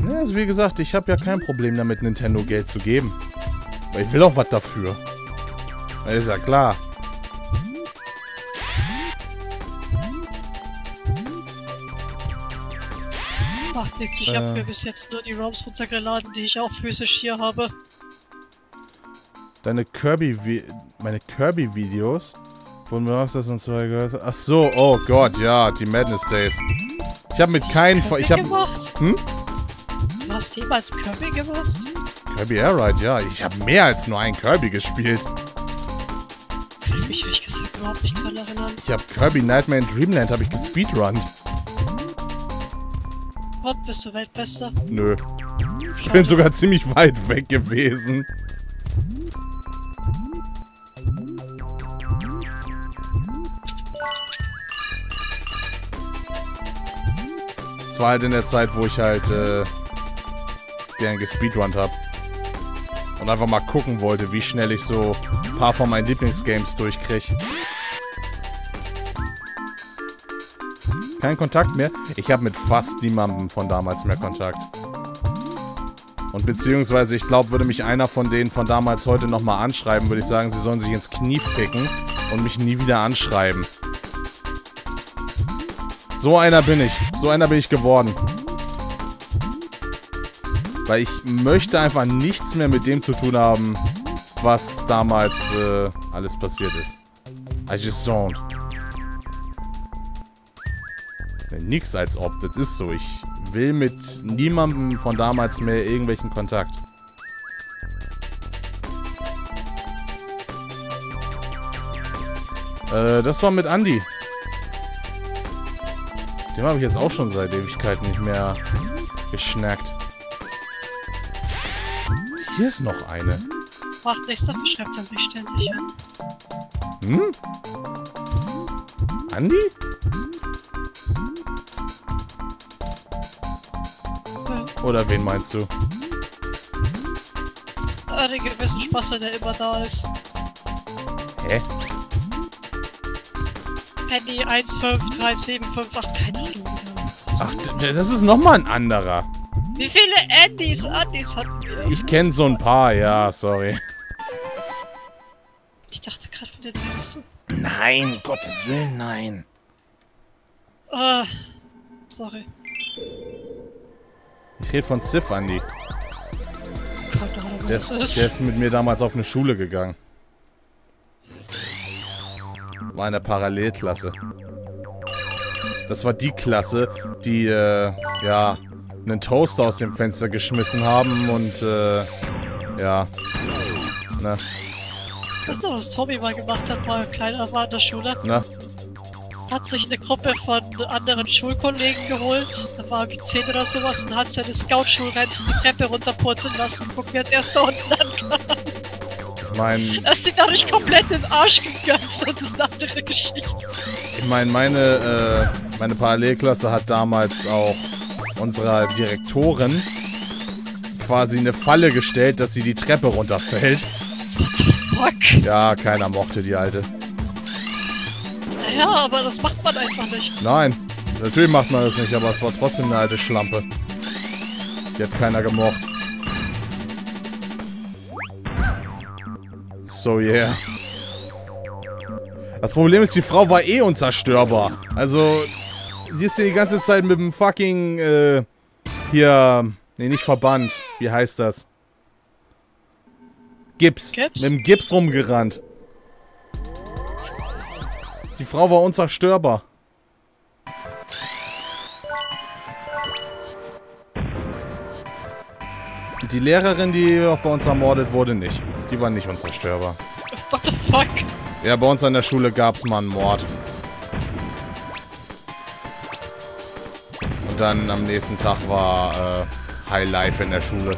Ja, also wie gesagt, ich habe ja kein Problem damit, Nintendo Geld zu geben. Weil ich will auch was dafür. Das ist ja klar. Macht nichts, ich äh. habe mir bis jetzt nur die ROMs runtergeladen, die ich auch physisch hier habe. Deine Kirby... Meine Kirby-Videos? Von mir aus das und so gehört. Ach so, oh Gott, ja, die Madness Days. Ich habe mit keinen... Ich habe... Hm? Du hast jemals Kirby gemacht? Kirby Airride, ja. Ich habe mehr als nur einen Kirby gespielt. Ich kann mich ehrlich gesagt überhaupt nicht dran erinnern. Ich habe Kirby Nightmare in Dreamland, habe ich gespeedrunnt. Und bist du Weltbester? Nö. Schade. Ich bin sogar ziemlich weit weg gewesen. Es war halt in der Zeit, wo ich halt... Äh, gern gespeedrunnt habe. Und einfach mal gucken wollte, wie schnell ich so ein paar von meinen Lieblingsgames durchkriege. Kein Kontakt mehr? Ich habe mit fast niemandem von damals mehr Kontakt. Und beziehungsweise, ich glaube, würde mich einer von denen von damals heute nochmal anschreiben, würde ich sagen, sie sollen sich ins Knie ficken und mich nie wieder anschreiben. So einer bin ich. So einer bin ich geworden. Weil ich möchte einfach nichts mehr mit dem zu tun haben, was damals äh, alles passiert ist. I just don't. Nix als ob, das ist so. Ich will mit niemandem von damals mehr irgendwelchen Kontakt. Äh, das war mit Andy. Dem habe ich jetzt auch schon seit Ewigkeiten nicht mehr geschnackt. Hier ist noch eine. Macht nichts, dafür schreibt er mich ständig an. Hm? Andi? Ja. Oder wen meinst du? Ah, den gewissen Spasser, der immer da ist. Hä? Andy eins fünf drei sieben fünf acht, keine Ahnung. Ach, das ist nochmal ein anderer. Wie viele Andys, Andys hatten wir? Ich kenne so ein paar, ja, sorry. Ich dachte gerade, von dir bist du. Nein, Gottes Willen, nein. Ah, uh, sorry. Ich rede von Sif, Andy. Keine Ahnung, was der ist, ist. Der ist mit mir damals auf eine Schule gegangen. War in der Parallelklasse. Das war die Klasse, die, äh, ja... einen Toaster aus dem Fenster geschmissen haben und, äh, ja, ne. Weißt du, was Tommy mal gemacht hat, mal kleiner war in der Schule? Ne? Hat sich eine Gruppe von anderen Schulkollegen geholt, da war irgendwie zehn oder sowas, und hat seine Scout-Schulrenzen die Treppe runterpurzeln lassen und guckt, wer als erster unten ankam. Ich mein... Das ist dadurch komplett in den Arsch gegangen, das ist eine andere Geschichte. Ich meine, meine, äh, meine Parallelklasse hat damals auch unserer Direktorin quasi eine Falle gestellt, dass sie die Treppe runterfällt. What the fuck? Ja, keiner mochte die Alte. Naja, aber das macht man einfach nicht. Nein, natürlich macht man das nicht, aber es war trotzdem eine alte Schlampe. Die hat keiner gemocht. So, yeah. Das Problem ist, die Frau war eh unzerstörbar. Also, sie ist ja die ganze Zeit mit dem fucking, äh, hier, ne, nicht Verband. Wie heißt das? Gips. Gips. Mit dem Gips rumgerannt. Die Frau war unzerstörbar. Die Lehrerin, die auch bei uns ermordet wurde, nicht. Die war nicht unzerstörbar. What the fuck? Ja, bei uns an der Schule gab's mal einen Mord. Und dann am nächsten Tag war äh, High Life in der Schule.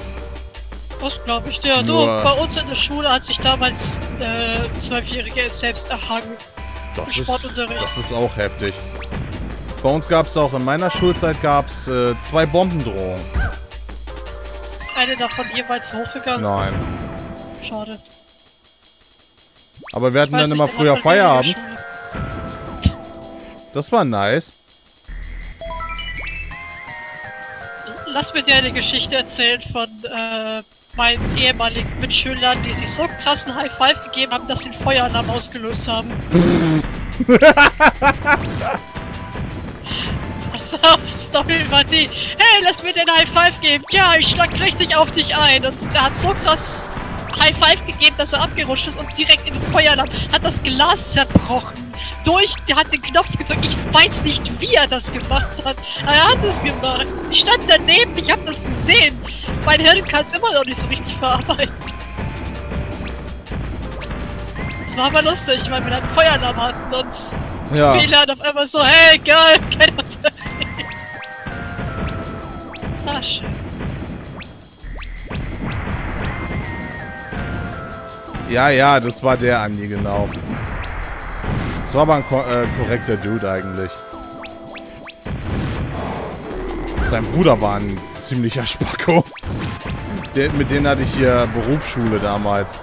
Das glaube ich dir. Nur du, bei uns in der Schule hat sich damals äh, ein Zwölfjähriger selbst erhangen. Das ist, Sportunterricht. Das ist auch heftig. Bei uns gab's auch, in meiner Schulzeit gab's äh, zwei Bombendrohungen. Ist eine davon jeweils hochgegangen? Nein. Schade. Aber wir hatten dann immer früher Feierabend. Das war nice. Lass mir dir eine Geschichte erzählen von äh, meinen ehemaligen Mitschülern, die sich so krassen High Five gegeben haben, dass sie den Feueralarm ausgelöst haben. Pass auf, Story war die. Hey, lass mir den High Five geben. Ja, ich schlag richtig auf dich ein. Und der hat so krass High Five gegeben, dass er abgerutscht ist und direkt in den Feuerlauf hat das Glas zerbrochen. Durch, der hat den Knopf gedrückt. Ich weiß nicht, wie er das gemacht hat. Aber er hat es gemacht. Ich stand daneben, ich habe das gesehen. Mein Hirn kann es immer noch nicht so richtig verarbeiten. Es war aber lustig, weil wir dann einen Feuerlauf hatten und ja. Viele hatten auf einmal so, hey, geil, kein Unterricht. Ah, schön. Ja, ja, das war der Andi, genau. Das war aber ein ko- äh, korrekter Dude eigentlich. Sein Bruder war ein ziemlicher Spacko. Den, mit denen hatte ich hier Berufsschule damals.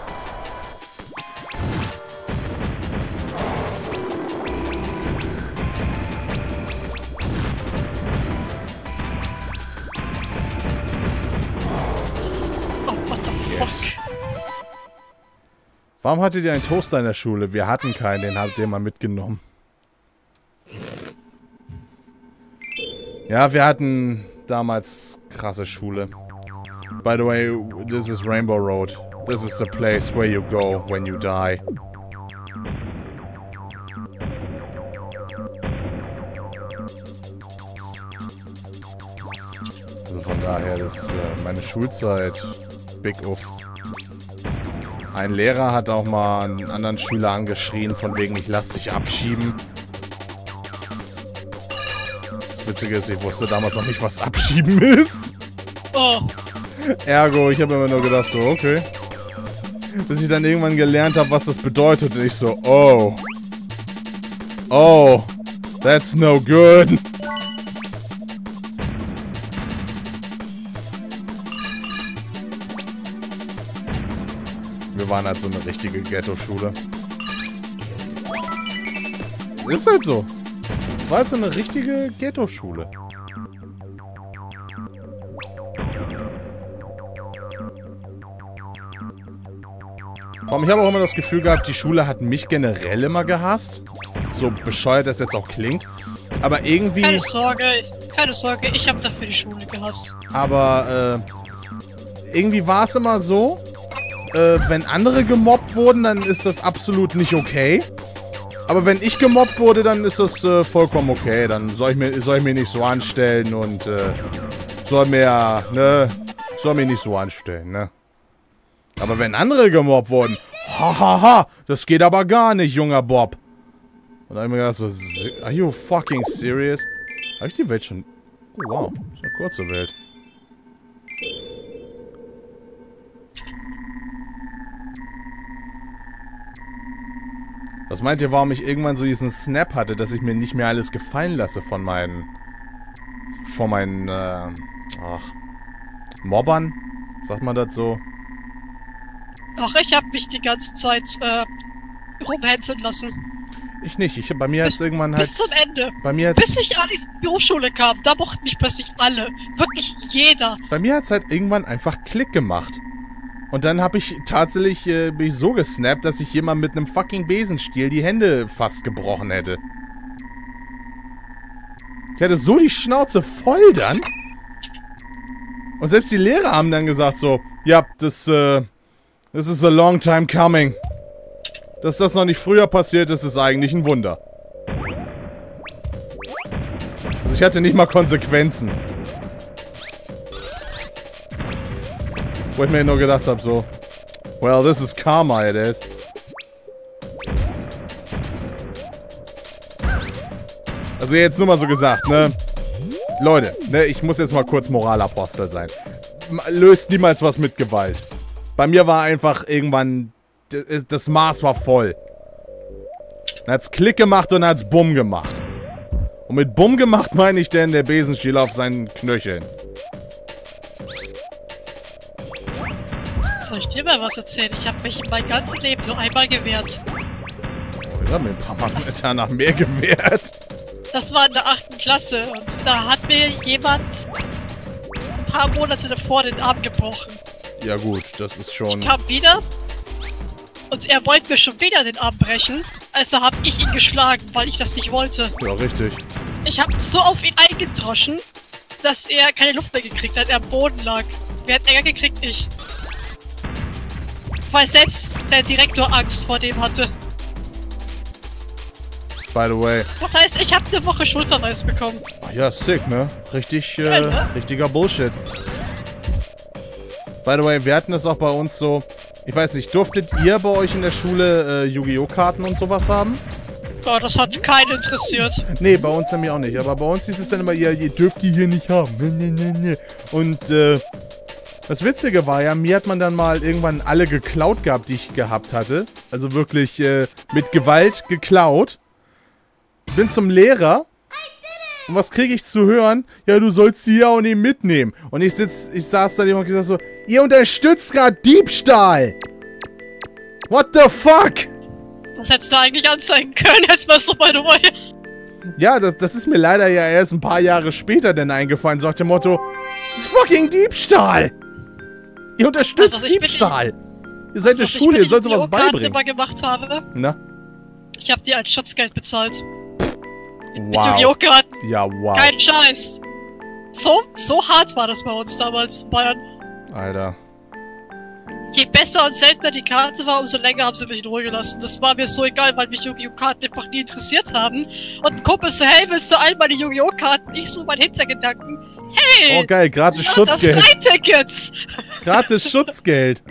Warum hattet ihr einen Toaster in der Schule? Wir hatten keinen, den habt ihr mal mitgenommen. Ja, wir hatten damals krasse Schule. By the way, this is Rainbow Road. This is the place where you go when you die. Also von daher ist meine Schulzeit big uff. Ein Lehrer hat auch mal einen anderen Schüler angeschrien, von wegen, ich lass dich abschieben. Das Witzige ist, ich wusste damals noch nicht, was abschieben ist. Oh. Ergo, ich habe immer nur gedacht, so, okay. Bis ich dann irgendwann gelernt habe, was das bedeutet. Und ich so, oh. Oh. That's no good. Waren halt so eine richtige Ghetto-Schule. Ist halt so. War halt so eine richtige Ghetto-Schule. Vor allem, ich habe auch immer das Gefühl gehabt, die Schule hat mich generell immer gehasst. So bescheuert das jetzt auch klingt. Aber irgendwie... Keine Sorge, keine Sorge, ich habe dafür die Schule gehasst. Aber, äh... irgendwie war es immer so... Äh, wenn andere gemobbt wurden, dann ist das absolut nicht okay. Aber wenn ich gemobbt wurde, dann ist das äh, vollkommen okay. Dann soll ich mir, soll ich mir nicht so anstellen und äh, soll mir, ne, soll mir nicht so anstellen, ne. Aber wenn andere gemobbt wurden, hahaha, ha, ha, das geht aber gar nicht, junger Bob. Und dann hab ich mir gedacht so, are you fucking serious? Hab ich die Welt schon... Oh, wow, das ist eine kurze Welt. Was meint ihr, warum ich irgendwann so diesen Snap hatte, dass ich mir nicht mehr alles gefallen lasse von meinen... Von meinen, äh... Ach... Mobbern? Sagt man das so? Ach, ich hab mich die ganze Zeit, äh... rumhänseln lassen. Ich nicht. Ich, bei mir bis, ist irgendwann halt... Bis zum Ende. Bei mir bis ich an die Hochschule kam, da mochten mich plötzlich alle. Wirklich jeder. Bei mir hat es halt irgendwann einfach Klick gemacht. Und dann habe ich tatsächlich äh, bin ich so gesnappt, dass ich jemand mit einem fucking Besenstiel die Hände fast gebrochen hätte. Ich hatte so die Schnauze voll dann. Und selbst die Lehrer haben dann gesagt so, ja, das, äh, das ist a long time coming. Dass das noch nicht früher passiert ist, ist eigentlich ein Wunder. Also ich hatte nicht mal Konsequenzen. Wo ich mir nur gedacht habe, so, well, this is karma, it is. Also jetzt nur mal so gesagt, ne? Leute, ne, ich muss jetzt mal kurz Moralapostel sein. Löst niemals was mit Gewalt. Bei mir war einfach irgendwann, das Maß war voll. Dann hat's Klick gemacht und hat's Bumm gemacht. Und mit Bumm gemacht meine ich denn der Besenstiel auf seinen Knöcheln. Soll ich dir mal was erzählen? Ich habe mich in meinem ganzen Leben nur einmal gewehrt. Ich habe mir ein paar Mal danach mehr gewehrt. Das war in der achten Klasse und da hat mir jemand ein paar Monate davor den Arm gebrochen. Ja gut, das ist schon... Ich kam wieder und er wollte mir schon wieder den Arm brechen, also habe ich ihn geschlagen, weil ich das nicht wollte. Ja, richtig. Ich habe so auf ihn eingedroschen, dass er keine Luft mehr gekriegt hat, er am Boden lag. Wer hat Ärger gekriegt? Ich. Weil selbst der Direktor Angst vor dem hatte. By the way. Das heißt, ich habe eine Woche Schulverweis bekommen. Ach ja, sick, ne? Richtig, äh, ja, ne? Richtiger Bullshit. By the way, wir hatten das auch bei uns so... Ich weiß nicht, durftet ihr bei euch in der Schule äh, Yu-Gi-Oh! Karten und sowas haben? Oh, das hat keinen interessiert. Nee, bei uns nämlich auch nicht. Aber bei uns hieß es dann immer, ja, ihr dürft die hier nicht haben. Nee, nee, nee, nee. Und, äh... das Witzige war ja, mir hat man dann mal irgendwann alle geklaut gehabt, die ich gehabt hatte. Also wirklich äh, mit Gewalt geklaut. Bin zum Lehrer. Und was kriege ich zu hören? Ja, du sollst sie ja auch nicht mitnehmen. Und ich sitz, ich saß da und gesagt so, ihr unterstützt gerade Diebstahl. What the fuck? Was hättest du eigentlich anzeigen können? Jetzt mal so by the way. Ja, das, das ist mir leider ja erst ein paar Jahre später denn eingefallen. So nach dem Motto, das ist fucking Diebstahl. Ihr unterstützt also, Diebstahl! Die, ihr seid also, eine Schule, ihr sollt sowas beibringen. Was ich gemacht habe, na? Ich habe die als Schutzgeld bezahlt. Pff, mit wow. Mit Yu-Gi-Oh-Karten. Ja, wow. Kein Scheiß. So, so hart war das bei uns damals in Bayern. Alter. Je besser und seltener die Karte war, umso länger haben sie mich in Ruhe gelassen. Das war mir so egal, weil mich Yu-Gi-Oh-Karten einfach nie interessiert haben. Und ein Kumpel so, hey, willst du all meine Yu-Gi-Oh-Karten? Ich so mein Hintergedanken. Hey! Oh geil, gratis Schutzgeld. Freitickets! Gratis Schutzgeld.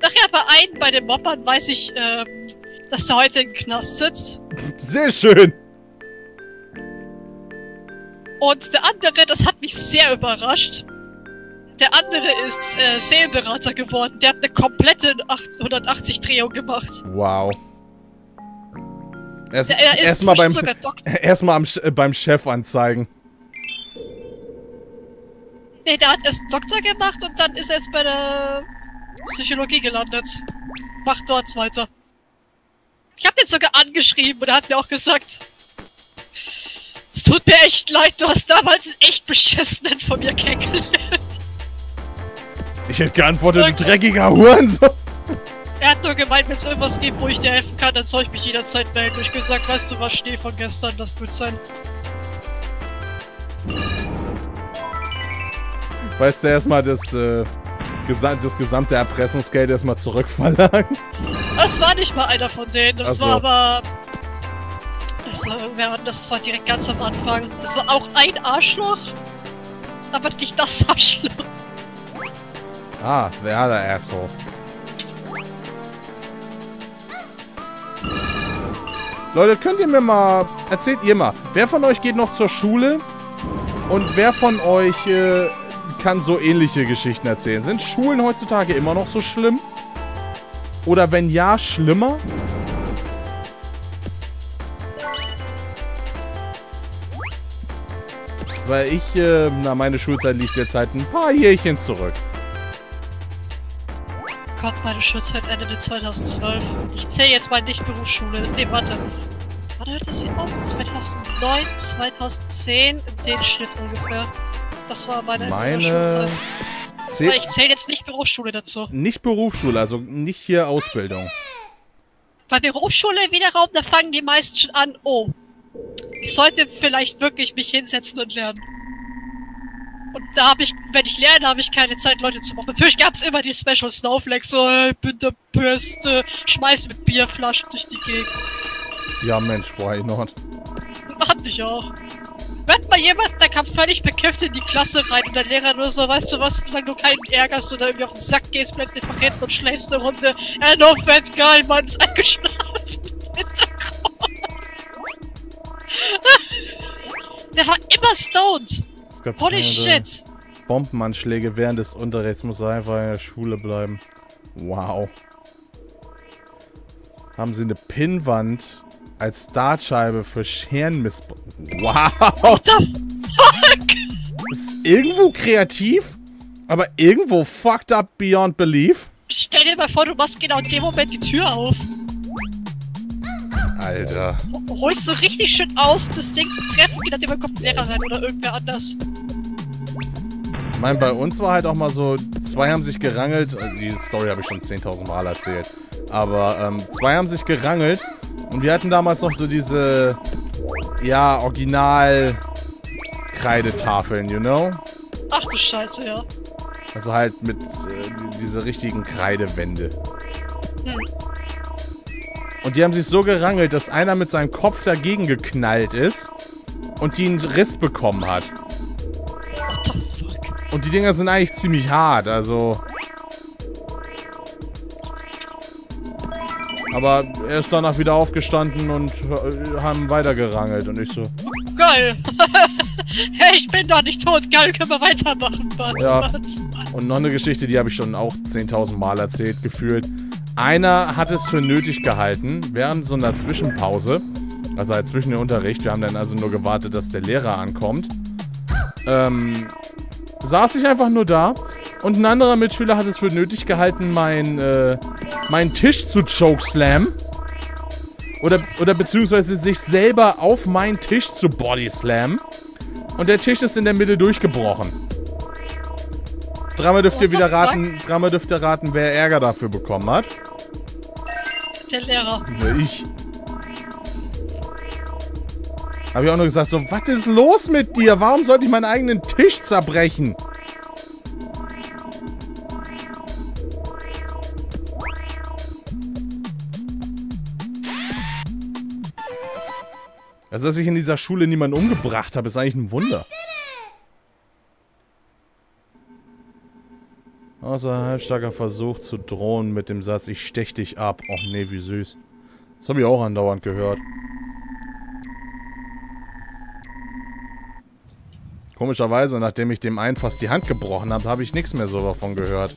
Nachher bei einem, bei den Moppern, weiß ich, ähm, dass der heute im Knast sitzt. Sehr schön. Und der andere, das hat mich sehr überrascht. Der andere ist äh, Seelenberater geworden. Der hat eine komplette hundertachtzig-Drehung gemacht. Wow. Erstmal ja, erst beim, erst am, äh, beim Chef anzeigen. Nee, der hat erst einen Doktor gemacht und dann ist er jetzt bei der Psychologie gelandet. Macht dort weiter. Ich hab den sogar angeschrieben und er hat mir auch gesagt, es tut mir echt leid, du hast damals einen echt beschissenen von mir kennengelernt. Ich hätte geantwortet, du dreckiger Hurensohn. Er hat nur gemeint, wenn es irgendwas gibt, wo ich dir helfen kann, dann soll ich mich jederzeit melden. Ich hab gesagt, weißt du was, Schnee von gestern, das wird sein. Weißt du, erstmal das, äh, gesa das gesamte Erpressungsgeld erstmal zurückverlangen? Das war nicht mal einer von denen, das so. war aber... Das war irgendwer anders, das war direkt ganz am Anfang. Das war auch ein Arschloch, aber nicht das Arschloch. Ah, der other asshole. Leute, könnt ihr mir mal... Erzählt ihr mal, wer von euch geht noch zur Schule? Und wer von euch äh, kann so ähnliche Geschichten erzählen? Sind Schulen heutzutage immer noch so schlimm? Oder wenn ja, schlimmer? Weil ich, äh, na, meine Schulzeit liegt jetzt halt ein paar Jährchen zurück. Gott, meine Schulzeit endete zweitausendzwölf. Ich zähle jetzt mal nicht Berufsschule. Ne, warte. Wann hört das hier auf? zweitausendneun, zweitausendzehn, den Schnitt ungefähr. Das war meine, meine Schulzeit. Zäh ich zähle jetzt nicht Berufsschule dazu. Nicht Berufsschule, also nicht hier Ausbildung. Bei Berufsschule wiederum, da fangen die meisten schon an. Oh, ich sollte vielleicht wirklich mich hinsetzen und lernen. Und da habe ich, wenn ich lerne, habe ich keine Zeit, Leute zu machen. Natürlich gab es immer die Special Snowflakes, so, ich bin der Beste, schmeiß mit Bierflaschen durch die Gegend. Ja Mensch, why not? Hat ich auch. Wird mal jemand, der kam völlig bekifft in die Klasse rein und der Lehrer nur so, weißt du was, solange du keinen ärgerst oder irgendwie auf den Sack gehst, bleibst nicht verreden und schläfst eine Runde. Äh, no fat guy, Mann, ist eingeschlafen. Der war immer stoned. Holy shit! Bombenanschläge während des Unterrichts, muss einfach in der Schule bleiben. Wow. Haben sie eine Pinnwand als Startscheibe für Scherenmissbrauch? Wow! What the fuck? Ist irgendwo kreativ, aber irgendwo fucked up beyond belief. Stell dir mal vor, du machst genau in dem Moment die Tür auf. Alter. Holst du richtig schön aus, das Ding zu treffen, geht dann kommt ein Lehrer rein oder irgendwer anders. Ich meine, bei uns war halt auch mal so, zwei haben sich gerangelt, die Story habe ich schon zehntausend Mal erzählt, aber ähm, zwei haben sich gerangelt und wir hatten damals noch so diese, ja, Original-Kreidetafeln, you know? Ach du Scheiße, ja. Also halt mit äh, diese richtigen Kreidewände. Hm. Und die haben sich so gerangelt, dass einer mit seinem Kopf dagegen geknallt ist und die einen Riss bekommen hat. What the fuck? Und die Dinger sind eigentlich ziemlich hart, also... Aber er ist danach wieder aufgestanden und haben weiter gerangelt und ich so... Geil! Hey, ich bin doch nicht tot, geil, können wir weitermachen, was, ja. was? Und noch eine Geschichte, die habe ich schon auch zehntausend Mal erzählt, gefühlt. Einer hat es für nötig gehalten, während so einer Zwischenpause, also halt zwischen dem Unterricht, wir haben dann also nur gewartet, dass der Lehrer ankommt, ähm, saß ich einfach nur da und ein anderer Mitschüler hat es für nötig gehalten, mein, äh, meinen Tisch zu chokeslam oder, oder beziehungsweise sich selber auf meinen Tisch zu bodyslam und der Tisch ist in der Mitte durchgebrochen. Dreimal dürft ihr wieder raten, dreimal dürft ihr raten, wer Ärger dafür bekommen hat. Der Lehrer. Ich. Habe ich auch nur gesagt, so, was ist los mit dir? Warum sollte ich meinen eigenen Tisch zerbrechen? Also, dass ich in dieser Schule niemanden umgebracht habe, ist eigentlich ein Wunder. Außer ein halbstarker Versuch zu drohen mit dem Satz, ich stech dich ab. Och nee, wie süß. Das habe ich auch andauernd gehört. Komischerweise, nachdem ich dem einen fast die Hand gebrochen habe, habe ich nichts mehr so davon gehört.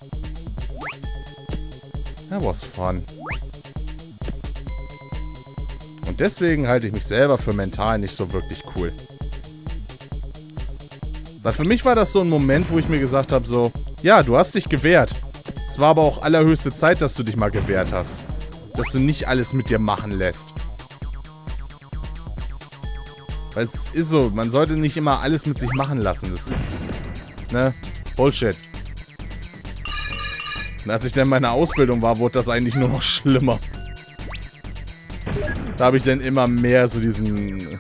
That was fun. Und deswegen halte ich mich selber für mental nicht so wirklich cool. Weil für mich war das so ein Moment, wo ich mir gesagt habe, so... Ja, du hast dich gewehrt. Es war aber auch allerhöchste Zeit, dass du dich mal gewehrt hast. Dass du nicht alles mit dir machen lässt. Weil es ist so, man sollte nicht immer alles mit sich machen lassen. Das ist, ne, Bullshit. Und als ich dann in meiner Ausbildung war, wurde das eigentlich nur noch schlimmer. Da habe ich dann immer mehr so diesen,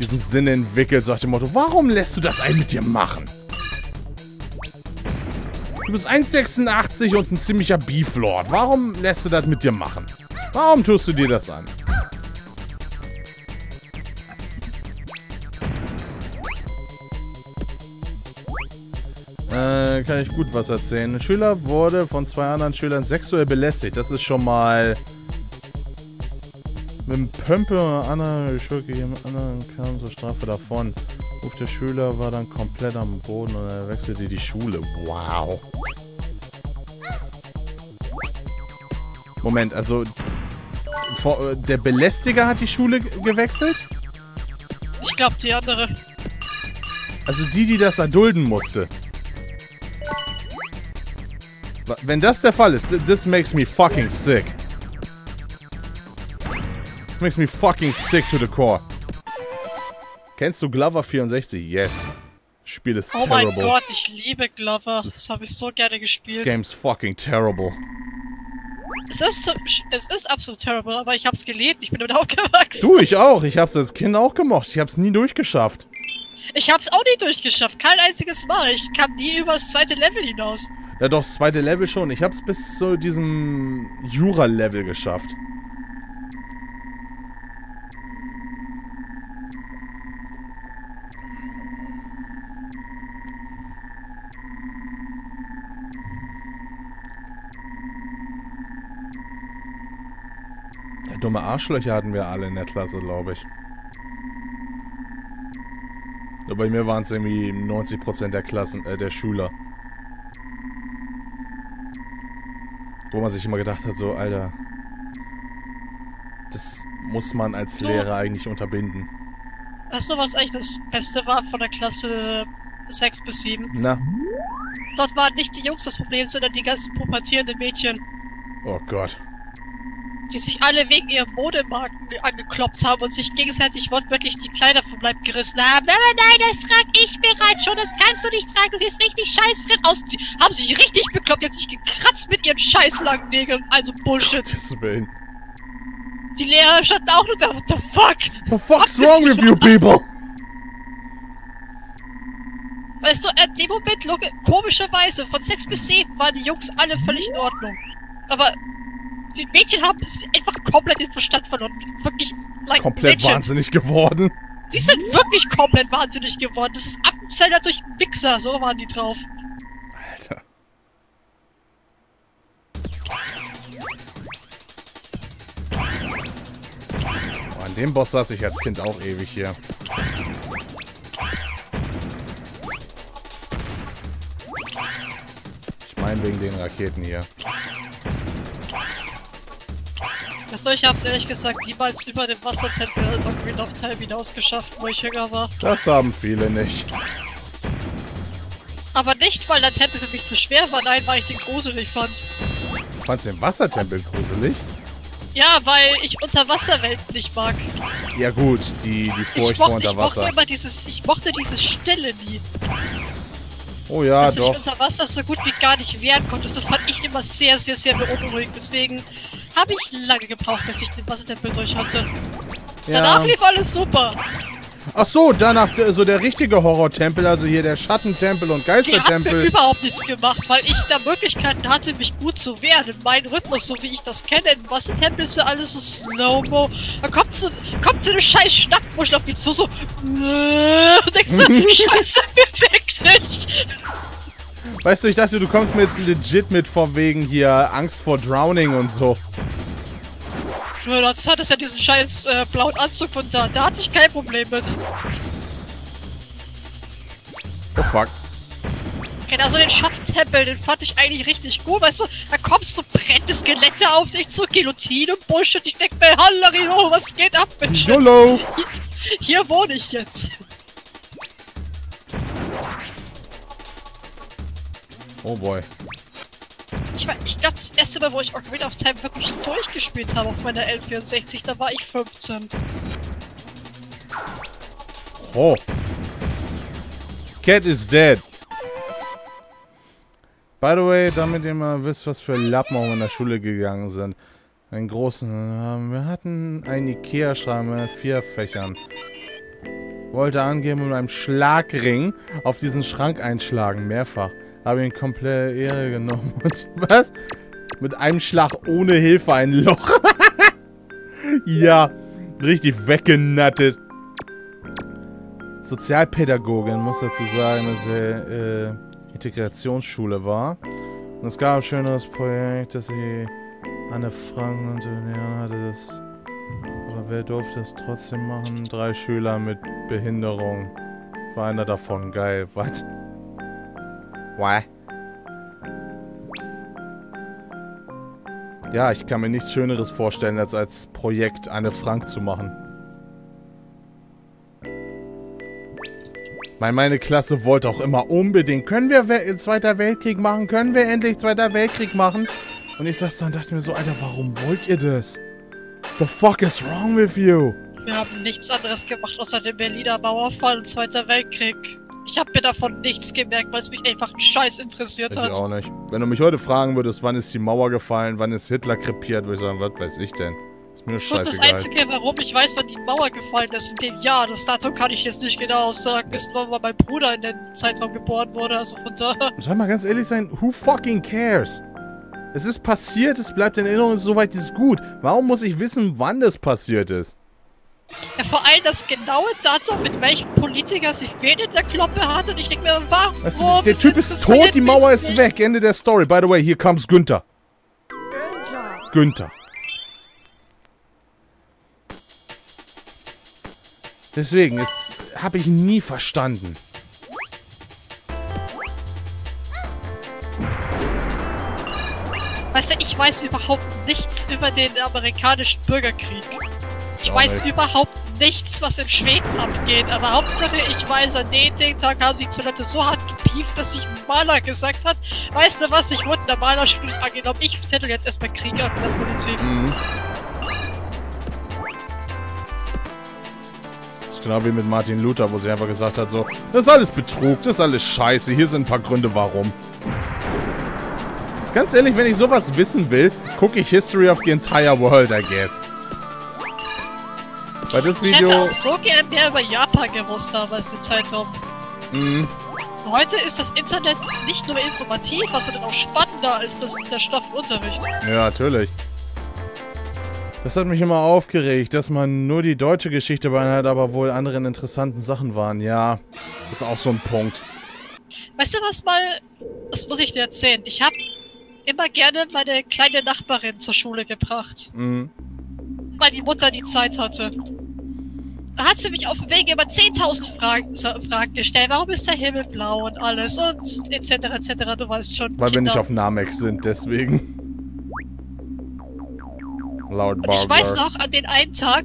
diesen Sinn entwickelt. So nach dem Motto, warum lässt du das eigentlich mit dir machen? Du bist eins Komma sechsundachtzig und ein ziemlicher Beeflord. Warum lässt du das mit dir machen? Warum tust du dir das an? Äh, kann ich gut was erzählen. Ein Schüler wurde von zwei anderen Schülern sexuell belästigt. Das ist schon mal... Mit dem Pömpel oder anderen kam zur Strafe davon. Der Schüler war dann komplett am Boden und er wechselte die Schule. Wow. Moment, also der Belästiger hat die Schule gewechselt? Ich glaube, die andere. Also die, die das erdulden musste. Wenn das der Fall ist, this makes me fucking sick. This makes me fucking sick to the core. Kennst du Glover vierundsechzig? Yes. Das Spiel ist terrible. Oh mein Gott, ich liebe Glover. Das habe ich so gerne gespielt. Das Game ist fucking terrible. Es ist, es ist absolut terrible, aber ich hab's gelebt, ich bin damit aufgewachsen. Du, ich auch. Ich hab's als Kind auch gemocht. Ich hab's nie durchgeschafft. Ich hab's auch nie durchgeschafft, kein einziges Mal. Ich kam nie über das zweite Level hinaus. Ja doch, das zweite Level schon. Ich hab's bis zu diesem Jura-Level geschafft. Dumme Arschlöcher hatten wir alle in der Klasse, glaube ich. Nur bei mir waren es irgendwie neunzig Prozent der Klassen, äh, der Schüler. Wo man sich immer gedacht hat, so, Alter, das muss man als so, Lehrer eigentlich unterbinden. Weißt du, was eigentlich das Beste war von der Klasse sechs bis sieben? Na? Dort waren nicht die Jungs das Problem, sondern die ganzen pubertierenden Mädchen. Oh Gott. Die sich alle wegen ihren Modemarken angekloppt haben und sich gegenseitig wortwörtlich die Kleider vom Leib gerissen haben. Nein, nein, das trage ich bereits schon, das kannst du nicht tragen, du siehst richtig scheiß drin aus. Die haben sich richtig bekloppt, die haben sich gekratzt mit ihren scheiß langen Nägeln, also Bullshit. Die Lehrer standen auch nur da, what the fuck? The fuck's wrong with you people? Weißt du, in dem Moment, komischerweise, von sechs bis sieben waren die Jungs alle völlig in Ordnung. Aber... die Mädchen haben einfach komplett den Verstand verloren. Wirklich, like, komplett Mädchen. Wahnsinnig geworden. Sie sind wirklich komplett wahnsinnig geworden. Das ist Appenzeller durch Mixer, so waren die drauf. Alter. Oh, an dem Boss saß ich als Kind auch ewig hier. Ich meine wegen den Raketen hier. Weißt du, ich hab's ehrlich gesagt niemals über den Wassertempel von Green of Time hinausgeschafft, wo ich jünger war. Das haben viele nicht. Aber nicht, weil der Tempel für mich zu schwer war, nein, weil ich den gruselig fand. Du fandst den Wassertempel gruselig? Ja, weil ich Unterwasserwelten nicht mag. Ja gut, die, die Furcht vor Unterwasser. Ich mochte immer dieses, ich mochte dieses Stille nie. Oh ja, dass doch. Dass ich unter Wasser so gut wie gar nicht wehren konntest, das fand ich immer sehr, sehr, sehr beunruhigend, deswegen... habe ich lange gebraucht, bis ich den Wassertempel durch hatte. Ja. Danach lief alles super. Ach so, danach so also der richtige Horrortempel, also hier der Schattentempel und Geistertempel. Der hat mir überhaupt nichts gemacht, weil ich da Möglichkeiten hatte, mich gut zu wehren. In meinem Rhythmus, so wie ich das kenne, im Wassertempel ist ja alles so Slow-Mo. Da kommt so, kommt so eine scheiß Schnappmuschel auf mich zu, so... und denkst du, scheiße, bewegt dich. Weißt du, ich dachte, du kommst mir jetzt legit mit vor wegen hier Angst vor Drowning und so. Ja, das hattest ja diesen scheiß äh, blauen Anzug von da. Da hatte ich kein Problem mit. Oh fuck. Okay, also den Schattentempel, den fand ich eigentlich richtig gut, weißt du? Da kommst du, brennende Skelette auf dich zur Guillotine und Bullshit. Ich denk mir, hallo, was geht ab, Mensch? Hallo. Hier, hier wohne ich jetzt. Oh boy. Ich, ich glaube, das erste Mal, wo ich Ocarina of Time wirklich durchgespielt habe auf meiner N vierundsechzig, da war ich fünfzehn. Oh. Cat is dead. By the way, damit ihr mal wisst, was für Lappen auch in der Schule gegangen sind. Einen großen... Wir hatten einen Ikea-Schrank mit vier Fächern. Wollte angeben und mit einem Schlagring auf diesen Schrank einschlagen, mehrfach. Habe ihn komplett Ehre genommen und was? Mit einem Schlag ohne Hilfe ein Loch. Ja, richtig weggenattet. Sozialpädagogin, muss dazu sagen, dass sie äh, Integrationsschule war. Und es gab ein schönes Projekt, dass sie Anne Frank und so, ja, hatte das. Aber wer durfte das trotzdem machen? Drei Schüler mit Behinderung. War einer davon, geil, was? Why? Ja, ich kann mir nichts Schöneres vorstellen, als als Projekt Anne Frank zu machen. Meine Klasse wollte auch immer unbedingt, können wir Zweiter Weltkrieg machen? Können wir endlich Zweiter Weltkrieg machen? Und ich saß da und dachte mir so, Alter, warum wollt ihr das? The fuck is wrong with you? Wir haben nichts anderes gemacht, außer den Berliner Mauerfall und Zweiter Weltkrieg. Ich habe mir davon nichts gemerkt, weil es mich einfach einen Scheiß interessiert hat. Ich auch nicht. Wenn du mich heute fragen würdest, wann ist die Mauer gefallen, wann ist Hitler krepiert, würde ich sagen, was weiß ich denn? Ist mir eine Scheiße. Und das Einzige, warum ich weiß, wann die Mauer gefallen ist, in dem Jahr, das Datum kann ich jetzt nicht genau aussagen, ist nur, weil mein Bruder in den Zeitraum geboren wurde, also von daher. Soll mal ganz ehrlich sein, who fucking cares? Es ist passiert, es bleibt in Erinnerung, soweit ist gut. Warum muss ich wissen, wann das passiert ist? Ja, vor allem das genaue Datum, mit welchem Politiker sich wen in der Kloppe hatte, und ich denke mir, warum? Das, der Typ ist tot, die Mauer ist nicht weg, Ende der Story. By the way, hier comes Günther. Günther. Günther. Deswegen, das habe ich nie verstanden. Weißt du, ich weiß überhaupt nichts über den amerikanischen Bürgerkrieg. Ich weiß nicht. überhaupt nichts, was in Schweden abgeht, aber Hauptsache ich weiß, an den, den Tag haben sie die Toilette so hart gepieft, dass sich ein Maler gesagt hat, weißt du was, ich wurde in der Malerschule nicht angenommen, ich zettel jetzt erstmal Krieg ab in der Politik. Mhm. Das ist genau wie mit Martin Luther, wo sie einfach gesagt hat so, das ist alles Betrug, das ist alles Scheiße, hier sind ein paar Gründe warum. Ganz ehrlich, wenn ich sowas wissen will, gucke ich History of the Entire World, I guess. Bei das Video... Ich hätte auch so gerne mehr über Japan gewusst damals, den Zeitraum. Mhm. Heute ist das Internet nicht nur informativ, sondern auch spannender als das, der Stoff im Unterricht. Ja, natürlich. Das hat mich immer aufgeregt, dass man nur die deutsche Geschichte behandelt, aber wohl anderen interessanten Sachen waren. Ja, ist auch so ein Punkt. Weißt du was mal... Das muss ich dir erzählen. Ich habe immer gerne meine kleine Nachbarin zur Schule gebracht. Mhm. Weil die Mutter die Zeit hatte. Da hat sie mich auf dem Weg immer zehntausend Fragen, Fragen gestellt. Warum ist der Himmel blau und alles und et cetera et cetera. Du weißt schon. Weil Kinder, wir nicht auf Namek sind, deswegen. Laut Barber. Ich weiß noch, an den einen Tag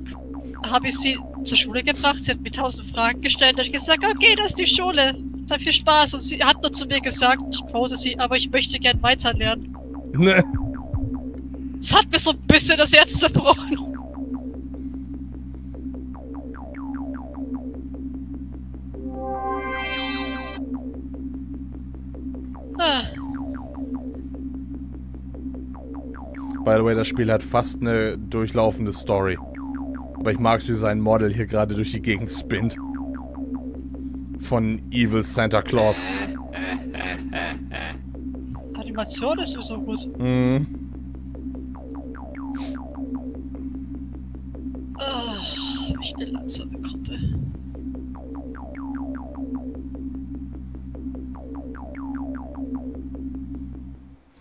habe ich sie zur Schule gebracht. Sie hat mir tausend Fragen gestellt und ich gesagt, okay, das ist die Schule. Hat viel Spaß. Und sie hat nur zu mir gesagt, ich quote sie, aber ich möchte gern weiterlernen. Ne. Das hat mir so ein bisschen das Herz zerbrochen. By the way, das Spiel hat fast eine durchlaufende Story. Aber ich mag es, wie sein Model hier gerade durch die Gegend spinnt. Von Evil Santa Claus. Animation ist so gut. Mhm. Oh, hab ich eine langsame Gruppe.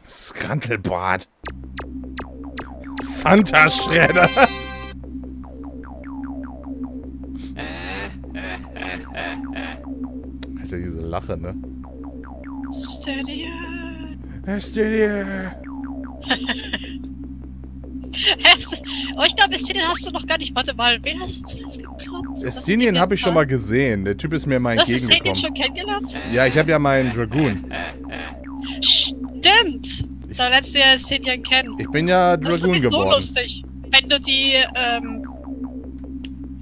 Skrantelbart. Santa Schredder. Alter, diese Lache, ne? Steady. Steady. Oh, ich glaube, Estinien hast du noch gar nicht. Warte mal, wen hast du zuletzt geklopft? Estinien habe ich schon mal gesehen. Der Typ ist mir mal entgegengekommen. Du hast Estinien schon kennengelernt? Ja, ich habe ja meinen Dragoon. Stimmt! Da lernst du ja Estinien kennen. Ich bin ja Dragoon geworden. Das ist so lustig. Wenn du die ähm,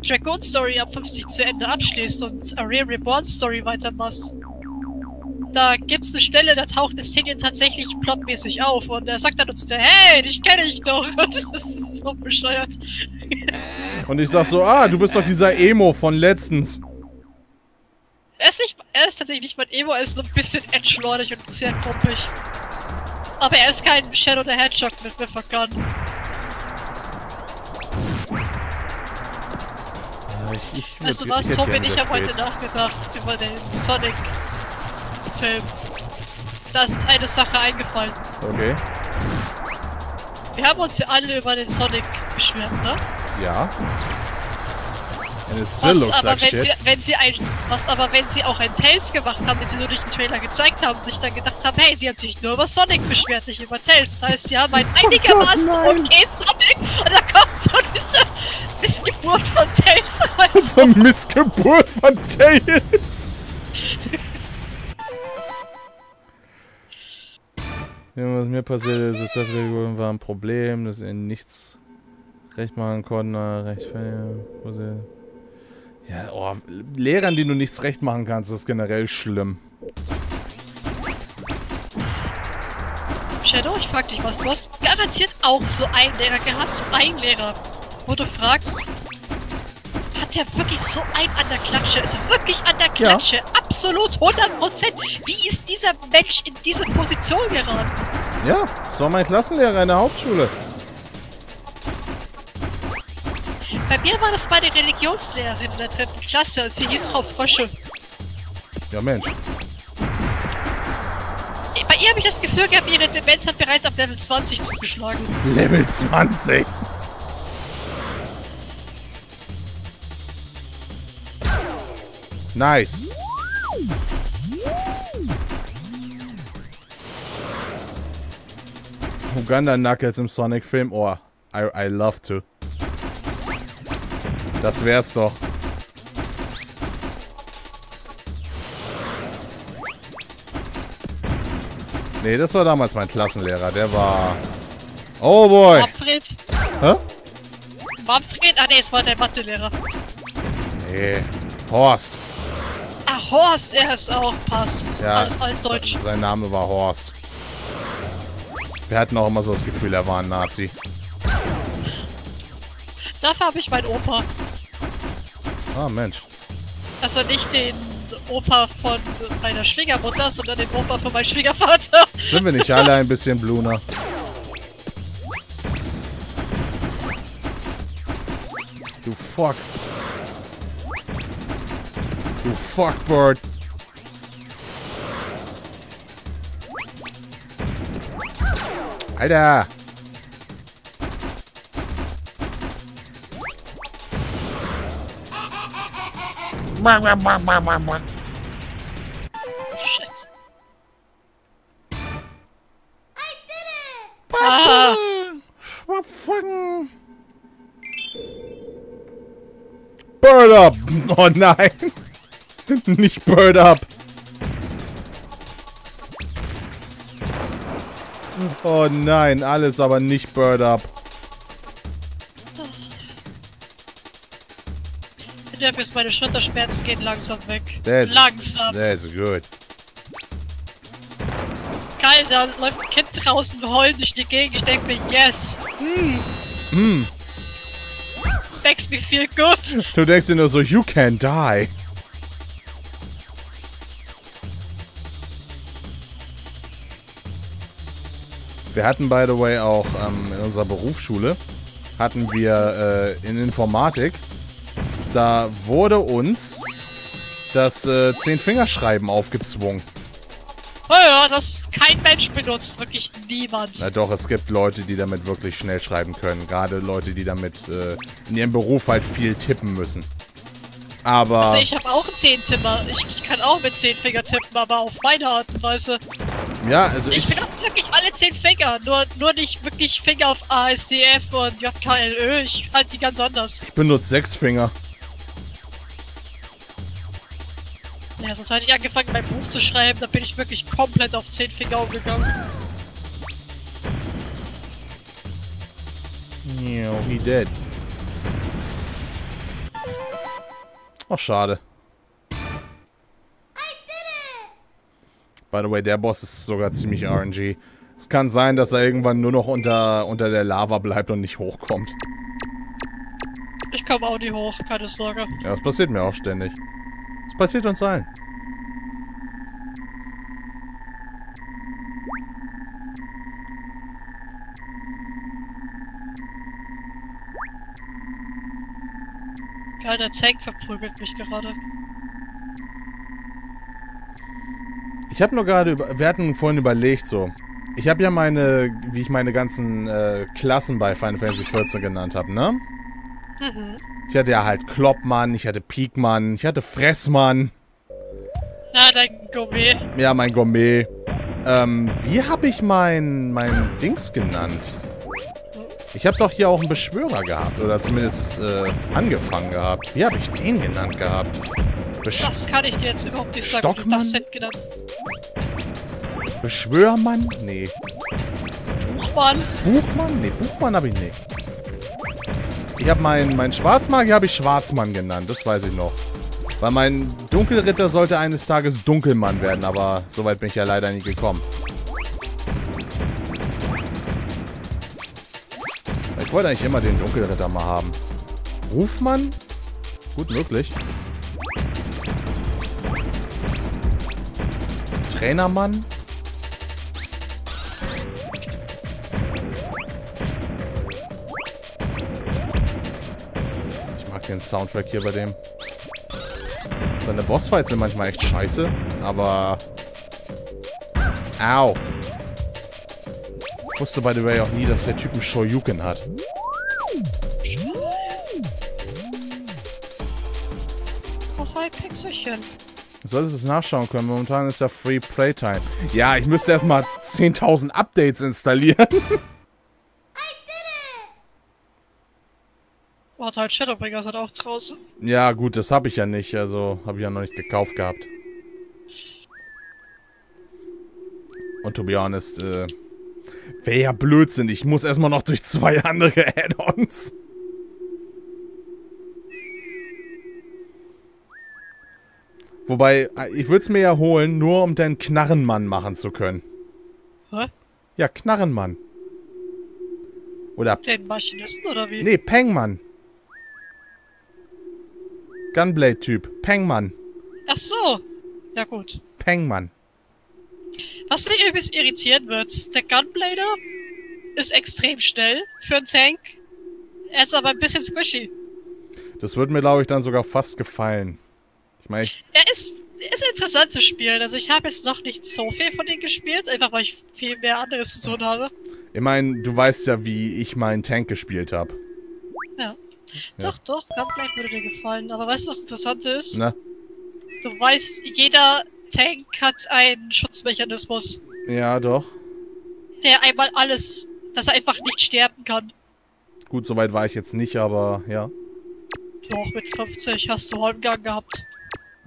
Dragoon-Story ab fünfzig zu Ende abschließt und Area Reborn-Story weitermachst, da gibt's eine Stelle, da taucht Estinien tatsächlich plotmäßig auf und er sagt dann uns, hey, dich kenne ich doch. Und das ist so bescheuert. Und ich sag so, ah, du bist doch dieser Emo von letztens. Er ist, nicht, er ist tatsächlich nicht mein Emo, er ist so ein bisschen edgelordig und sehr grumpig. Aber er ist kein Shadow the Hedgehog mit mir vergangen. Ich, ich weißt du was, Tobi, ich habe heute nachgedacht über den Sonic-Film. Da ist uns eine Sache eingefallen. Okay. Wir haben uns ja alle über den Sonic beschwert, ne? Ja. Was aber, wenn sie, wenn sie ein, was aber wenn sie auch ein Tails gemacht haben, wenn sie nur durch den Trailer gezeigt haben, sich dann gedacht haben, hey, sie haben sich nur über Sonic beschwert, nicht über Tails. Das heißt, sie haben ein einigermaßen oh Gott, okay Sonic und da kommt so eine Missgeburt von Tails. So eine Missgeburt von Tails. Ja, was mir passiert ist, das war ein Problem, dass ich nichts recht machen konnte, rechtfertigen. Ja, oh, Lehrern, die du nichts recht machen kannst, ist generell schlimm. Shadow, ich frag dich was, du hast garantiert auch so einen Lehrer gehabt, einen Lehrer, wo du fragst, hat der wirklich so einen an der Klatsche, also wirklich an der Klatsche, ja. Absolut hundert Prozent, wie ist dieser Mensch in diese Position geraten? Ja, das war mein Klassenlehrer in der Hauptschule. Bei mir war das bei der Religionslehrerin in der dritten Klasse, und sie hieß Frau Frösche. Ja, Mensch. Bei ihr habe ich das Gefühl gehabt, ihre Demenz hat bereits ab Level zwanzig zugeschlagen. Level zwanzig? Nice. Uganda Knuckles im Sonic-Film? Oh, I, I love to. Das wär's doch. Nee, das war damals mein Klassenlehrer. Der war... Oh boy! Manfred! Hä? Manfred? Ah ne, es war der Mathelehrer. Nee. Horst. Ach, Horst, er ist auch. Passt. Das ja, ist alles altdeutsch. Sein Name war Horst. Wir hatten auch immer so das Gefühl, er war ein Nazi. Dafür habe ich meinen Opa. Ah, Mensch. Also nicht den Opa von meiner Schwiegermutter, sondern den Opa von meinem Schwiegervater. Sind wir nicht alle ein bisschen Bluna? Du Fuck. Du Fuckbird. Alter. Shit. I did it. Ah. Bird up! Oh nein! Nicht Bird up! Oh nein, alles aber nicht Bird up! Ja, bis meine Schulterschmerzen gehen langsam weg. That's, langsam. That's good. Geil, da läuft ein Kind draußen und heult durch die Gegend. Ich denke mir, yes. Mm. Mm. Makes me feel good. Du denkst dir nur so, you can die. Wir hatten, by the way, auch ähm, in unserer Berufsschule, hatten wir äh, in Informatik, da wurde uns das äh, Zehn-Fingerschreiben aufgezwungen. Oh ja, das kein Mensch benutzt, wirklich niemand. Na doch, es gibt Leute, die damit wirklich schnell schreiben können. Gerade Leute, die damit äh, in ihrem Beruf halt viel tippen müssen. Aber... Also ich habe auch einen Zehn-Tipper. Ich, ich kann auch mit zehn Finger tippen, aber auf meine Art und Weise. Ja, also ich... Ich benutze wirklich alle zehn Finger, nur, nur nicht wirklich Finger auf A, S, D, F und J K L Ö. Ich halte die ganz anders. Ich benutze sechs Finger. Ja, sonst hätte ich angefangen, mein Buch zu schreiben, da bin ich wirklich komplett auf zehn Finger umgegangen. Yeah, he dead. Oh, schade. I did it. By the way, der Boss ist sogar ziemlich R N G. Es kann sein, dass er irgendwann nur noch unter, unter der Lava bleibt und nicht hochkommt. Ich komme auch nicht hoch, keine Sorge. Ja, das passiert mir auch ständig. Das passiert uns allen. Ja, der Tank verprügelt mich gerade. Ich habe nur gerade über... Wir hatten vorhin überlegt, so. Ich habe ja meine... Wie ich meine ganzen äh, Klassen bei Final Fantasy vierzehn genannt habe, ne? Mhm. Ich hatte ja halt Kloppmann, ich hatte Peakmann, ich hatte Fressmann. Na, dein Gourmet. Ja, mein Gourmet. Ähm, wie habe ich mein, mein Dings genannt? Ich habe doch hier auch einen Beschwörer gehabt, oder zumindest äh, angefangen gehabt. Wie habe ich den genannt gehabt? Besch das kann ich dir jetzt überhaupt nicht sagen, ob du das Set genannt hast. Beschwörmann? Nee. Buchmann? Buchmann? Nee, Buchmann habe ich nicht. Ich habe meinen mein Schwarzmagier habe ich Schwarzmann genannt, das weiß ich noch. Weil mein Dunkelritter sollte eines Tages Dunkelmann werden, aber so weit bin ich ja leider nicht gekommen. Ich wollte eigentlich immer den Dunkelritter mal haben. Rufmann? Gut möglich. Trainermann? Ich mag den Soundtrack hier bei dem. Seine Bossfights sind manchmal echt scheiße, aber... Au! Ich wusste, by the way, auch nie, dass der Typ einen Shoryuken hat. Oh, hi, Pixelchen. Du solltest es nachschauen können. Momentan ist ja Free Playtime. Ja, ich müsste erstmal zehntausend Updates installieren. Warte, halt, Shadowbringers hat auch draußen. Ja, gut, das habe ich ja nicht. Also, habe ich ja noch nicht gekauft gehabt. Und to be honest, äh... wäre ja Blödsinn. Ich muss erstmal noch durch zwei andere Add-ons. Wobei, ich würde es mir ja holen, nur um den Knarrenmann machen zu können. Hä? Ja, Knarrenmann. Oder... Den Maschinisten oder wie? Nee, Pengmann. Gunblade-Typ. Pengmann. Ach so. Ja gut. Pengmann. Was dich übrigens irritieren wird, der Gunblader ist extrem schnell für einen Tank. Er ist aber ein bisschen squishy. Das würde mir, glaube ich, dann sogar fast gefallen. Ich meine, ich er ist, er ist interessant zu spielen. Also ich habe jetzt noch nicht so viel von denen gespielt, einfach weil ich viel mehr anderes zu tun habe. Ich meine, du weißt ja, wie ich meinen Tank gespielt habe. Ja. ja. Doch, doch, Gunblade würde dir gefallen. Aber weißt du, was interessant ist? Na? Du weißt, jeder... Tank hat einen Schutzmechanismus. Ja, doch. Der einmal alles, dass er einfach nicht sterben kann. Gut, soweit war ich jetzt nicht, aber ja. Doch, mit fünfzig hast du Holmgang gehabt.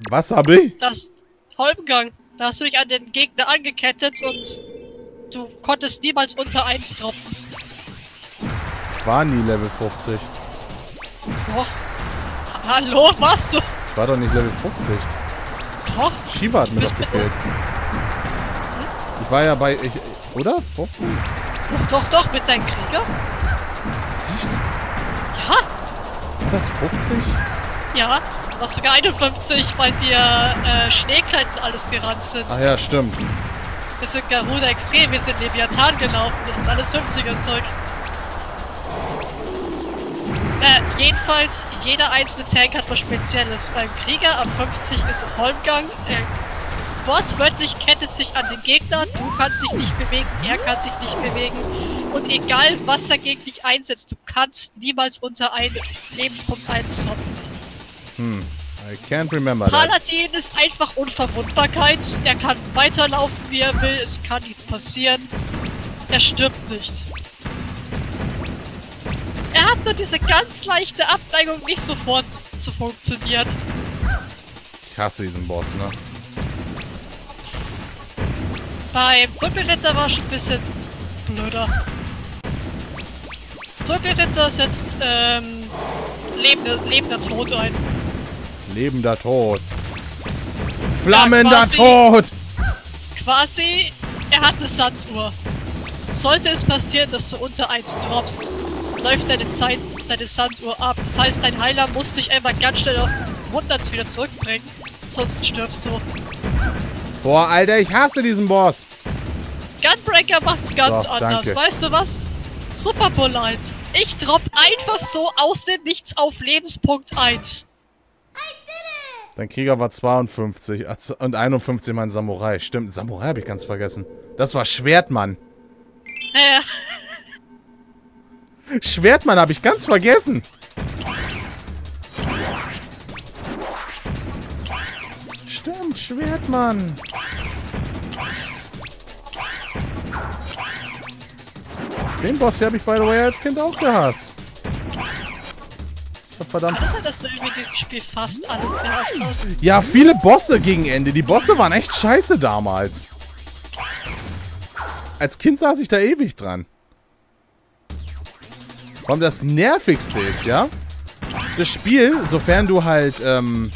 Was hab ich? Das Holmgang. Da hast du dich an den Gegner angekettet und du konntest niemals unter eins droppen. Ich war nie Level fünfzig. Doch. Hallo, warst du? Ich war doch nicht Level fünfzig. Doch. Shiva hat mir doch gefehlt. Ich war ja bei... Ich, oder? fünfzehn? Doch, doch, doch, mit deinem Krieger. Echt? Ja. War das fünfzig? Ja, du warst sogar einundfünfzig, weil wir äh, Schneekleiden alles gerannt sind. Ach ja, stimmt. Wir sind Garuda extrem, wir sind Leviathan gelaufen, das ist alles fünfziger-Zeug. Äh, jedenfalls, jeder einzelne Tank hat was Spezielles. Beim Krieger ab fünfzig ist es Holmgang. Äh, wortwörtlich kettet sich an den Gegner. Du kannst dich nicht bewegen, er kann sich nicht bewegen. Und egal, was er gegen dich einsetzt, du kannst niemals unter einen Lebenspunkt einstoppen. Hm, I can't remember that. Paladin ist einfach Unverwundbarkeit. Er kann weiterlaufen, wie er will. Es kann nichts passieren. Er stirbt nicht. Er hat nur diese ganz leichte Abneigung, nicht sofort zu funktionieren. Ich hasse diesen Boss, ne? Beim Dunkelritter war schon ein bisschen blöder. Dunkelritter setzt ähm, lebender, lebender Tod ein. Lebender Tod. Flammender ja, quasi, Tod! Quasi, er hat eine Sanduhr. Sollte es passieren, dass du unter eins droppst, läuft deine Zeit, deine Sanduhr ab. Das heißt, dein Heiler muss dich einmal ganz schnell auf hundert wieder zurückbringen. Sonst stirbst du. Boah, Alter, ich hasse diesen Boss. Gunbreaker macht's ganz Doch, anders. Danke. Weißt du was? Super Bullite. Ich dropp einfach so aus dem Nichts auf Lebenspunkt eins. Dein Krieger war zweiundfünfzig und einundfünfzig mein Samurai. Stimmt, Samurai habe ich ganz vergessen. Das war Schwertmann. Naja. Schwertmann habe ich ganz vergessen. Stimmt, Schwertmann. Den Boss hier habe ich by the way als Kind auch gehasst. verdammt. Alles hat das irgendwie in diesem Spiel fast alles raus. Ja, viele Bosse gegen Ende. Die Bosse waren echt scheiße damals. Als Kind saß ich da ewig dran. Warum das nervigste ist, ja? Das Spiel, sofern du halt, ähm,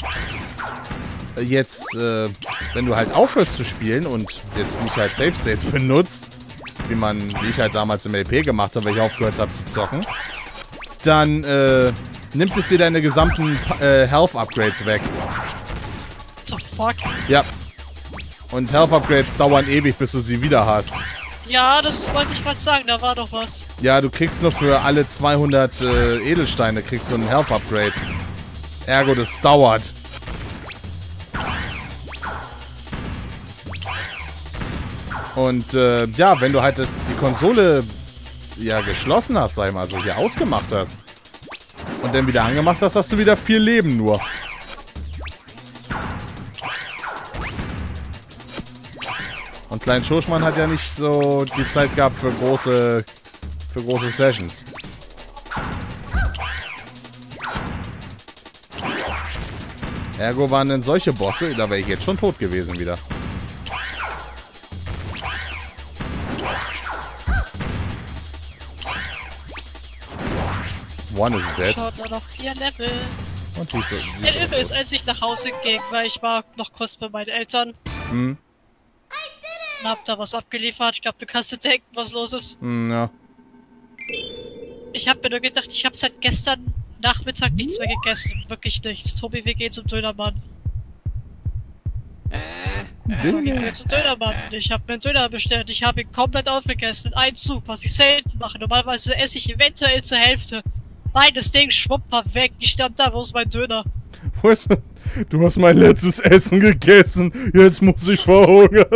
jetzt, äh, wenn du halt aufhörst zu spielen und jetzt nicht halt Safe States benutzt, wie man, wie ich halt damals im L P gemacht habe, weil ich aufgehört habe zu zocken, dann, äh, nimmt es dir deine gesamten äh, Health-Upgrades weg. What the fuck? Ja. Und Health-Upgrades dauern ewig, bis du sie wieder hast. Ja, das wollte ich gerade sagen, da war doch was. Ja, du kriegst nur für alle zweihundert äh, Edelsteine kriegst du ein Health-Upgrade. Ergo, das dauert. Und äh, ja, wenn du halt das, die Konsole ja geschlossen hast, sag ich mal, so hier ausgemacht hast und dann wieder angemacht hast, hast du wieder vier Leben nur. Und Klein Schuschmann hat ja nicht so die Zeit gehabt für große, für große Sessions. Ergo waren denn solche Bosse, da wäre ich jetzt schon tot gewesen wieder. One is dead. Schaut nur noch vier Level. Und so, ja, übel ist, als ich nach Hause ging, weil ich war noch kurz bei meinen Eltern. Hm. Und hab da was abgeliefert. Ich glaube, du kannst dir denken, was los ist. Mm, ja. Ich habe mir nur gedacht, ich habe seit gestern Nachmittag nichts mehr gegessen. Wirklich nichts. Tobi, wir gehen zum Dönermann. Also, wir gehen zum Dönermann. Ich habe mir einen Döner bestellt. Ich habe ihn komplett aufgegessen. In einem Zug, was ich selten mache. Normalerweise esse ich eventuell zur Hälfte. Nein, das Ding schwuppt mal weg. Ich stand da, wo ist mein Döner? Wo ist das? Du hast mein letztes Essen gegessen. Jetzt muss ich verhungern.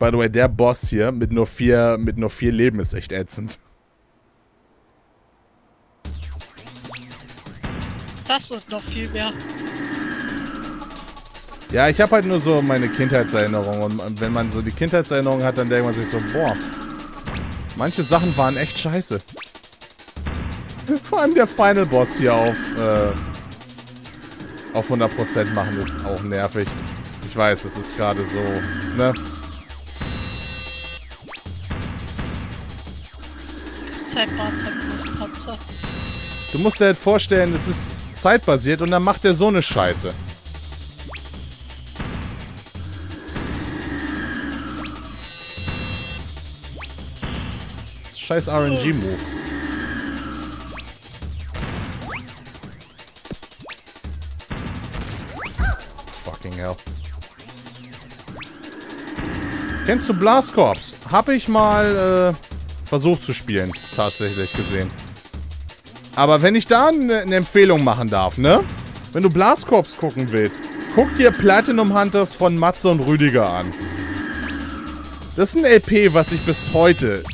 By the way, der Boss hier mit nur vier, mit nur vier Leben ist echt ätzend. Das und noch viel mehr. Ja, ich habe halt nur so meine Kindheitserinnerungen. Und wenn man so die Kindheitserinnerungen hat, dann denkt man sich so, boah, manche Sachen waren echt scheiße. Vor allem der Final Boss hier auf, äh, auf hundert Prozent machen ist auch nervig. Ich weiß, es ist gerade so, ne? Zeitpanzer. Du musst dir halt vorstellen, es ist zeitbasiert und dann macht er so eine Scheiße. Scheiß R N G-Move. Fucking hell. Kennst du Blast Corps? Hab ich mal äh, versucht zu spielen, tatsächlich gesehen. Aber wenn ich da eine ne Empfehlung machen darf, ne? Wenn du Blast Corps gucken willst, guck dir Platinum Hunters von Matze und Rüdiger an. Das ist ein L P, was ich bis heute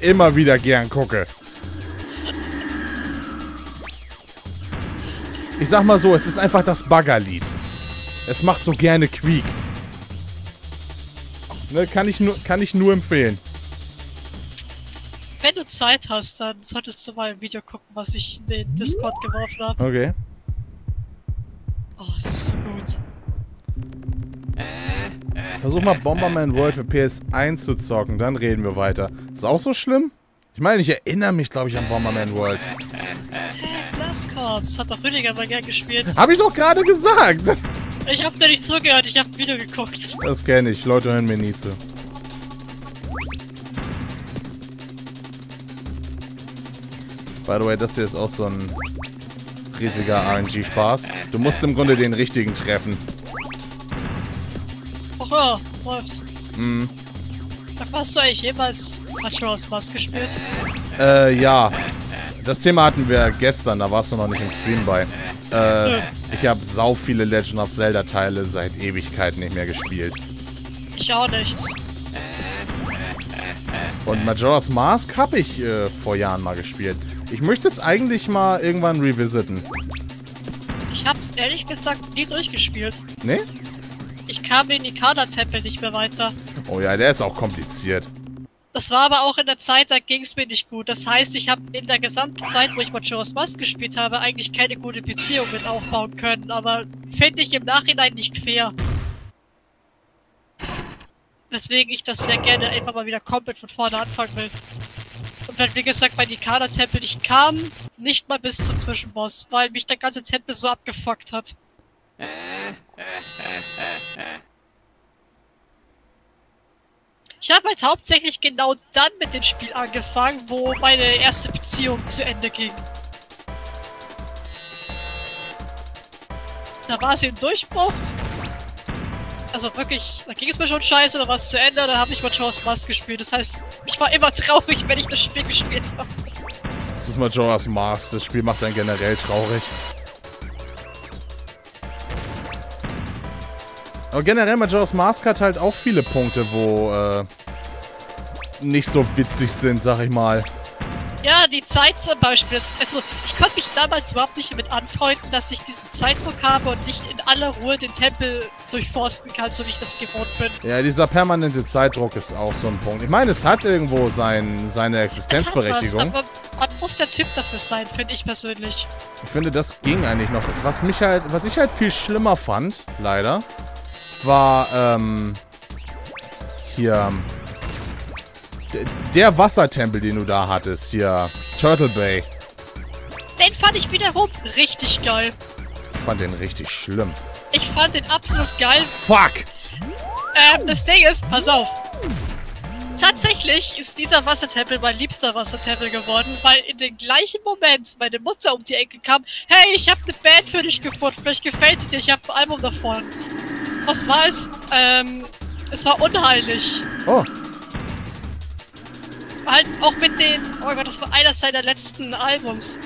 immer wieder gern gucke. Ich sag mal so, es ist einfach das Baggerlied. Es macht so gerne Quiek. Ne, kann ich nur, kann ich nur empfehlen. Wenn du Zeit hast, dann solltest du mal ein Video gucken, was ich in den Discord geworfen habe. Okay. Oh, es ist so gut. Versuch mal Bomberman World für P S eins zu zocken, dann reden wir weiter. Ist auch so schlimm? Ich meine, ich erinnere mich, glaube ich, an Bomberman World. Hey, Blast Corps, hat doch Rüdiger mal gern gespielt. Hab ich doch gerade gesagt! Ich hab da nicht zugehört, ich hab ein Video geguckt. Das kenne ich, Leute hören mir nie zu. By the way, das hier ist auch so ein riesiger R N G-Spaß. Du musst im Grunde den richtigen treffen. Oh, läuft. Mhm. Hast du eigentlich jemals Majora's Mask gespielt? Äh, ja. Das Thema hatten wir gestern, da warst du noch nicht im Stream bei. Äh, Nö. Ich habe sau viele Legend of Zelda Teile seit Ewigkeiten nicht mehr gespielt. Ich auch nicht. Und Majora's Mask habe ich äh, vor Jahren mal gespielt. Ich möchte es eigentlich mal irgendwann revisiten. Ich hab's ehrlich gesagt nie durchgespielt. Nee? Ich kamen wir in Ikada-Tempel nicht mehr weiter. Oh ja, der ist auch kompliziert. Das war aber auch in der Zeit, da ging es mir nicht gut. Das heißt, ich habe in der gesamten Zeit, wo ich Majora's Mask gespielt habe, eigentlich keine gute Beziehung mit aufbauen können. Aber finde ich im Nachhinein nicht fair. Deswegen ich das sehr gerne einfach mal wieder komplett von vorne anfangen will. Und wenn, wie gesagt, bei Ikada-Tempel nicht kam, nicht mal bis zum Zwischenboss, weil mich der ganze Tempel so abgefuckt hat. Ich habe halt hauptsächlich genau dann mit dem Spiel angefangen, wo meine erste Beziehung zu Ende ging. Da war sie im Durchbruch. Also wirklich, da ging es mir schon scheiße, da war es zu Ende, dann habe ich Majora's Mask gespielt. Das heißt, ich war immer traurig, wenn ich das Spiel gespielt habe. Das ist Majora's Mask, das Spiel macht einen generell traurig. Aber generell Majora's Mask hat halt auch viele Punkte, wo äh, nicht so witzig sind, sag ich mal. Ja, die Zeit zum Beispiel. Also, ich konnte mich damals überhaupt nicht damit anfreunden, dass ich diesen Zeitdruck habe und nicht in aller Ruhe den Tempel durchforsten kann, so wie ich das gewohnt bin. Ja, dieser permanente Zeitdruck ist auch so ein Punkt. Ich meine, es hat irgendwo sein, seine Existenzberechtigung. Es hat was, aber man muss der Typ dafür sein, finde ich persönlich. Ich finde, das ging eigentlich noch. Was mich halt, was ich halt viel schlimmer fand, leider, war, ähm, hier... der Wassertempel, den du da hattest, hier, Turtle Bay. Den fand ich wiederum richtig geil. Ich fand den richtig schlimm. Ich fand den absolut geil. Fuck! Ähm, das Ding ist, pass auf. Tatsächlich ist dieser Wassertempel mein liebster Wassertempel geworden, weil in dem gleichen Moment meine Mutter um die Ecke kam. Hey, ich hab eine Band für dich gefunden, vielleicht gefällt sie dir, ich hab ein Album davon. Was war es? Ähm, es war unheilig. Oh. Halt auch mit den, oh Gott, das war einer seiner letzten Albums.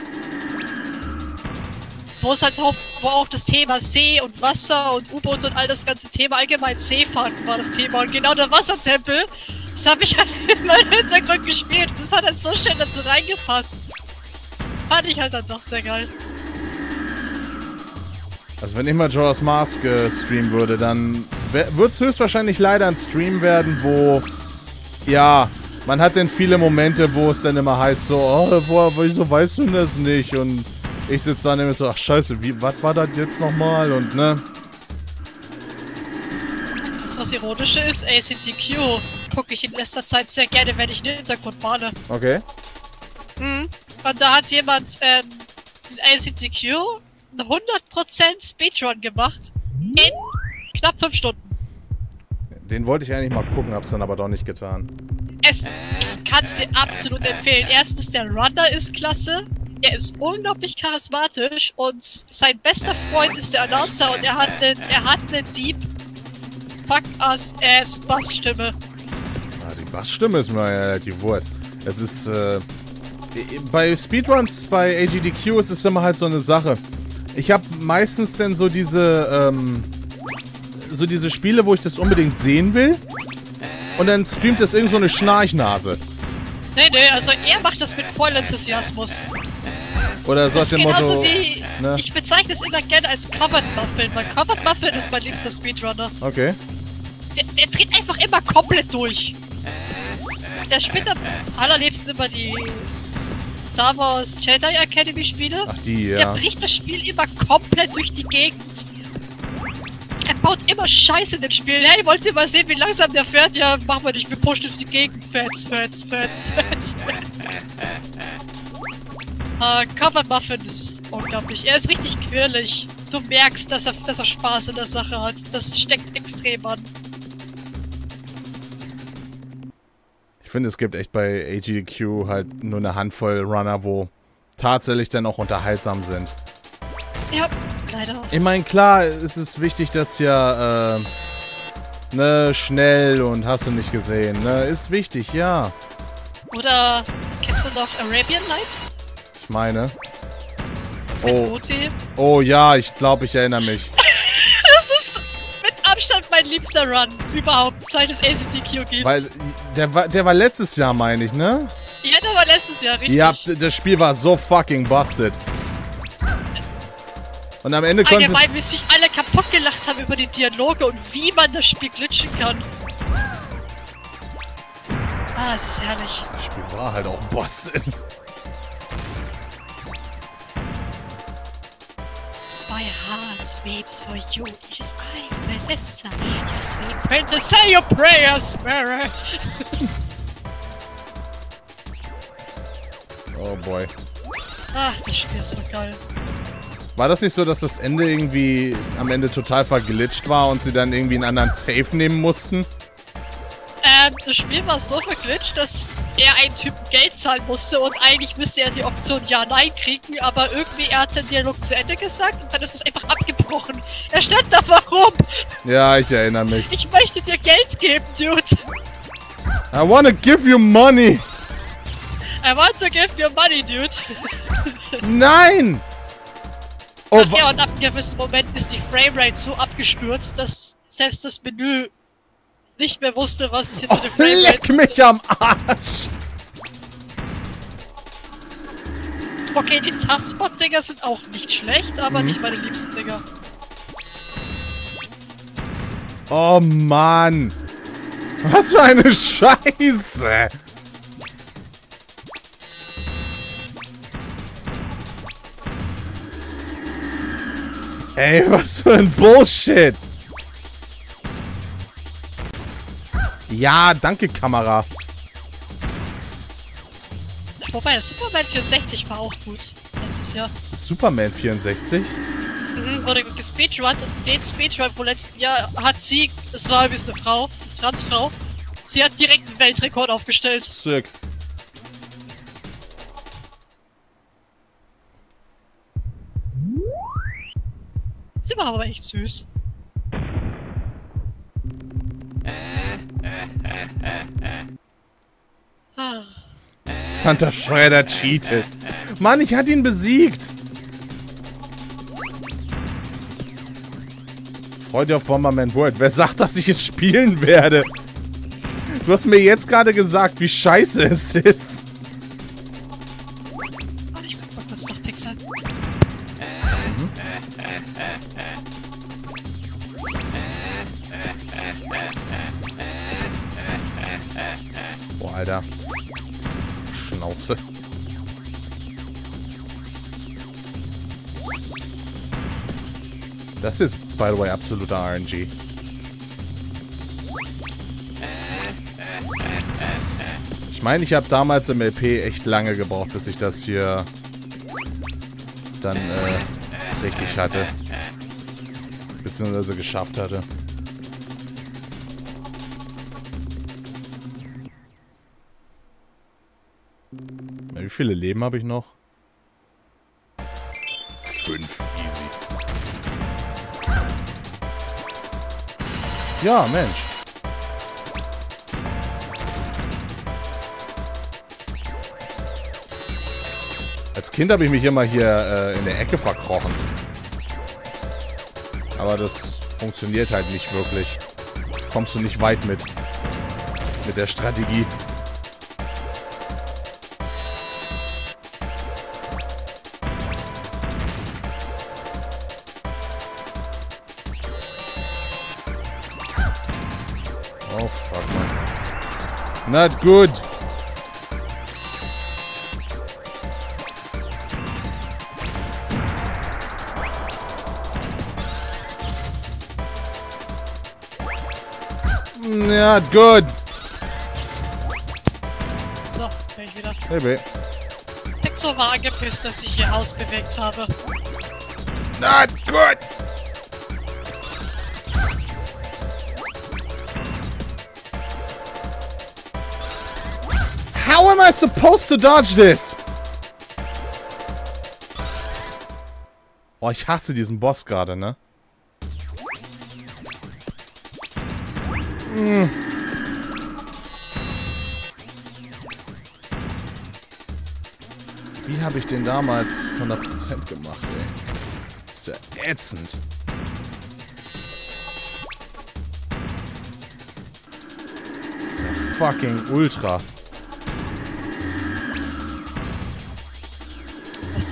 Wo es halt auch, wo auch das Thema See und Wasser und U-Boot und all das ganze Thema, allgemein Seefahrten war das Thema. Und genau der Wassertempel, das habe ich halt in meinem Hintergrund gespielt. Das hat halt so schön dazu reingepasst. Fand ich halt dann doch sehr geil. Also wenn ich mal Majora's Mask äh, streamen würde, dann wird es höchstwahrscheinlich leider ein Stream werden, wo, ja... man hat denn viele Momente, wo es dann immer heißt so, oh, wo, wieso weißt du das nicht? Und ich sitze da und immer so, ach scheiße, wie, was war das jetzt nochmal? Und ne? Das, was Ironische ist, A C T Q gucke ich in letzter Zeit sehr gerne, wenn ich in den Hintergrund male. Okay. Mhm. Und da hat jemand ähm, in A C T Q einen hundert Prozent Speedrun gemacht in knapp fünf Stunden. Den wollte ich eigentlich mal gucken, hab's dann aber doch nicht getan. Es, ich kann es dir absolut empfehlen. Erstens, der Runner ist klasse. Er ist unglaublich charismatisch und sein bester Freund ist der Announcer und er hat einen, er hat eine deep fuck-ass-ass Bassstimme. Ja, die Bassstimme ist mir relativ Wurst. Es ist, äh, bei Speedruns, bei A G D Q ist es immer halt so eine Sache. Ich habe meistens dann so diese, ähm, so diese Spiele, wo ich das unbedingt sehen will. Und dann streamt das irgend so eine Schnarchnase. Nee, nee, also er macht das mit vollem Enthusiasmus. Oder so aus dem Motto... Wie, ne? Ich bezeichne es immer gerne als Covered Muffin, weil Covered Muffin ist mein liebster Speedrunner. Okay. Der, der dreht einfach immer komplett durch. Der spielt am allerliebsten immer die Star Wars Jedi Academy Spiele. Ach die, ja. Der bricht das Spiel immer komplett durch die Gegend. Er baut immer Scheiße in dem Spiel. Hey, wollt ihr mal sehen, wie langsam der fährt? Ja, machen wir nicht. Wir pushen durch die Gegend. Fans, Fans, Fans, Fans, Fans. uh, Cover Muffin ist unglaublich. Er ist richtig quirlig. Du merkst, dass er, dass er Spaß in der Sache hat. Das steckt extrem an. Ich finde, es gibt echt bei A G D Q halt nur eine Handvoll Runner, wo tatsächlich dann auch unterhaltsam sind. Ja, leider. Ich meine, klar, es ist wichtig, dass ja, äh, ne, schnell und hast du nicht gesehen, ne, ist wichtig, ja. Oder, kennst du noch Arabian Nights? Ich meine. Mit oh. Oti. Oh ja, ich glaube, ich erinnere mich. Das ist mit Abstand mein liebster Run überhaupt, seit es A C T Q gibt. Weil, der war, der war letztes Jahr, meine ich, ne? Ja, der war letztes Jahr, richtig. Ja, das Spiel war so fucking busted. Und am Ende konntest du... Allgemein, wie sich alle kaputt gelacht haben über die Dialoge und wie man das Spiel glitchen kann. Ah, das ist herrlich. Das Spiel war halt auch ein Boss. My heart sweeps for you, it is I, Melissa, your sweet princess, say your prayers, Mary! Oh boy. Ach, das Spiel ist so geil. War das nicht so, dass das Ende irgendwie am Ende total verglitscht war und sie dann irgendwie einen anderen Save nehmen mussten? Ähm, das Spiel war so verglitscht, dass er einen Typen Geld zahlen musste und eigentlich müsste er die Option Ja-Nein kriegen, aber irgendwie er hat seinen Dialog zu Ende gesagt und dann ist es einfach abgebrochen. Er stand da, warum? Ja, ich erinnere mich. Ich möchte dir Geld geben, Dude. I wanna give you money. I want to give you money, Dude. Nein! Oh, ach ja, und ab einem gewissen Moment ist die Framerate so abgestürzt, dass selbst das Menü nicht mehr wusste, was es jetzt oh, mit dem Frame leck mich am Arsch! Okay, die Tastbot-Dinger sind auch nicht schlecht, aber mhm. nicht meine liebsten Dinger. Oh Mann! Was für eine Scheiße! Ey, was für ein Bullshit! Ja, danke, Kamera. Wobei, das Superman vierundsechzig war auch gut letztes Jahr. Superman vierundsechzig? Mhm, wurde gespeedrunnt und den Speedrun vom letzten Jahr hat sie, es war übrigens eine Frau, eine Transfrau, sie hat direkt einen Weltrekord aufgestellt. Sick. Sie war aber echt süß. Santa Shredder cheatet. Mann, ich hatte ihn besiegt. Freude auf Bomberman World. Wer sagt, dass ich es spielen werde? Du hast mir jetzt gerade gesagt, wie scheiße es ist. Ich guck mal kurz nach Pixel. Boah, Alter. Schnauze. Das ist, by the way, absoluter R N G. Ich meine, ich habe damals im L P echt lange gebraucht, bis ich das hier dann äh, richtig hatte. Beziehungsweise geschafft hatte. Wie viele Leben habe ich noch? Fünf. Easy. Ja, Mensch. Als Kind habe ich mich immer hier äh, in der Ecke verkrochen. Aber das funktioniert halt nicht wirklich. Kommst du nicht weit mit. Mit der Strategie. Not good. Not good. So, bin ich wieder. Hey, babe. Pixel war angepisst, dass ich ihr Haus bewegt habe. Not good. How am I supposed to dodge this? Oh, ich hasse diesen Boss gerade, ne? Mm. Wie habe ich den damals hundert Prozent gemacht, ey? Ist ja ätzend. Ist ja fucking ultra.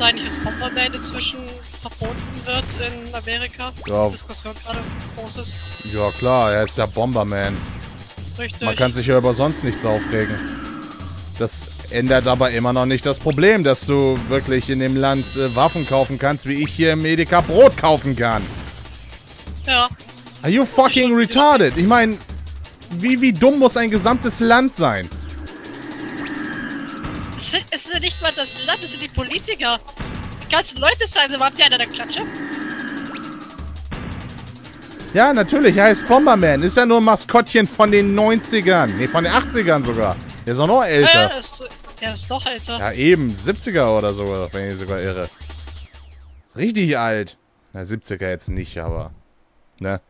Eigentlich ist Bomberman inzwischen verboten wird in Amerika. Ja. Diskussion gerade groß ist. Ja klar, er ist der Bomberman. Richtig. Man kann sich ja über sonst nichts aufregen. Das ändert aber immer noch nicht das Problem, dass du wirklich in dem Land äh, Waffen kaufen kannst, wie ich hier im Edeka Brot kaufen kann. Ja. Are you fucking retarded? Ich meine, wie, wie dumm muss ein gesamtes Land sein? Es ist ja nicht mal das Land, es sind die Politiker. Die ganzen Leute sagen, so habt ihr einer der Klatsche? Ja, natürlich, er heißt Bomberman. Ist ja nur ein Maskottchen von den neunzigern. Ne, von den achtzigern sogar. Der ist auch noch älter. Ja, ist, der ist doch älter. Ja, eben. siebziger oder so, wenn ich sogar irre. Richtig alt. Na, siebziger jetzt nicht, aber... Ne?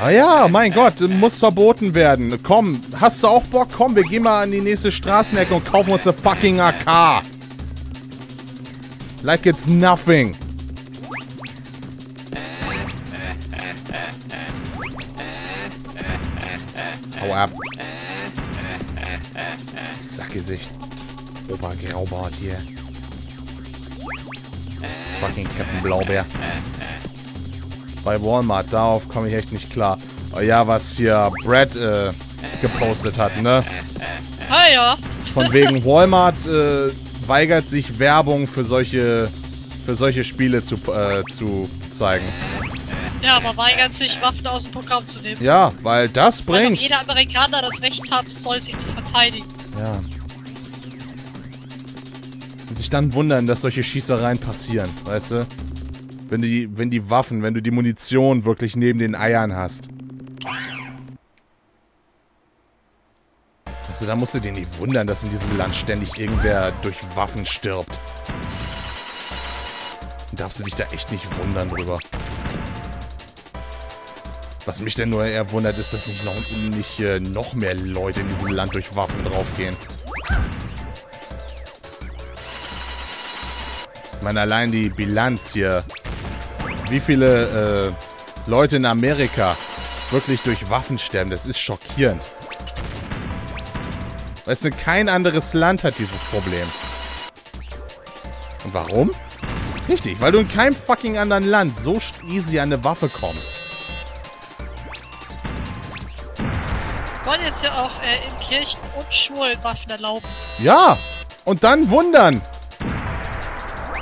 Ah ja, mein Gott, muss verboten werden. Komm, hast du auch Bock? Komm, wir gehen mal an die nächste Straßenecke und kaufen uns eine fucking A K. Like it's nothing. Hau ab. Sackgesicht. Opa Graubart hier. Fucking Captain Blaubeer. Bei Walmart, darauf komme ich echt nicht klar. Oh ja, was hier Brad äh, gepostet hat, ne? Ah ja. Von wegen Walmart äh, weigert sich Werbung für solche für solche Spiele zu, äh, zu zeigen. Ja, aber weigert sich, Waffen aus dem Programm zu nehmen. Ja, weil das bringt. Weil jeder Amerikaner das Recht hat, soll sich zu verteidigen. Ja. Und sich dann wundern, dass solche Schießereien passieren, weißt du? Wenn die, wenn die Waffen, wenn du die Munition wirklich neben den Eiern hast. Also da musst du dir nicht wundern, dass in diesem Land ständig irgendwer durch Waffen stirbt. Und darfst du dich da echt nicht wundern drüber. Was mich denn nur eher wundert, ist, dass nicht noch, nicht, äh, noch mehr Leute in diesem Land durch Waffen draufgehen. Ich meine, allein die Bilanz hier... Wie viele äh, Leute in Amerika wirklich durch Waffen sterben, das ist schockierend. Weißt du, kein anderes Land hat dieses Problem. Und warum? Richtig, weil du in keinem fucking anderen Land so easy an eine Waffe kommst. Wir wollen jetzt ja auch äh, in Kirchen und Schulen Waffen erlauben. Ja, und dann wundern.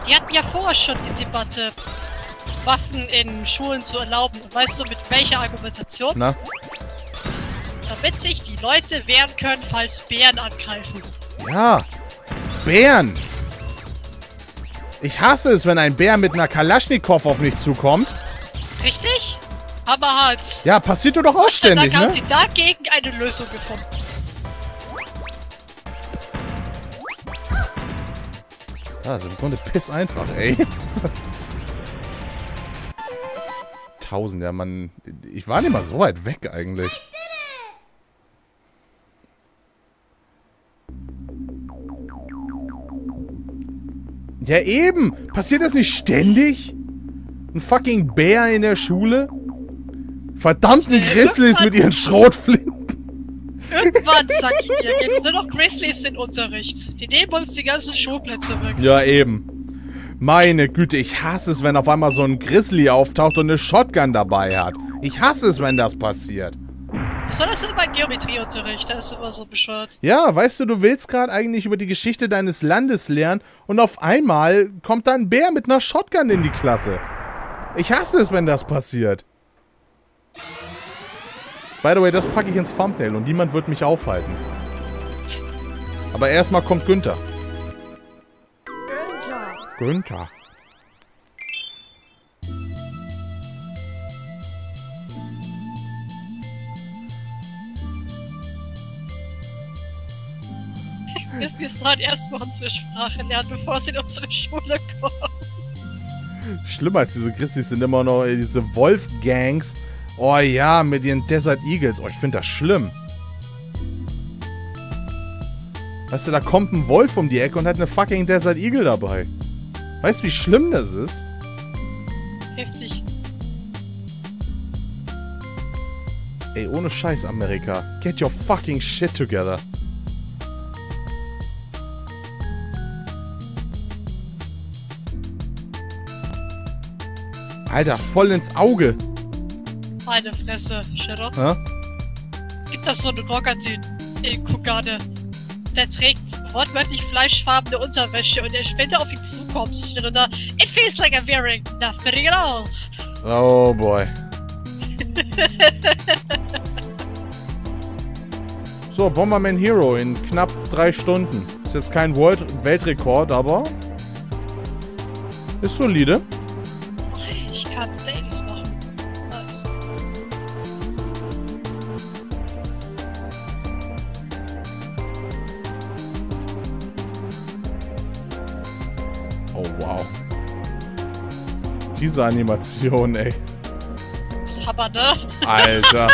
Die hatten ja vorher schon die Debatte... Waffen in Schulen zu erlauben. Und weißt du, mit welcher Argumentation? Na? Damit sich die Leute wehren können, falls Bären angreifen. Ja, Bären! Ich hasse es, wenn ein Bär mit einer Kalaschnikow auf mich zukommt. Richtig? Hammerhart. Ja, passiert doch auch ständig, ne? Dann haben sie dagegen eine Lösung gefunden. Das ist im Grunde piss einfach, ey. Ja, man, ich war nicht mal so weit weg eigentlich. Ja eben, passiert das nicht ständig? Ein fucking Bär in der Schule? Verdammten Grizzlies mit ihren Schrotflinten. Irgendwann, sag ich dir, gibt's nur noch Grizzlies in Unterricht. Die nehmen uns die ganzen Schulplätze weg. Ja eben. Meine Güte, ich hasse es, wenn auf einmal so ein Grizzly auftaucht und eine Shotgun dabei hat. Ich hasse es, wenn das passiert. Was soll das denn beim Geometrieunterricht? Da ist immer so bescheuert. Ja, weißt du, du willst gerade eigentlich über die Geschichte deines Landes lernen und auf einmal kommt da ein Bär mit einer Shotgun in die Klasse. Ich hasse es, wenn das passiert. By the way, das packe ich ins Thumbnail und niemand wird mich aufhalten. Aber erstmal kommt Günther. Günther. Wir sollen erstmal unsere Sprache lernen, bevor sie in unsere Schule kommen. Schlimmer als diese Christis sind immer noch diese Wolfgangs. Oh ja, mit ihren Desert Eagles. Oh, ich finde das schlimm. Weißt du, da kommt ein Wolf um die Ecke und hat eine fucking Desert Eagle dabei. Weißt du, wie schlimm das ist? Heftig. Ey, ohne Scheiß, Amerika. Get your fucking shit together. Alter, voll ins Auge. Meine Fresse, Shadow. Hä? Gibt das so einen Rocker-Typ in Kugane? Der trägt wortwörtlich fleischfarbene Unterwäsche und er später auf ihn zukommt, steht da, it feels like I'm wearing nothing at all. Oh boy. So, Bomberman Hero in knapp drei Stunden. Ist jetzt kein World Weltrekord, aber ist solide. Ich kann Dates machen. Nice. Oh wow. Diese Animation, ey. Das ist aber, ne? Alter.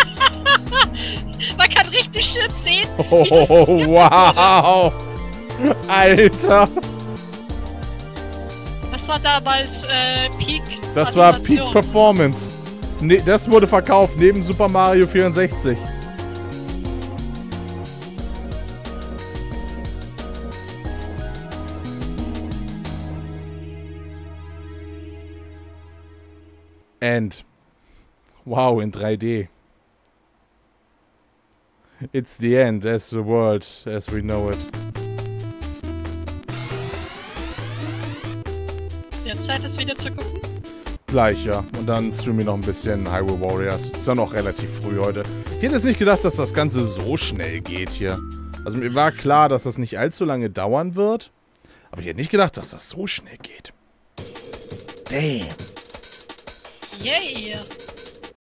Man kann richtig schön sehen. Oh, wow. Alter. Das war damals äh, Peak. Das war Peak Performance. Ne, das wurde verkauft neben Super Mario vierundsechzig. End. Wow, in drei D. It's the end as the world as we know it. Jetzt Zeit, das Video zu gucken? Gleich, ja. Und dann streamen wir noch ein bisschen Hyrule Warriors. Ist ja noch relativ früh heute. Ich hätte jetzt nicht gedacht, dass das Ganze so schnell geht hier. Also mir war klar, dass das nicht allzu lange dauern wird. Aber ich hätte nicht gedacht, dass das so schnell geht. Damn. Yeah.